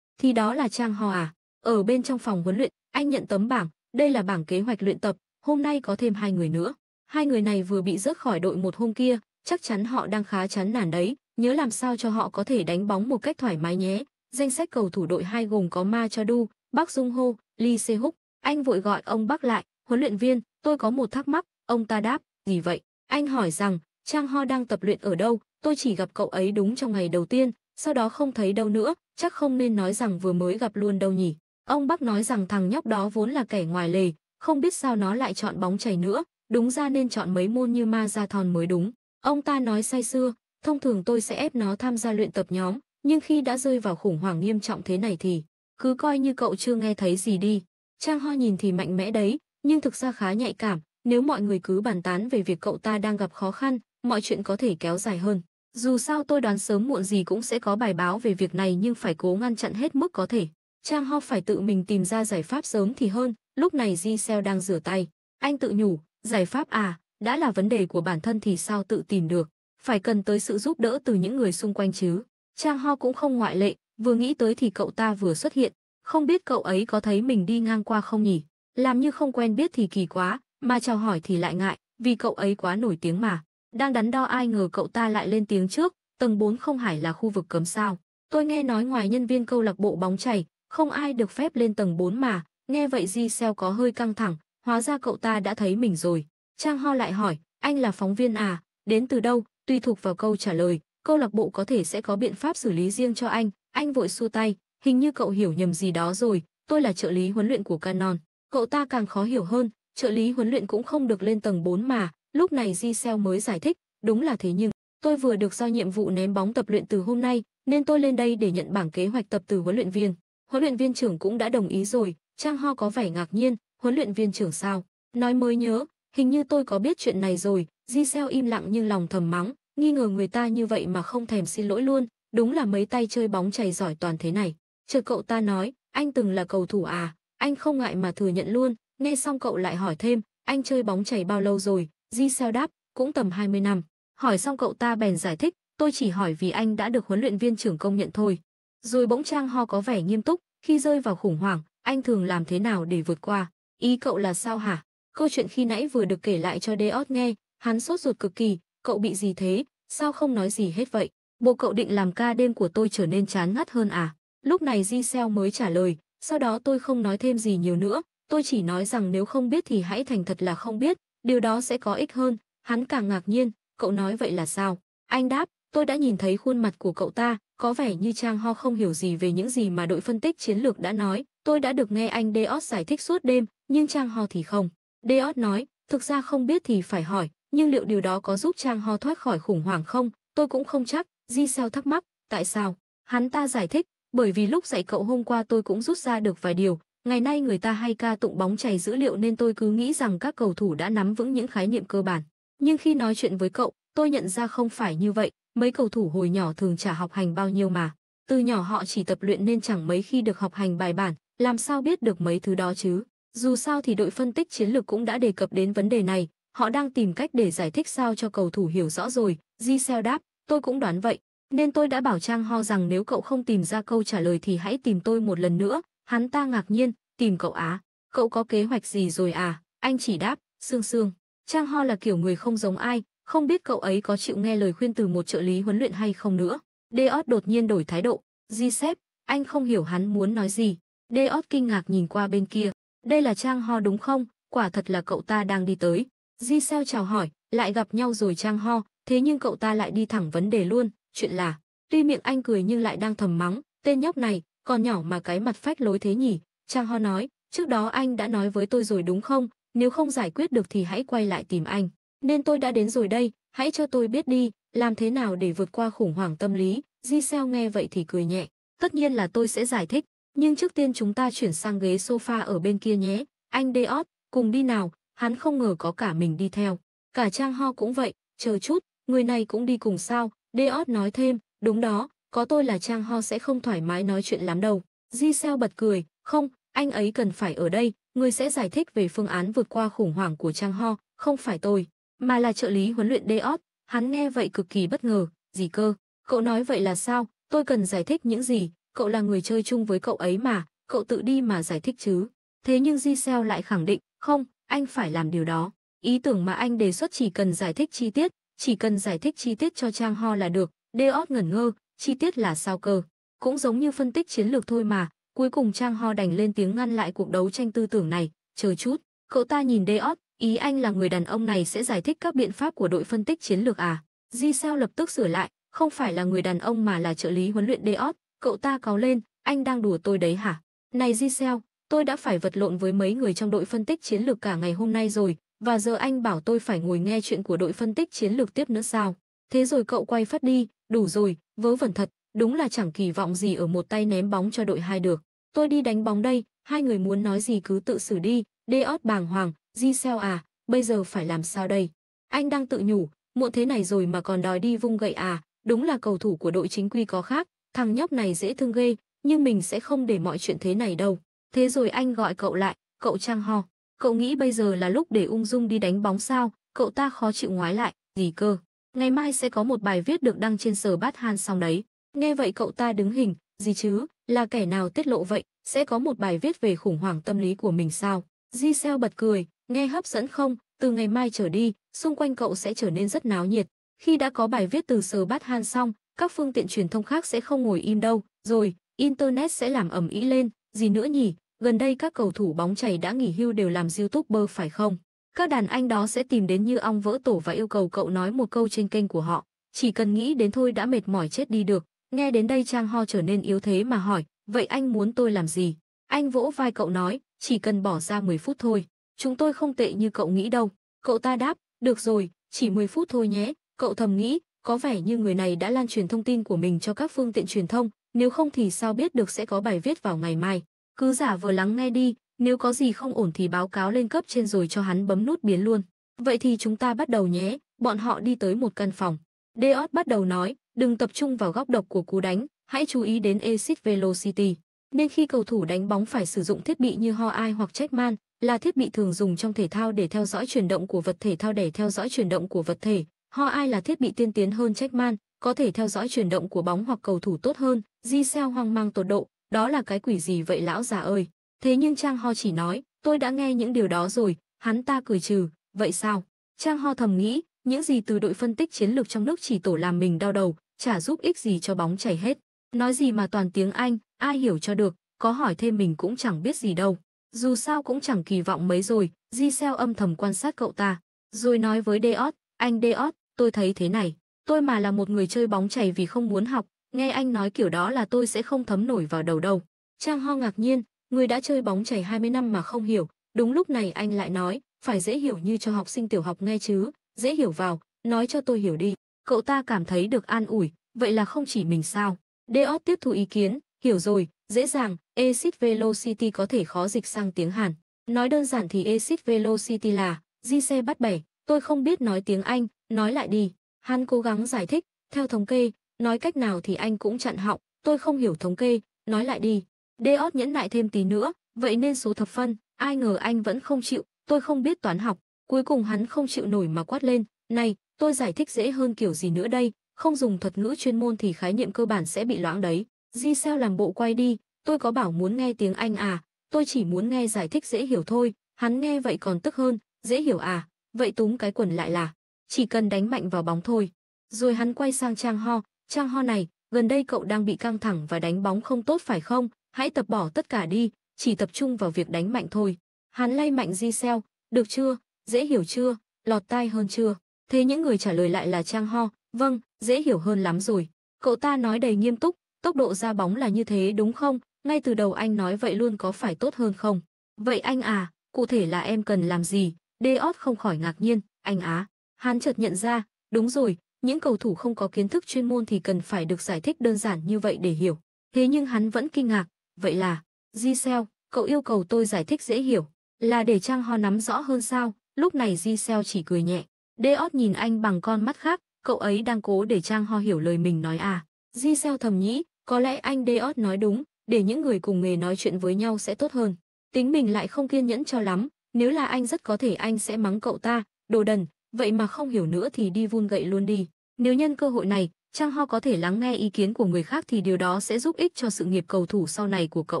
thì đó là Trang Ho à? Ở bên trong phòng huấn luyện, anh nhận tấm bảng, đây là bảng kế hoạch luyện tập, hôm nay có thêm hai người nữa. Hai người này vừa bị rớt khỏi đội một hôm kia, chắc chắn họ đang khá chán nản đấy, nhớ làm sao cho họ có thể đánh bóng một cách thoải mái nhé. Danh sách cầu thủ đội hai gồm có Ma Cho Du, Park Jung Ho, Lee Se Huk. Anh vội gọi ông Park lại, huấn luyện viên, tôi có một thắc mắc, ông ta đáp, gì vậy? Anh hỏi rằng, Trang Ho đang tập luyện ở đâu, tôi chỉ gặp cậu ấy đúng trong ngày đầu tiên, sau đó không thấy đâu nữa, chắc không nên nói rằng vừa mới gặp luôn đâu nhỉ. Ông Park nói rằng thằng nhóc đó vốn là kẻ ngoài lề, không biết sao nó lại chọn bóng chày nữa, đúng ra nên chọn mấy môn như marathon mới đúng. Ông ta nói say xưa, thông thường tôi sẽ ép nó tham gia luyện tập nhóm, nhưng khi đã rơi vào khủng hoảng nghiêm trọng thế này thì cứ coi như cậu chưa nghe thấy gì đi. Trang Ho nhìn thì mạnh mẽ đấy, nhưng thực ra khá nhạy cảm, nếu mọi người cứ bàn tán về việc cậu ta đang gặp khó khăn, mọi chuyện có thể kéo dài hơn. Dù sao tôi đoán sớm muộn gì cũng sẽ có bài báo về việc này, nhưng phải cố ngăn chặn hết mức có thể. Trang Ho phải tự mình tìm ra giải pháp sớm thì hơn. Lúc này Giselle đang rửa tay. Anh tự nhủ, giải pháp à, đã là vấn đề của bản thân thì sao tự tìm được. Phải cần tới sự giúp đỡ từ những người xung quanh chứ. Trang Ho cũng không ngoại lệ, vừa nghĩ tới thì cậu ta vừa xuất hiện. Không biết cậu ấy có thấy mình đi ngang qua không nhỉ? Làm như không quen biết thì kỳ quá, mà chào hỏi thì lại ngại, vì cậu ấy quá nổi tiếng mà. Đang đắn đo ai ngờ cậu ta lại lên tiếng trước, tầng bốn không phải là khu vực cấm sao? Tôi nghe nói ngoài nhân viên câu lạc bộ bóng chày, không ai được phép lên tầng bốn mà. Nghe vậy Giselle có hơi căng thẳng, hóa ra cậu ta đã thấy mình rồi. Trang Ho lại hỏi, anh là phóng viên à? Đến từ đâu? Tùy thuộc vào câu trả lời, câu lạc bộ có thể sẽ có biện pháp xử lý riêng cho anh. Anh vội xua tay, hình như cậu hiểu nhầm gì đó rồi, tôi là trợ lý huấn luyện của Canon. Cậu ta càng khó hiểu hơn, trợ lý huấn luyện cũng không được lên tầng bốn mà. Lúc này Giselle mới giải thích, đúng là thế nhưng, tôi vừa được giao nhiệm vụ ném bóng tập luyện từ hôm nay, nên tôi lên đây để nhận bảng kế hoạch tập từ huấn luyện viên. Huấn luyện viên trưởng cũng đã đồng ý rồi. Trang Ho có vẻ ngạc nhiên, huấn luyện viên trưởng sao? Nói mới nhớ, hình như tôi có biết chuyện này rồi. Giselle im lặng nhưng lòng thầm mắng, nghi ngờ người ta như vậy mà không thèm xin lỗi luôn, đúng là mấy tay chơi bóng chày giỏi toàn thế này. Chợt cậu ta nói, anh từng là cầu thủ à? Anh không ngại mà thừa nhận luôn. Nghe xong cậu lại hỏi thêm, anh chơi bóng chày bao lâu rồi? Giselle đáp, cũng tầm hai mươi năm. Hỏi xong cậu ta bèn giải thích, tôi chỉ hỏi vì anh đã được huấn luyện viên trưởng công nhận thôi. Rồi bỗng Trang Ho có vẻ nghiêm túc, khi rơi vào khủng hoảng, anh thường làm thế nào để vượt qua? Ý cậu là sao hả? Câu chuyện khi nãy vừa được kể lại cho Deot nghe, hắn sốt ruột cực kỳ, cậu bị gì thế? Sao không nói gì hết vậy? Bộ cậu định làm ca đêm của tôi trở nên chán ngắt hơn à? Lúc này Giselle mới trả lời, sau đó tôi không nói thêm gì nhiều nữa, tôi chỉ nói rằng nếu không biết thì hãy thành thật là không biết, điều đó sẽ có ích hơn. Hắn càng ngạc nhiên, cậu nói vậy là sao? Anh đáp, tôi đã nhìn thấy khuôn mặt của cậu ta, có vẻ như Trang Ho không hiểu gì về những gì mà đội phân tích chiến lược đã nói. Tôi đã được nghe anh Deot giải thích suốt đêm, nhưng Trang Ho thì không. Deot nói, thực ra không biết thì phải hỏi, nhưng liệu điều đó có giúp Trang Ho thoát khỏi khủng hoảng không? Tôi cũng không chắc. Giselle thắc mắc, tại sao? Hắn ta giải thích, bởi vì lúc dạy cậu hôm qua tôi cũng rút ra được vài điều. Ngày nay người ta hay ca tụng bóng chày dữ liệu nên tôi cứ nghĩ rằng các cầu thủ đã nắm vững những khái niệm cơ bản. Nhưng khi nói chuyện với cậu, tôi nhận ra không phải như vậy. Mấy cầu thủ hồi nhỏ thường chả học hành bao nhiêu mà. Từ nhỏ họ chỉ tập luyện nên chẳng mấy khi được học hành bài bản. Làm sao biết được mấy thứ đó chứ? Dù sao thì đội phân tích chiến lược cũng đã đề cập đến vấn đề này. Họ đang tìm cách để giải thích sao cho cầu thủ hiểu rõ rồi. Giselle đáp, tôi cũng đoán vậy. nên tôi đã bảo Trang Ho rằng nếu cậu không tìm ra câu trả lời thì hãy tìm tôi một lần nữa. Hắn ta ngạc nhiên, tìm cậu á? Cậu có kế hoạch gì rồi à? Anh chỉ đáp, sương sương. Trang Ho là kiểu người không giống ai, không biết cậu ấy có chịu nghe lời khuyên từ một trợ lý huấn luyện hay không nữa. Deod đột nhiên đổi thái độ. Di sếp, anh không hiểu hắn muốn nói gì. Deod kinh ngạc nhìn qua bên kia. Đây là Trang Ho đúng không? Quả thật là cậu ta đang đi tới. Di Sao chào hỏi, lại gặp nhau rồi Trang Ho, thế nhưng cậu ta lại đi thẳng vấn đề luôn. Chuyện là, tuy miệng anh cười nhưng lại đang thầm mắng, tên nhóc này, còn nhỏ mà cái mặt phách lối thế nhỉ. Trang Ho nói, trước đó anh đã nói với tôi rồi đúng không? Nếu không giải quyết được thì hãy quay lại tìm anh. Nên tôi đã đến rồi đây, hãy cho tôi biết đi, làm thế nào để vượt qua khủng hoảng tâm lý. Di Sao nghe vậy thì cười nhẹ, tất nhiên là tôi sẽ giải thích. Nhưng trước tiên chúng ta chuyển sang ghế sofa ở bên kia nhé. Anh Deod, cùng đi nào. Hắn không ngờ có cả mình đi theo. Cả Trang Ho cũng vậy, chờ chút, người này cũng đi cùng sao? Deod nói thêm, đúng đó, có tôi là Trang Ho sẽ không thoải mái nói chuyện lắm đâu. Di Sao bật cười, không, anh ấy cần phải ở đây, người sẽ giải thích về phương án vượt qua khủng hoảng của Trang Ho, không phải tôi, mà là trợ lý huấn luyện Deod. Hắn nghe vậy cực kỳ bất ngờ, gì cơ? Cậu nói vậy là sao? Tôi cần giải thích những gì? Cậu là người chơi chung với cậu ấy mà, cậu tự đi mà giải thích chứ. Thế nhưng Di Sao lại khẳng định, không, anh phải làm điều đó. Ý tưởng mà anh đề xuất chỉ cần giải thích chi tiết, chỉ cần giải thích chi tiết cho Trang Ho là được. Deod ngẩn ngơ, chi tiết là sao cơ? Cũng giống như phân tích chiến lược thôi mà. Cuối cùng Trang Ho đành lên tiếng ngăn lại cuộc đấu tranh tư tưởng này. Chờ chút, cậu ta nhìn Deod, ý anh là người đàn ông này sẽ giải thích các biện pháp của đội phân tích chiến lược à? Di Sao lập tức sửa lại, không phải là người đàn ông mà là trợ lý huấn luyện Deod. Cậu ta cáu lên, anh đang đùa tôi đấy hả? Này Di Sao, tôi đã phải vật lộn với mấy người trong đội phân tích chiến lược cả ngày hôm nay rồi, và giờ anh bảo tôi phải ngồi nghe chuyện của đội phân tích chiến lược tiếp nữa sao? Thế rồi cậu quay phát đi, đủ rồi, vớ vẩn thật, đúng là chẳng kỳ vọng gì ở một tay ném bóng cho đội hai được. Tôi đi đánh bóng đây, hai người muốn nói gì cứ tự xử đi. Deod bàng hoàng, Di Sao à, bây giờ phải làm sao đây? Anh đang tự nhủ, muộn thế này rồi mà còn đòi đi vung gậy à, đúng là cầu thủ của đội chính quy có khác. Thằng nhóc này dễ thương ghê, nhưng mình sẽ không để mọi chuyện thế này đâu. Thế rồi anh gọi cậu lại, cậu Trang Ho. Cậu nghĩ bây giờ là lúc để ung dung đi đánh bóng sao? Cậu ta khó chịu ngoái lại, gì cơ? Ngày mai sẽ có một bài viết được đăng trên Sở Bát Han xong đấy. Nghe vậy cậu ta đứng hình, gì chứ? Là kẻ nào tiết lộ vậy? Sẽ có một bài viết về khủng hoảng tâm lý của mình sao? Di Sao bật cười, nghe hấp dẫn không? Từ ngày mai trở đi, xung quanh cậu sẽ trở nên rất náo nhiệt. Khi đã có bài viết từ Sở Bát Han xong, các phương tiện truyền thông khác sẽ không ngồi im đâu, rồi Internet sẽ làm ầm ĩ lên. Gì nữa nhỉ? Gần đây các cầu thủ bóng chày đã nghỉ hưu đều làm YouTuber phải không? Các đàn anh đó sẽ tìm đến như ong vỡ tổ và yêu cầu cậu nói một câu trên kênh của họ. Chỉ cần nghĩ đến thôi đã mệt mỏi chết đi được. Nghe đến đây Trang Ho trở nên yếu thế mà hỏi, vậy anh muốn tôi làm gì? Anh vỗ vai cậu nói, chỉ cần bỏ ra mười phút thôi. Chúng tôi không tệ như cậu nghĩ đâu. Cậu ta đáp, được rồi, chỉ mười phút thôi nhé. Cậu thầm nghĩ, có vẻ như người này đã lan truyền thông tin của mình cho các phương tiện truyền thông, nếu không thì sao biết được sẽ có bài viết vào ngày mai. Cứ giả vờ lắng nghe đi, nếu có gì không ổn thì báo cáo lên cấp trên rồi cho hắn bấm nút biến luôn. Vậy thì chúng ta bắt đầu nhé. Bọn họ đi tới một căn phòng. Deod bắt đầu nói, đừng tập trung vào góc độc của cú đánh, hãy chú ý đến exit velocity. Nên khi cầu thủ đánh bóng phải sử dụng thiết bị như Hoi hoặc Trackman, là thiết bị thường dùng trong thể thao để theo dõi chuyển động của vật thể thao để theo dõi chuyển động của vật thể. Hoi là thiết bị tiên tiến hơn Trackman, có thể theo dõi chuyển động của bóng hoặc cầu thủ tốt hơn. Di Sao hoang mang tột độ, đó là cái quỷ gì vậy lão già ơi? Thế nhưng Trang Ho chỉ nói, tôi đã nghe những điều đó rồi. Hắn ta cười trừ, vậy sao? Trang Ho thầm nghĩ, những gì từ đội phân tích chiến lược trong nước chỉ tổ làm mình đau đầu, chả giúp ích gì cho bóng chảy hết. Nói gì mà toàn tiếng Anh, ai hiểu cho được, có hỏi thêm mình cũng chẳng biết gì đâu. Dù sao cũng chẳng kỳ vọng mấy rồi. Di Sao âm thầm quan sát cậu ta, rồi nói với Deod, anh Deod, tôi thấy thế này, tôi mà là một người chơi bóng chày vì không muốn học, nghe anh nói kiểu đó là tôi sẽ không thấm nổi vào đầu đâu. Trang Ho ngạc nhiên, người đã chơi bóng chày hai mươi năm mà không hiểu, đúng lúc này anh lại nói, phải dễ hiểu như cho học sinh tiểu học nghe chứ, dễ hiểu vào, nói cho tôi hiểu đi. Cậu ta cảm thấy được an ủi, vậy là không chỉ mình sao? Deod tiếp thu ý kiến, hiểu rồi, dễ dàng, exit velocity có thể khó dịch sang tiếng Hàn. Nói đơn giản thì exit velocity là, di xe bắt bẻ, tôi không biết nói tiếng Anh. Nói lại đi, hắn cố gắng giải thích, theo thống kê, nói cách nào thì anh cũng chặn họng, tôi không hiểu thống kê, nói lại đi. Deod nhẫn nại thêm tí nữa, vậy nên số thập phân, ai ngờ anh vẫn không chịu, tôi không biết toán học, cuối cùng hắn không chịu nổi mà quát lên, này, tôi giải thích dễ hơn kiểu gì nữa đây, không dùng thuật ngữ chuyên môn thì khái niệm cơ bản sẽ bị loãng đấy. Giselle làm bộ quay đi, tôi có bảo muốn nghe tiếng Anh à, tôi chỉ muốn nghe giải thích dễ hiểu thôi, hắn nghe vậy còn tức hơn, dễ hiểu à, vậy túm cái quần lại là, chỉ cần đánh mạnh vào bóng thôi. Rồi hắn quay sang Chang Ho, Chang Ho này, gần đây cậu đang bị căng thẳng và đánh bóng không tốt phải không, hãy tập bỏ tất cả đi, chỉ tập trung vào việc đánh mạnh thôi. Hắn lay mạnh Giselle, được chưa, dễ hiểu chưa, lọt tai hơn chưa. Thế những người trả lời lại là Chang Ho, vâng, dễ hiểu hơn lắm rồi. Cậu ta nói đầy nghiêm túc, tốc độ ra bóng là như thế đúng không, ngay từ đầu anh nói vậy luôn có phải tốt hơn không? Vậy anh à, cụ thể là em cần làm gì? Deot không khỏi ngạc nhiên, anh á. Hắn chợt nhận ra, đúng rồi, những cầu thủ không có kiến thức chuyên môn thì cần phải được giải thích đơn giản như vậy để hiểu. Thế nhưng hắn vẫn kinh ngạc, vậy là, Giselle, cậu yêu cầu tôi giải thích dễ hiểu, là để Chang Ho nắm rõ hơn sao? Lúc này Giselle chỉ cười nhẹ. Deot nhìn anh bằng con mắt khác, cậu ấy đang cố để Chang Ho hiểu lời mình nói à. Giselle thầm nghĩ, có lẽ anh Deot nói đúng, để những người cùng nghề nói chuyện với nhau sẽ tốt hơn. Tính mình lại không kiên nhẫn cho lắm, nếu là anh rất có thể anh sẽ mắng cậu ta, đồ đần, vậy mà không hiểu nữa thì đi vun gậy luôn đi. Nếu nhân cơ hội này, Chang Ho có thể lắng nghe ý kiến của người khác thì điều đó sẽ giúp ích cho sự nghiệp cầu thủ sau này của cậu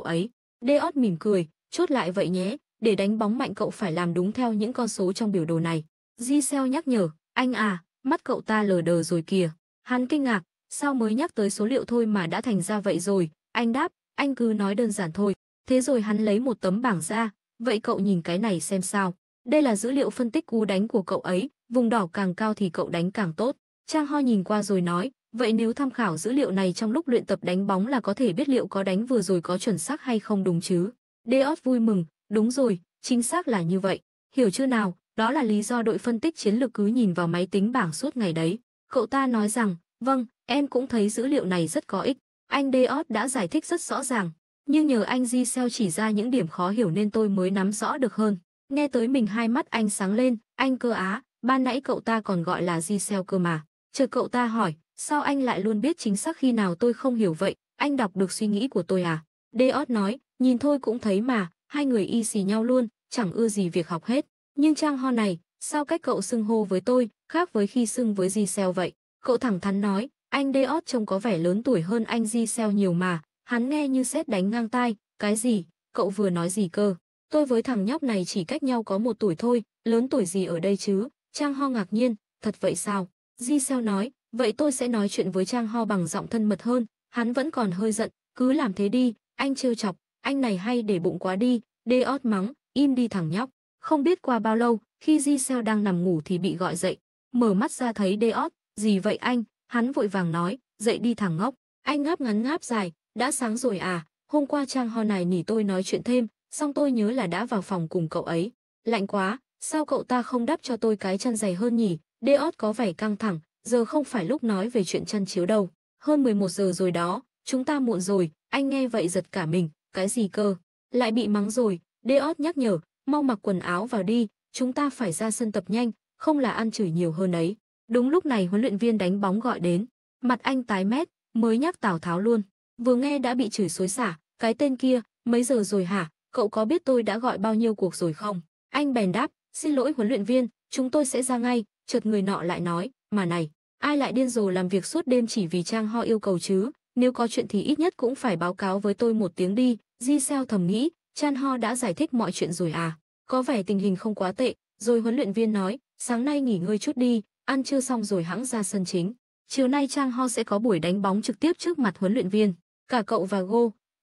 ấy. Deot mỉm cười, chốt lại vậy nhé, để đánh bóng mạnh cậu phải làm đúng theo những con số trong biểu đồ này. Giselle nhắc nhở, anh à, mắt cậu ta lờ đờ rồi kìa. Hắn kinh ngạc, sao mới nhắc tới số liệu thôi mà đã thành ra vậy rồi, anh đáp, anh cứ nói đơn giản thôi. Thế rồi hắn lấy một tấm bảng ra, vậy cậu nhìn cái này xem sao. Đây là dữ liệu phân tích cú đánh của cậu ấy, vùng đỏ càng cao thì cậu đánh càng tốt. Chang Ho nhìn qua rồi nói, vậy nếu tham khảo dữ liệu này trong lúc luyện tập đánh bóng là có thể biết liệu có đánh vừa rồi có chuẩn xác hay không đúng chứ. Deot vui mừng, đúng rồi, chính xác là như vậy. Hiểu chưa nào, đó là lý do đội phân tích chiến lược cứ nhìn vào máy tính bảng suốt ngày đấy. Cậu ta nói rằng, vâng, em cũng thấy dữ liệu này rất có ích. Anh Deot đã giải thích rất rõ ràng, nhưng nhờ anh Giselle chỉ ra những điểm khó hiểu nên tôi mới nắm rõ được hơn. Nghe tới mình hai mắt anh sáng lên, anh cơ á, ban nãy cậu ta còn gọi là Giselle cơ mà. Chờ cậu ta hỏi, sao anh lại luôn biết chính xác khi nào tôi không hiểu vậy, anh đọc được suy nghĩ của tôi à? Deot nói, nhìn thôi cũng thấy mà, hai người y xì nhau luôn, chẳng ưa gì việc học hết. Nhưng Chang Ho này, sao cách cậu xưng hô với tôi, khác với khi xưng với Giselle vậy? Cậu thẳng thắn nói, anh Deot trông có vẻ lớn tuổi hơn anh Giselle nhiều mà. Hắn nghe như sét đánh ngang tai, cái gì, cậu vừa nói gì cơ? Tôi với thằng nhóc này chỉ cách nhau có một tuổi thôi, lớn tuổi gì ở đây chứ? Chang Ho ngạc nhiên, thật vậy sao? Giselle nói, vậy tôi sẽ nói chuyện với Chang Ho bằng giọng thân mật hơn, hắn vẫn còn hơi giận, cứ làm thế đi, anh trêu chọc, anh này hay để bụng quá đi. Deot mắng, im đi thằng nhóc. Không biết qua bao lâu, khi Giselle đang nằm ngủ thì bị gọi dậy, mở mắt ra thấy Deot, gì vậy anh? Hắn vội vàng nói, dậy đi thằng ngốc. Anh ngáp ngắn ngáp dài, đã sáng rồi à, hôm qua Chang Ho này nỉ tôi nói chuyện thêm, xong tôi nhớ là đã vào phòng cùng cậu ấy. Lạnh quá, sao cậu ta không đắp cho tôi cái chăn dày hơn nhỉ? Deot có vẻ căng thẳng, giờ không phải lúc nói về chuyện chăn chiếu đâu. Hơn mười một giờ rồi đó, chúng ta muộn rồi, anh nghe vậy giật cả mình, cái gì cơ? Lại bị mắng rồi, Deot nhắc nhở, mau mặc quần áo vào đi, chúng ta phải ra sân tập nhanh, không là ăn chửi nhiều hơn ấy. Đúng lúc này huấn luyện viên đánh bóng gọi đến, mặt anh tái mét, mới nhắc Tào Tháo luôn. Vừa nghe đã bị chửi xối xả, cái tên kia, mấy giờ rồi hả, cậu có biết tôi đã gọi bao nhiêu cuộc rồi không? Anh bèn đáp, xin lỗi huấn luyện viên, chúng tôi sẽ ra ngay. Chợt người nọ lại nói, mà này, ai lại điên rồ làm việc suốt đêm chỉ vì Chang Ho yêu cầu chứ, nếu có chuyện thì ít nhất cũng phải báo cáo với tôi một tiếng đi. Giselle thầm nghĩ, Chang Ho đã giải thích mọi chuyện rồi à, có vẻ tình hình không quá tệ. Rồi huấn luyện viên nói, sáng nay nghỉ ngơi chút đi, ăn trưa xong rồi hãng ra sân chính. Chiều nay Chang Ho sẽ có buổi đánh bóng trực tiếp trước mặt huấn luyện viên. Cả cậu và Go,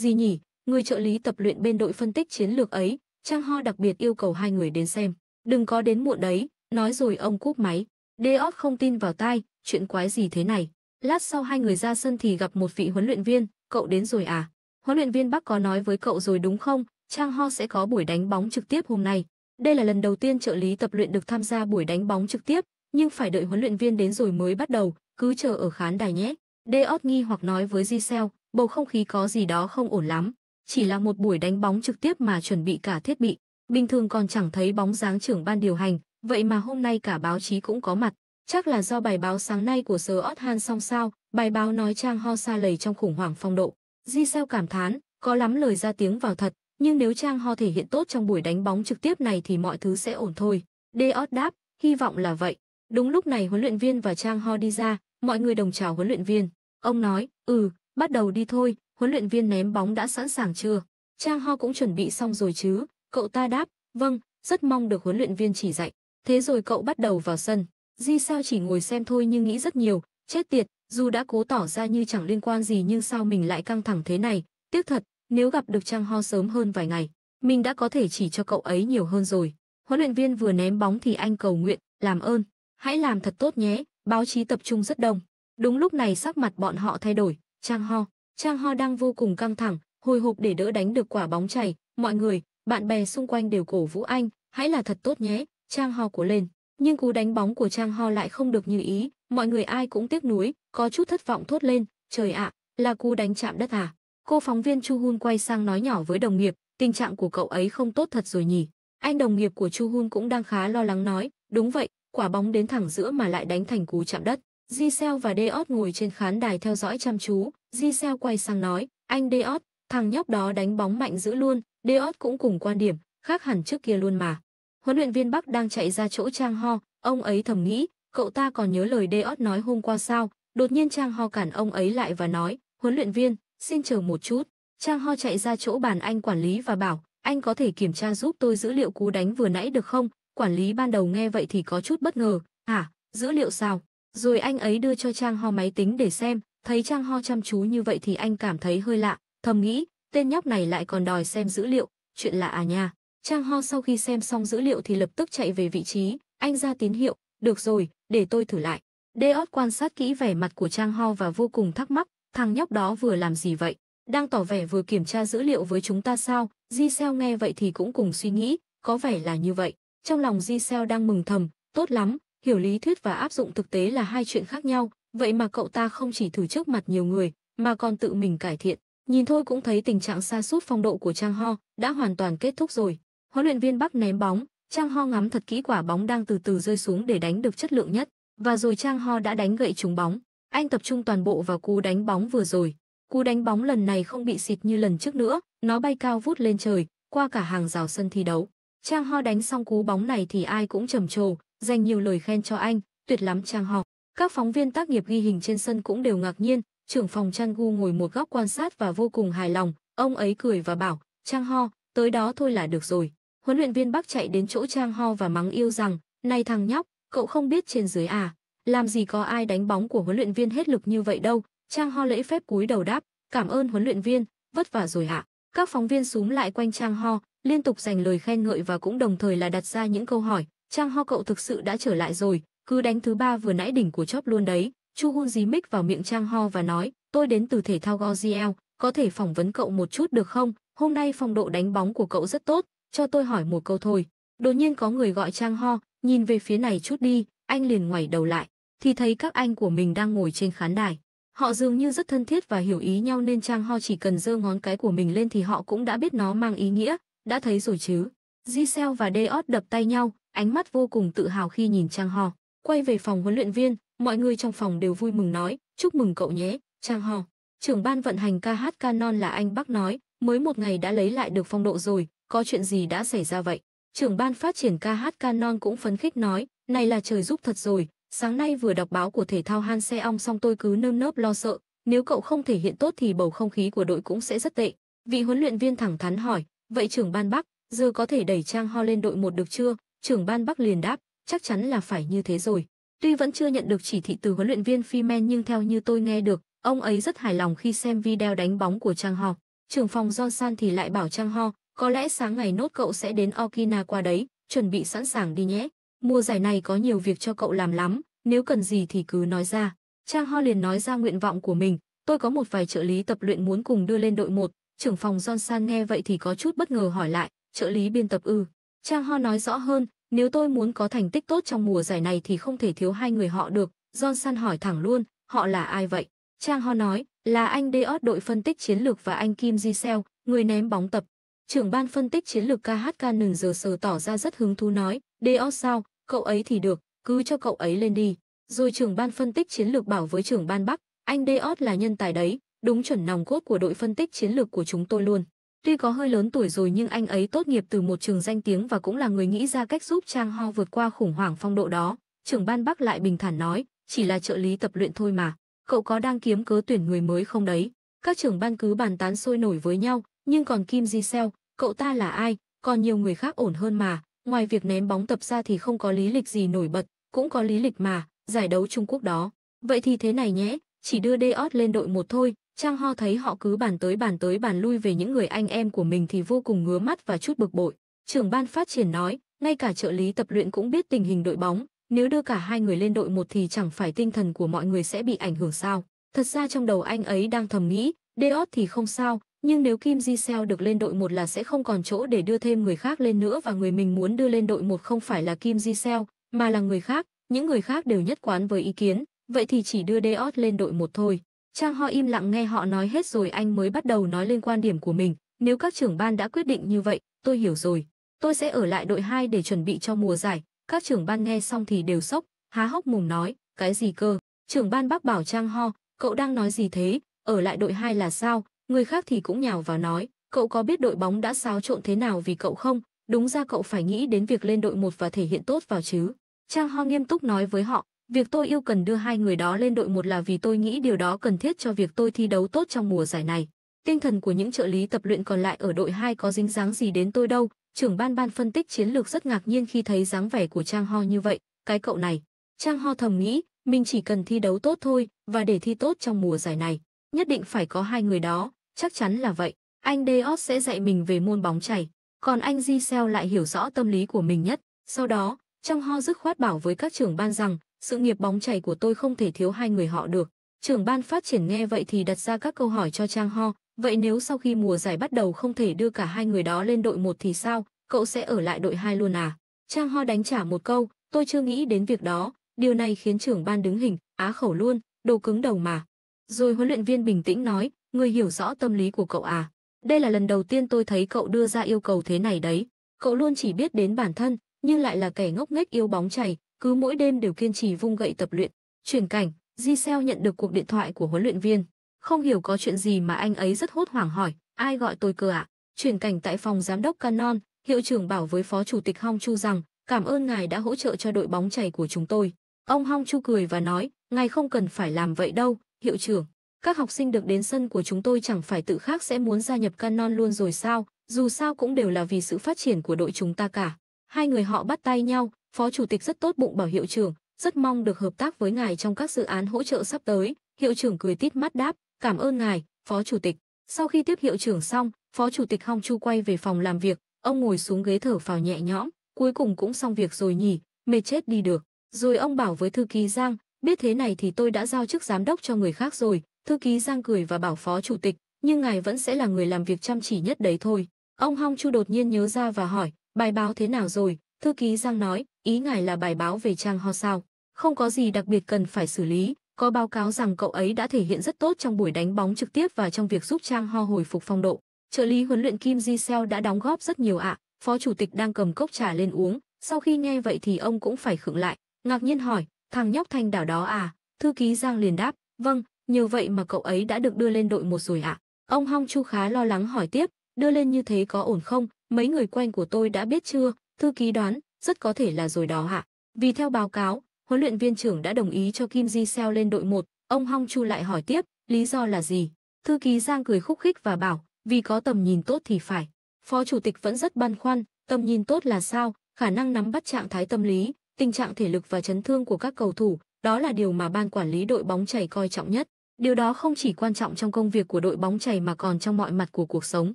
gì nhỉ, người trợ lý tập luyện bên đội phân tích chiến lược ấy, Chang Ho đặc biệt yêu cầu hai người đến xem. Đừng có đến muộn đấy, nói rồi ông cúp máy. Deot không tin vào tai, chuyện quái gì thế này. Lát sau hai người ra sân thì gặp một vị huấn luyện viên, cậu đến rồi à? Huấn luyện viên Bắc có nói với cậu rồi đúng không, Chang Ho sẽ có buổi đánh bóng trực tiếp hôm nay. Đây là lần đầu tiên trợ lý tập luyện được tham gia buổi đánh bóng trực tiếp, nhưng phải đợi huấn luyện viên đến rồi mới bắt đầu, cứ chờ ở khán đài nhé. Deot nghi hoặc nói với Giselle, bầu không khí có gì đó không ổn lắm, chỉ là một buổi đánh bóng trực tiếp mà chuẩn bị cả thiết bị, bình thường còn chẳng thấy bóng dáng trưởng ban điều hành, vậy mà hôm nay cả báo chí cũng có mặt, chắc là do bài báo sáng nay của Sir Othan xong sao, bài báo nói Chang Ho sa lầy trong khủng hoảng phong độ. Giselle cảm thán, có lắm lời ra tiếng vào thật, nhưng nếu Chang Ho thể hiện tốt trong buổi đánh bóng trực tiếp này thì mọi thứ sẽ ổn thôi. Deot đáp, hy vọng là vậy. Đúng lúc này huấn luyện viên và Trang Ho đi ra, mọi người đồng chào huấn luyện viên. Ông nói, ừ, bắt đầu đi thôi, huấn luyện viên ném bóng đã sẵn sàng chưa? Trang Ho cũng chuẩn bị xong rồi chứ? Cậu ta đáp, vâng, rất mong được huấn luyện viên chỉ dạy. Thế rồi cậu bắt đầu vào sân. Di Sao chỉ ngồi xem thôi nhưng nghĩ rất nhiều, chết tiệt, dù đã cố tỏ ra như chẳng liên quan gì nhưng sao mình lại căng thẳng thế này, tiếc thật, nếu gặp được Trang Ho sớm hơn vài ngày, mình đã có thể chỉ cho cậu ấy nhiều hơn rồi. Huấn luyện viên vừa ném bóng thì anh cầu nguyện, làm ơn, hãy làm thật tốt nhé, báo chí tập trung rất đông. Đúng lúc này sắc mặt bọn họ thay đổi, Trang Ho, Trang Ho đang vô cùng căng thẳng, hồi hộp để đỡ đánh được quả bóng chày, mọi người, bạn bè xung quanh đều cổ vũ anh, hãy là thật tốt nhé, Trang Ho cố lên. Nhưng cú đánh bóng của Trang Ho lại không được như ý, mọi người ai cũng tiếc nuối, có chút thất vọng thốt lên, trời ạ, à, là cú đánh chạm đất à? Cô phóng viên Chu Hun quay sang nói nhỏ với đồng nghiệp, tình trạng của cậu ấy không tốt thật rồi nhỉ. Anh đồng nghiệp của Chu Hun cũng đang khá lo lắng nói, đúng vậy, quả bóng đến thẳng giữa mà lại đánh thành cú chạm đất. Giselle và Deot ngồi trên khán đài theo dõi chăm chú, Giselle quay sang nói, anh Deot, thằng nhóc đó đánh bóng mạnh dữ luôn, Deot cũng cùng quan điểm, khác hẳn trước kia luôn mà. Huấn luyện viên Bắc đang chạy ra chỗ Trang Ho, ông ấy thầm nghĩ, cậu ta còn nhớ lời Deot nói hôm qua sao? Đột nhiên Trang Ho cản ông ấy lại và nói, huấn luyện viên, xin chờ một chút. Trang Ho chạy ra chỗ bàn anh quản lý và bảo, anh có thể kiểm tra giúp tôi dữ liệu cú đánh vừa nãy được không? Quản lý ban đầu nghe vậy thì có chút bất ngờ, hả, dữ liệu sao? Rồi anh ấy đưa cho Trang Ho máy tính để xem, thấy Trang Ho chăm chú như vậy thì anh cảm thấy hơi lạ, thầm nghĩ, tên nhóc này lại còn đòi xem dữ liệu, chuyện lạ à nha. Trang Ho sau khi xem xong dữ liệu thì lập tức chạy về vị trí, anh ra tín hiệu, được rồi, để tôi thử lại. Deot quan sát kỹ vẻ mặt của Trang Ho và vô cùng thắc mắc, thằng nhóc đó vừa làm gì vậy? Đang tỏ vẻ vừa kiểm tra dữ liệu với chúng ta sao? Giselle nghe vậy thì cũng cùng suy nghĩ, có vẻ là như vậy. Trong lòng Giselle đang mừng thầm, tốt lắm, hiểu lý thuyết và áp dụng thực tế là hai chuyện khác nhau, vậy mà cậu ta không chỉ thử trước mặt nhiều người, mà còn tự mình cải thiện. Nhìn thôi cũng thấy tình trạng sa sút phong độ của Trang Ho đã hoàn toàn kết thúc rồi. Huấn luyện viên Bắc ném bóng, Trang Ho ngắm thật kỹ quả bóng đang từ từ rơi xuống để đánh được chất lượng nhất, và rồi Trang Ho đã đánh gậy trúng bóng. Anh tập trung toàn bộ vào cú đánh bóng vừa rồi. Cú đánh bóng lần này không bị xịt như lần trước nữa, nó bay cao vút lên trời, qua cả hàng rào sân thi đấu. Trang Ho đánh xong cú bóng này thì ai cũng trầm trồ, dành nhiều lời khen cho anh, tuyệt lắm Trang Ho. Các phóng viên tác nghiệp ghi hình trên sân cũng đều ngạc nhiên, trưởng phòng Chan Gu ngồi một góc quan sát và vô cùng hài lòng, ông ấy cười và bảo, Trang Ho, tới đó thôi là được rồi. Huấn luyện viên Bắc chạy đến chỗ Trang Ho và mắng yêu rằng, này thằng nhóc, cậu không biết trên dưới à, làm gì có ai đánh bóng của huấn luyện viên hết lực như vậy đâu. Trang Ho lễ phép cúi đầu đáp, cảm ơn huấn luyện viên, vất vả rồi ạ. Các phóng viên xúm lại quanh Trang Ho, liên tục dành lời khen ngợi và cũng đồng thời là đặt ra những câu hỏi. Trang Ho cậu thực sự đã trở lại rồi, cứ đánh thứ ba vừa nãy đỉnh của chóp luôn đấy. Chu Hun dí mic vào miệng Trang Ho và nói, tôi đến từ thể thao Goziel, có thể phỏng vấn cậu một chút được không? Hôm nay phong độ đánh bóng của cậu rất tốt, cho tôi hỏi một câu thôi. Đột nhiên có người gọi Trang Ho, nhìn về phía này chút đi, anh liền ngoảnh đầu lại, thì thấy các anh của mình đang ngồi trên khán đài. Họ dường như rất thân thiết và hiểu ý nhau nên Trang Ho chỉ cần giơ ngón cái của mình lên thì họ cũng đã biết nó mang ý nghĩa, đã thấy rồi chứ. Giselle và Deot đập tay nhau, ánh mắt vô cùng tự hào khi nhìn Trang Ho. Quay về phòng huấn luyện viên, mọi người trong phòng đều vui mừng nói, chúc mừng cậu nhé, Trang Ho. Trưởng ban vận hành ca hát Canon là anh Bắc nói, mới một ngày đã lấy lại được phong độ rồi, có chuyện gì đã xảy ra vậy? Trưởng ban phát triển ca hát Canon cũng phấn khích nói, này là trời giúp thật rồi. Sáng nay vừa đọc báo của thể thao Han Seong xong tôi cứ nơm nớp lo sợ, nếu cậu không thể hiện tốt thì bầu không khí của đội cũng sẽ rất tệ. Vị huấn luyện viên thẳng thắn hỏi, vậy trưởng ban Bắc, giờ có thể đẩy Trang Ho lên đội một được chưa? Trưởng ban Bắc liền đáp, chắc chắn là phải như thế rồi. Tuy vẫn chưa nhận được chỉ thị từ huấn luyện viên Phi Men nhưng theo như tôi nghe được, ông ấy rất hài lòng khi xem video đánh bóng của Trang Ho. Trưởng phòng Johnson thì lại bảo Trang Ho, có lẽ sáng ngày nốt cậu sẽ đến Okinawa qua đấy, chuẩn bị sẵn sàng đi nhé. Mùa giải này có nhiều việc cho cậu làm lắm, nếu cần gì thì cứ nói ra. Trang Ho liền nói ra nguyện vọng của mình, tôi có một vài trợ lý tập luyện muốn cùng đưa lên đội một. Trưởng phòng Johnson nghe vậy thì có chút bất ngờ hỏi lại, trợ lý biên tập ư? Trang Ho nói rõ hơn, nếu tôi muốn có thành tích tốt trong mùa giải này thì không thể thiếu hai người họ được. Johnson hỏi thẳng luôn, họ là ai vậy? Trang Ho nói, là anh Deot đội phân tích chiến lược và anh Kim Giselle, người ném bóng tập. Trưởng ban phân tích chiến lược ca hát Nun giờ sờ tỏ ra rất hứng thú nói, Deot sao? Cậu ấy thì được, cứ cho cậu ấy lên đi. Rồi trưởng ban phân tích chiến lược bảo với trưởng ban Bắc, anh Deot là nhân tài đấy, đúng chuẩn nòng cốt của đội phân tích chiến lược của chúng tôi luôn. Tuy có hơi lớn tuổi rồi nhưng anh ấy tốt nghiệp từ một trường danh tiếng và cũng là người nghĩ ra cách giúp Trang Ho vượt qua khủng hoảng phong độ đó. Trưởng ban Bắc lại bình thản nói, chỉ là trợ lý tập luyện thôi mà, cậu có đang kiếm cớ tuyển người mới không đấy? Các trưởng ban cứ bàn tán sôi nổi với nhau, nhưng còn Kim Ji-seo, cậu ta là ai, còn nhiều người khác ổn hơn mà, ngoài việc ném bóng tập ra thì không có lý lịch gì nổi bật, cũng có lý lịch mà, giải đấu Trung Quốc đó. Vậy thì thế này nhé, chỉ đưa Deot lên đội một thôi. Trang Ho thấy họ cứ bàn tới bàn tới bàn lui về những người anh em của mình thì vô cùng ngứa mắt và chút bực bội. Trưởng ban phát triển nói, ngay cả trợ lý tập luyện cũng biết tình hình đội bóng, nếu đưa cả hai người lên đội một thì chẳng phải tinh thần của mọi người sẽ bị ảnh hưởng sao? Thật ra trong đầu anh ấy đang thầm nghĩ, Deot thì không sao, nhưng nếu Kim Ji-seo được lên đội một là sẽ không còn chỗ để đưa thêm người khác lên nữa, và người mình muốn đưa lên đội một không phải là Kim Ji-seo, mà là người khác, những người khác đều nhất quán với ý kiến, vậy thì chỉ đưa Deot lên đội một thôi. Trang Ho im lặng nghe họ nói hết rồi anh mới bắt đầu nói lên quan điểm của mình, nếu các trưởng ban đã quyết định như vậy, tôi hiểu rồi, tôi sẽ ở lại đội hai để chuẩn bị cho mùa giải. Các trưởng ban nghe xong thì đều sốc, há hốc mồm nói, cái gì cơ? Trưởng ban Bắc bảo Trang Ho, cậu đang nói gì thế, ở lại đội hai là sao? Người khác thì cũng nhào vào nói, cậu có biết đội bóng đã xáo trộn thế nào vì cậu không? Đúng ra cậu phải nghĩ đến việc lên đội một và thể hiện tốt vào chứ. Trang Ho nghiêm túc nói với họ, việc tôi yêu cần đưa hai người đó lên đội một là vì tôi nghĩ điều đó cần thiết cho việc tôi thi đấu tốt trong mùa giải này. Tinh thần của những trợ lý tập luyện còn lại ở đội hai có dính dáng gì đến tôi đâu. Trưởng ban ban phân tích chiến lược rất ngạc nhiên khi thấy dáng vẻ của Trang Ho như vậy. Cái cậu này, Trang Ho thầm nghĩ, mình chỉ cần thi đấu tốt thôi, và để thi tốt trong mùa giải này, nhất định phải có hai người đó, chắc chắn là vậy. Anh Deot sẽ dạy mình về môn bóng chày, còn anh Ji-seo lại hiểu rõ tâm lý của mình nhất. Sau đó, Trang Ho dứt khoát bảo với các trưởng ban rằng, sự nghiệp bóng chày của tôi không thể thiếu hai người họ được. Trưởng ban phát triển nghe vậy thì đặt ra các câu hỏi cho Trang Ho. Vậy nếu sau khi mùa giải bắt đầu không thể đưa cả hai người đó lên đội một thì sao? Cậu sẽ ở lại đội hai luôn à? Trang Ho đánh trả một câu, tôi chưa nghĩ đến việc đó. Điều này khiến trưởng ban đứng hình, á khẩu luôn, đồ cứng đầu mà. Rồi huấn luyện viên bình tĩnh nói, người hiểu rõ tâm lý của cậu à? Đây là lần đầu tiên tôi thấy cậu đưa ra yêu cầu thế này đấy. Cậu luôn chỉ biết đến bản thân, nhưng lại là kẻ ngốc nghếch yêu bóng chày, cứ mỗi đêm đều kiên trì vung gậy tập luyện. Chuyển cảnh, Ji-seo nhận được cuộc điện thoại của huấn luyện viên. Không hiểu có chuyện gì mà anh ấy rất hốt hoảng hỏi, ai gọi tôi cơ ạ? À? Chuyển cảnh tại phòng giám đốc Canon, hiệu trưởng bảo với phó chủ tịch Hong Chu rằng, cảm ơn ngài đã hỗ trợ cho đội bóng chày của chúng tôi. Ông Hong Chu cười và nói, ngài không cần phải làm vậy đâu, hiệu trưởng. Các học sinh được đến sân của chúng tôi chẳng phải tự khắc sẽ muốn gia nhập Canon luôn rồi sao, dù sao cũng đều là vì sự phát triển của đội chúng ta cả. Hai người họ bắt tay nhau, phó chủ tịch rất tốt bụng bảo hiệu trưởng, rất mong được hợp tác với ngài trong các dự án hỗ trợ sắp tới. Hiệu trưởng cười tít mắt đáp, cảm ơn ngài, phó chủ tịch. Sau khi tiếp hiệu trưởng xong, phó chủ tịch Hong Chu quay về phòng làm việc, ông ngồi xuống ghế thở phào nhẹ nhõm, cuối cùng cũng xong việc rồi nhỉ, mệt chết đi được. Rồi ông bảo với thư ký Giang, biết thế này thì tôi đã giao chức giám đốc cho người khác rồi. Thư ký Giang cười và bảo phó chủ tịch, nhưng ngài vẫn sẽ là người làm việc chăm chỉ nhất đấy thôi. Ông Hong Chu đột nhiên nhớ ra và hỏi, bài báo thế nào rồi? Thư ký Giang nói, ý ngài là bài báo về Trang Ho sao? Không có gì đặc biệt cần phải xử lý. Có báo cáo rằng cậu ấy đã thể hiện rất tốt trong buổi đánh bóng trực tiếp và trong việc giúp Trang Ho hồi phục phong độ. Trợ lý huấn luyện Kim Ji-seo đã đóng góp rất nhiều ạ. À. Phó chủ tịch đang cầm cốc trà lên uống. Sau khi nghe vậy thì ông cũng phải khựng lại, ngạc nhiên hỏi, thằng nhóc Thanh Đảo đó à? Thư ký Giang liền đáp, vâng, nhờ vậy mà cậu ấy đã được đưa lên đội một rồi ạ. À. Ông Hong Chu khá lo lắng hỏi tiếp, đưa lên như thế có ổn không? Mấy người quen của tôi đã biết chưa? Thư ký đoán, rất có thể là rồi đó ạ. À. Vì theo báo cáo, huấn luyện viên trưởng đã đồng ý cho Kim Ji-seo lên đội một, ông Hong Chu lại hỏi tiếp, lý do là gì? Thư ký Giang cười khúc khích và bảo, vì có tầm nhìn tốt thì phải. Phó chủ tịch vẫn rất băn khoăn, tầm nhìn tốt là sao? Khả năng nắm bắt trạng thái tâm lý, tình trạng thể lực và chấn thương của các cầu thủ, đó là điều mà ban quản lý đội bóng chày coi trọng nhất. Điều đó không chỉ quan trọng trong công việc của đội bóng chày mà còn trong mọi mặt của cuộc sống.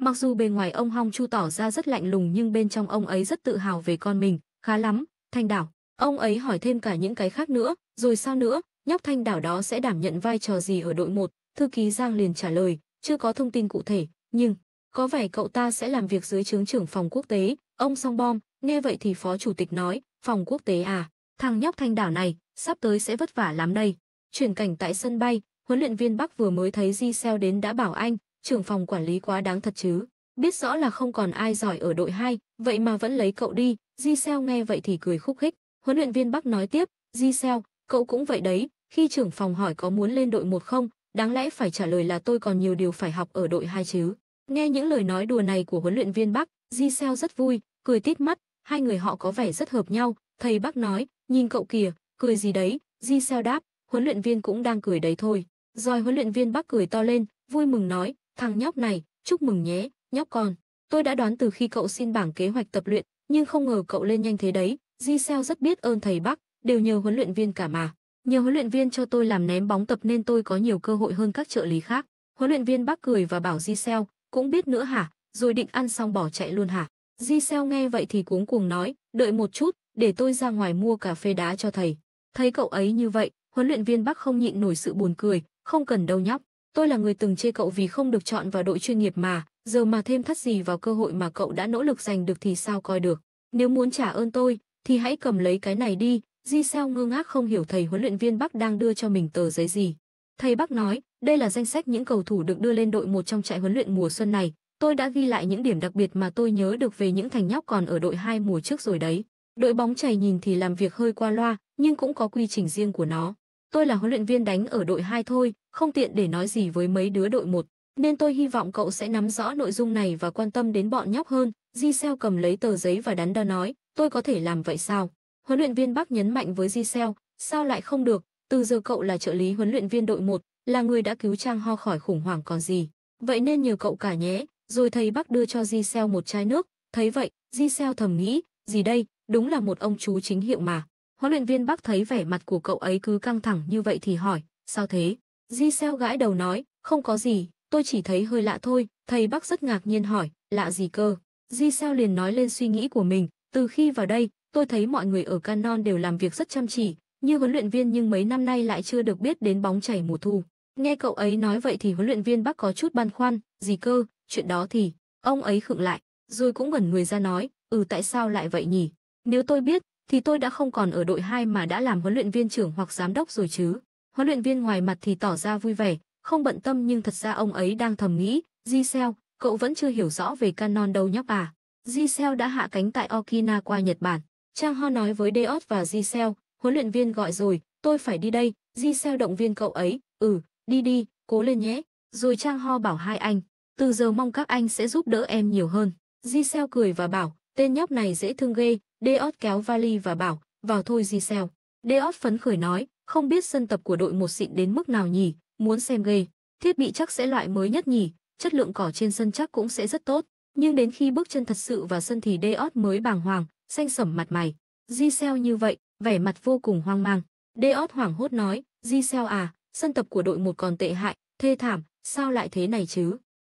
Mặc dù bề ngoài ông Hong Chu tỏ ra rất lạnh lùng nhưng bên trong ông ấy rất tự hào về con mình, khá lắm, Thanh Đảo. Ông ấy hỏi thêm cả những cái khác nữa, rồi sao nữa, nhóc Thanh Đảo đó sẽ đảm nhận vai trò gì ở đội một? Thư ký Giang liền trả lời, chưa có thông tin cụ thể, nhưng có vẻ cậu ta sẽ làm việc dưới trướng trưởng phòng quốc tế, ông Song Bom. Nghe vậy thì phó chủ tịch nói, phòng quốc tế à, thằng nhóc Thanh Đảo này, sắp tới sẽ vất vả lắm đây. Chuyển cảnh tại sân bay, huấn luyện viên Bắc vừa mới thấy Ji-seo đến đã bảo anh, trưởng phòng quản lý quá đáng thật chứ, biết rõ là không còn ai giỏi ở đội hai, vậy mà vẫn lấy cậu đi. Ji-seo nghe vậy thì cười khúc khích. Huấn luyện viên Bắc nói tiếp, Ji-seo, cậu cũng vậy đấy, khi trưởng phòng hỏi có muốn lên đội một không, đáng lẽ phải trả lời là tôi còn nhiều điều phải học ở đội hai chứ. Nghe những lời nói đùa này của huấn luyện viên Bắc, Ji-seo rất vui, cười tít mắt, hai người họ có vẻ rất hợp nhau. Thầy Bắc nói, Nhìn cậu kìa, cười gì đấy? Di Sao đáp, huấn luyện viên cũng đang cười đấy thôi. Rồi huấn luyện viên Bắc cười to lên, vui mừng nói, thằng nhóc này, chúc mừng nhé, nhóc con. Tôi đã đoán từ khi cậu xin bảng kế hoạch tập luyện, nhưng không ngờ cậu lên nhanh thế đấy. Di Sao rất biết ơn thầy Bắc, đều nhờ huấn luyện viên cả mà. Nhờ huấn luyện viên cho tôi làm ném bóng tập nên tôi có nhiều cơ hội hơn các trợ lý khác. Huấn luyện viên Bắc cười và bảo Di Sao, cũng biết nữa hả, rồi định ăn xong bỏ chạy luôn hả? Di Sao nghe vậy thì cuống cuồng nói, đợi một chút, để tôi ra ngoài mua cà phê đá cho thầy. Thấy cậu ấy như vậy, huấn luyện viên Bắc không nhịn nổi sự buồn cười, không cần đâu nhóc. Tôi là người từng chê cậu vì không được chọn vào đội chuyên nghiệp mà, giờ mà thêm thắt gì vào cơ hội mà cậu đã nỗ lực giành được thì sao coi được. Nếu muốn trả ơn tôi, thì hãy cầm lấy cái này đi. Di Sao ngơ ngác không hiểu thầy huấn luyện viên Bắc đang đưa cho mình tờ giấy gì. Thầy Bắc nói, đây là danh sách những cầu thủ được đưa lên đội một trong trại huấn luyện mùa xuân này. Tôi đã ghi lại những điểm đặc biệt mà tôi nhớ được về những thằng nhóc còn ở đội hai mùa trước rồi đấy. Đội bóng chày nhìn thì làm việc hơi qua loa, nhưng cũng có quy trình riêng của nó. Tôi là huấn luyện viên đánh ở đội hai thôi, không tiện để nói gì với mấy đứa đội một. Nên tôi hy vọng cậu sẽ nắm rõ nội dung này và quan tâm đến bọn nhóc hơn. Di Sao cầm lấy tờ giấy và đắn đo nói, tôi có thể làm vậy sao? Huấn luyện viên Bắc nhấn mạnh với Di Sao, sao lại không được? Từ giờ cậu là trợ lý huấn luyện viên đội một, là người đã cứu Trang Ho khỏi khủng hoảng còn gì. Vậy nên nhờ cậu cả nhé. Rồi thầy Bắc đưa cho Di Sao một chai nước. Thấy vậy, Di Sao thầm nghĩ, gì đây, đúng là một ông chú chính hiệu mà. Huấn luyện viên Bắc thấy vẻ mặt của cậu ấy cứ căng thẳng như vậy thì hỏi, sao thế? Di Sao gãi đầu nói, không có gì, tôi chỉ thấy hơi lạ thôi. Thầy Bắc rất ngạc nhiên hỏi, lạ gì cơ? Di Sao liền nói lên suy nghĩ của mình, từ khi vào đây, tôi thấy mọi người ở Canon đều làm việc rất chăm chỉ, như huấn luyện viên nhưng mấy năm nay lại chưa được biết đến bóng chảy mùa thu. Nghe cậu ấy nói vậy thì huấn luyện viên Bắc có chút băn khoăn, gì cơ? Chuyện đó thì, ông ấy khựng lại, rồi cũng ngẩn người ra nói, ừ tại sao lại vậy nhỉ? Nếu tôi biết, thì tôi đã không còn ở đội hai mà đã làm huấn luyện viên trưởng hoặc giám đốc rồi chứ. Huấn luyện viên ngoài mặt thì tỏ ra vui vẻ, không bận tâm nhưng thật ra ông ấy đang thầm nghĩ, Di Sao, cậu vẫn chưa hiểu rõ về Canon đâu nhóc à. Di Sao đã hạ cánh tại Okinawa, Nhật Bản. Trang Ho nói với Deot và Di Sao, huấn luyện viên gọi rồi, tôi phải đi đây. Di Sao động viên cậu ấy, ừ, đi đi, cố lên nhé. Rồi Trang Ho bảo hai anh, từ giờ mong các anh sẽ giúp đỡ em nhiều hơn. Di Sao cười và bảo, tên nhóc này dễ thương ghê. Deot kéo vali và bảo, vào thôi Di Sao. Deot phấn khởi nói, không biết sân tập của đội một xịn đến mức nào nhỉ, muốn xem ghê. Thiết bị chắc sẽ loại mới nhất nhỉ, chất lượng cỏ trên sân chắc cũng sẽ rất tốt. Nhưng đến khi bước chân thật sự vào sân thì Deot mới bàng hoàng, xanh sẩm mặt mày. Di Sao như vậy, vẻ mặt vô cùng hoang mang. Deot hoảng hốt nói, Di Sao à, sân tập của đội một còn tệ hại, thê thảm, sao lại thế này chứ?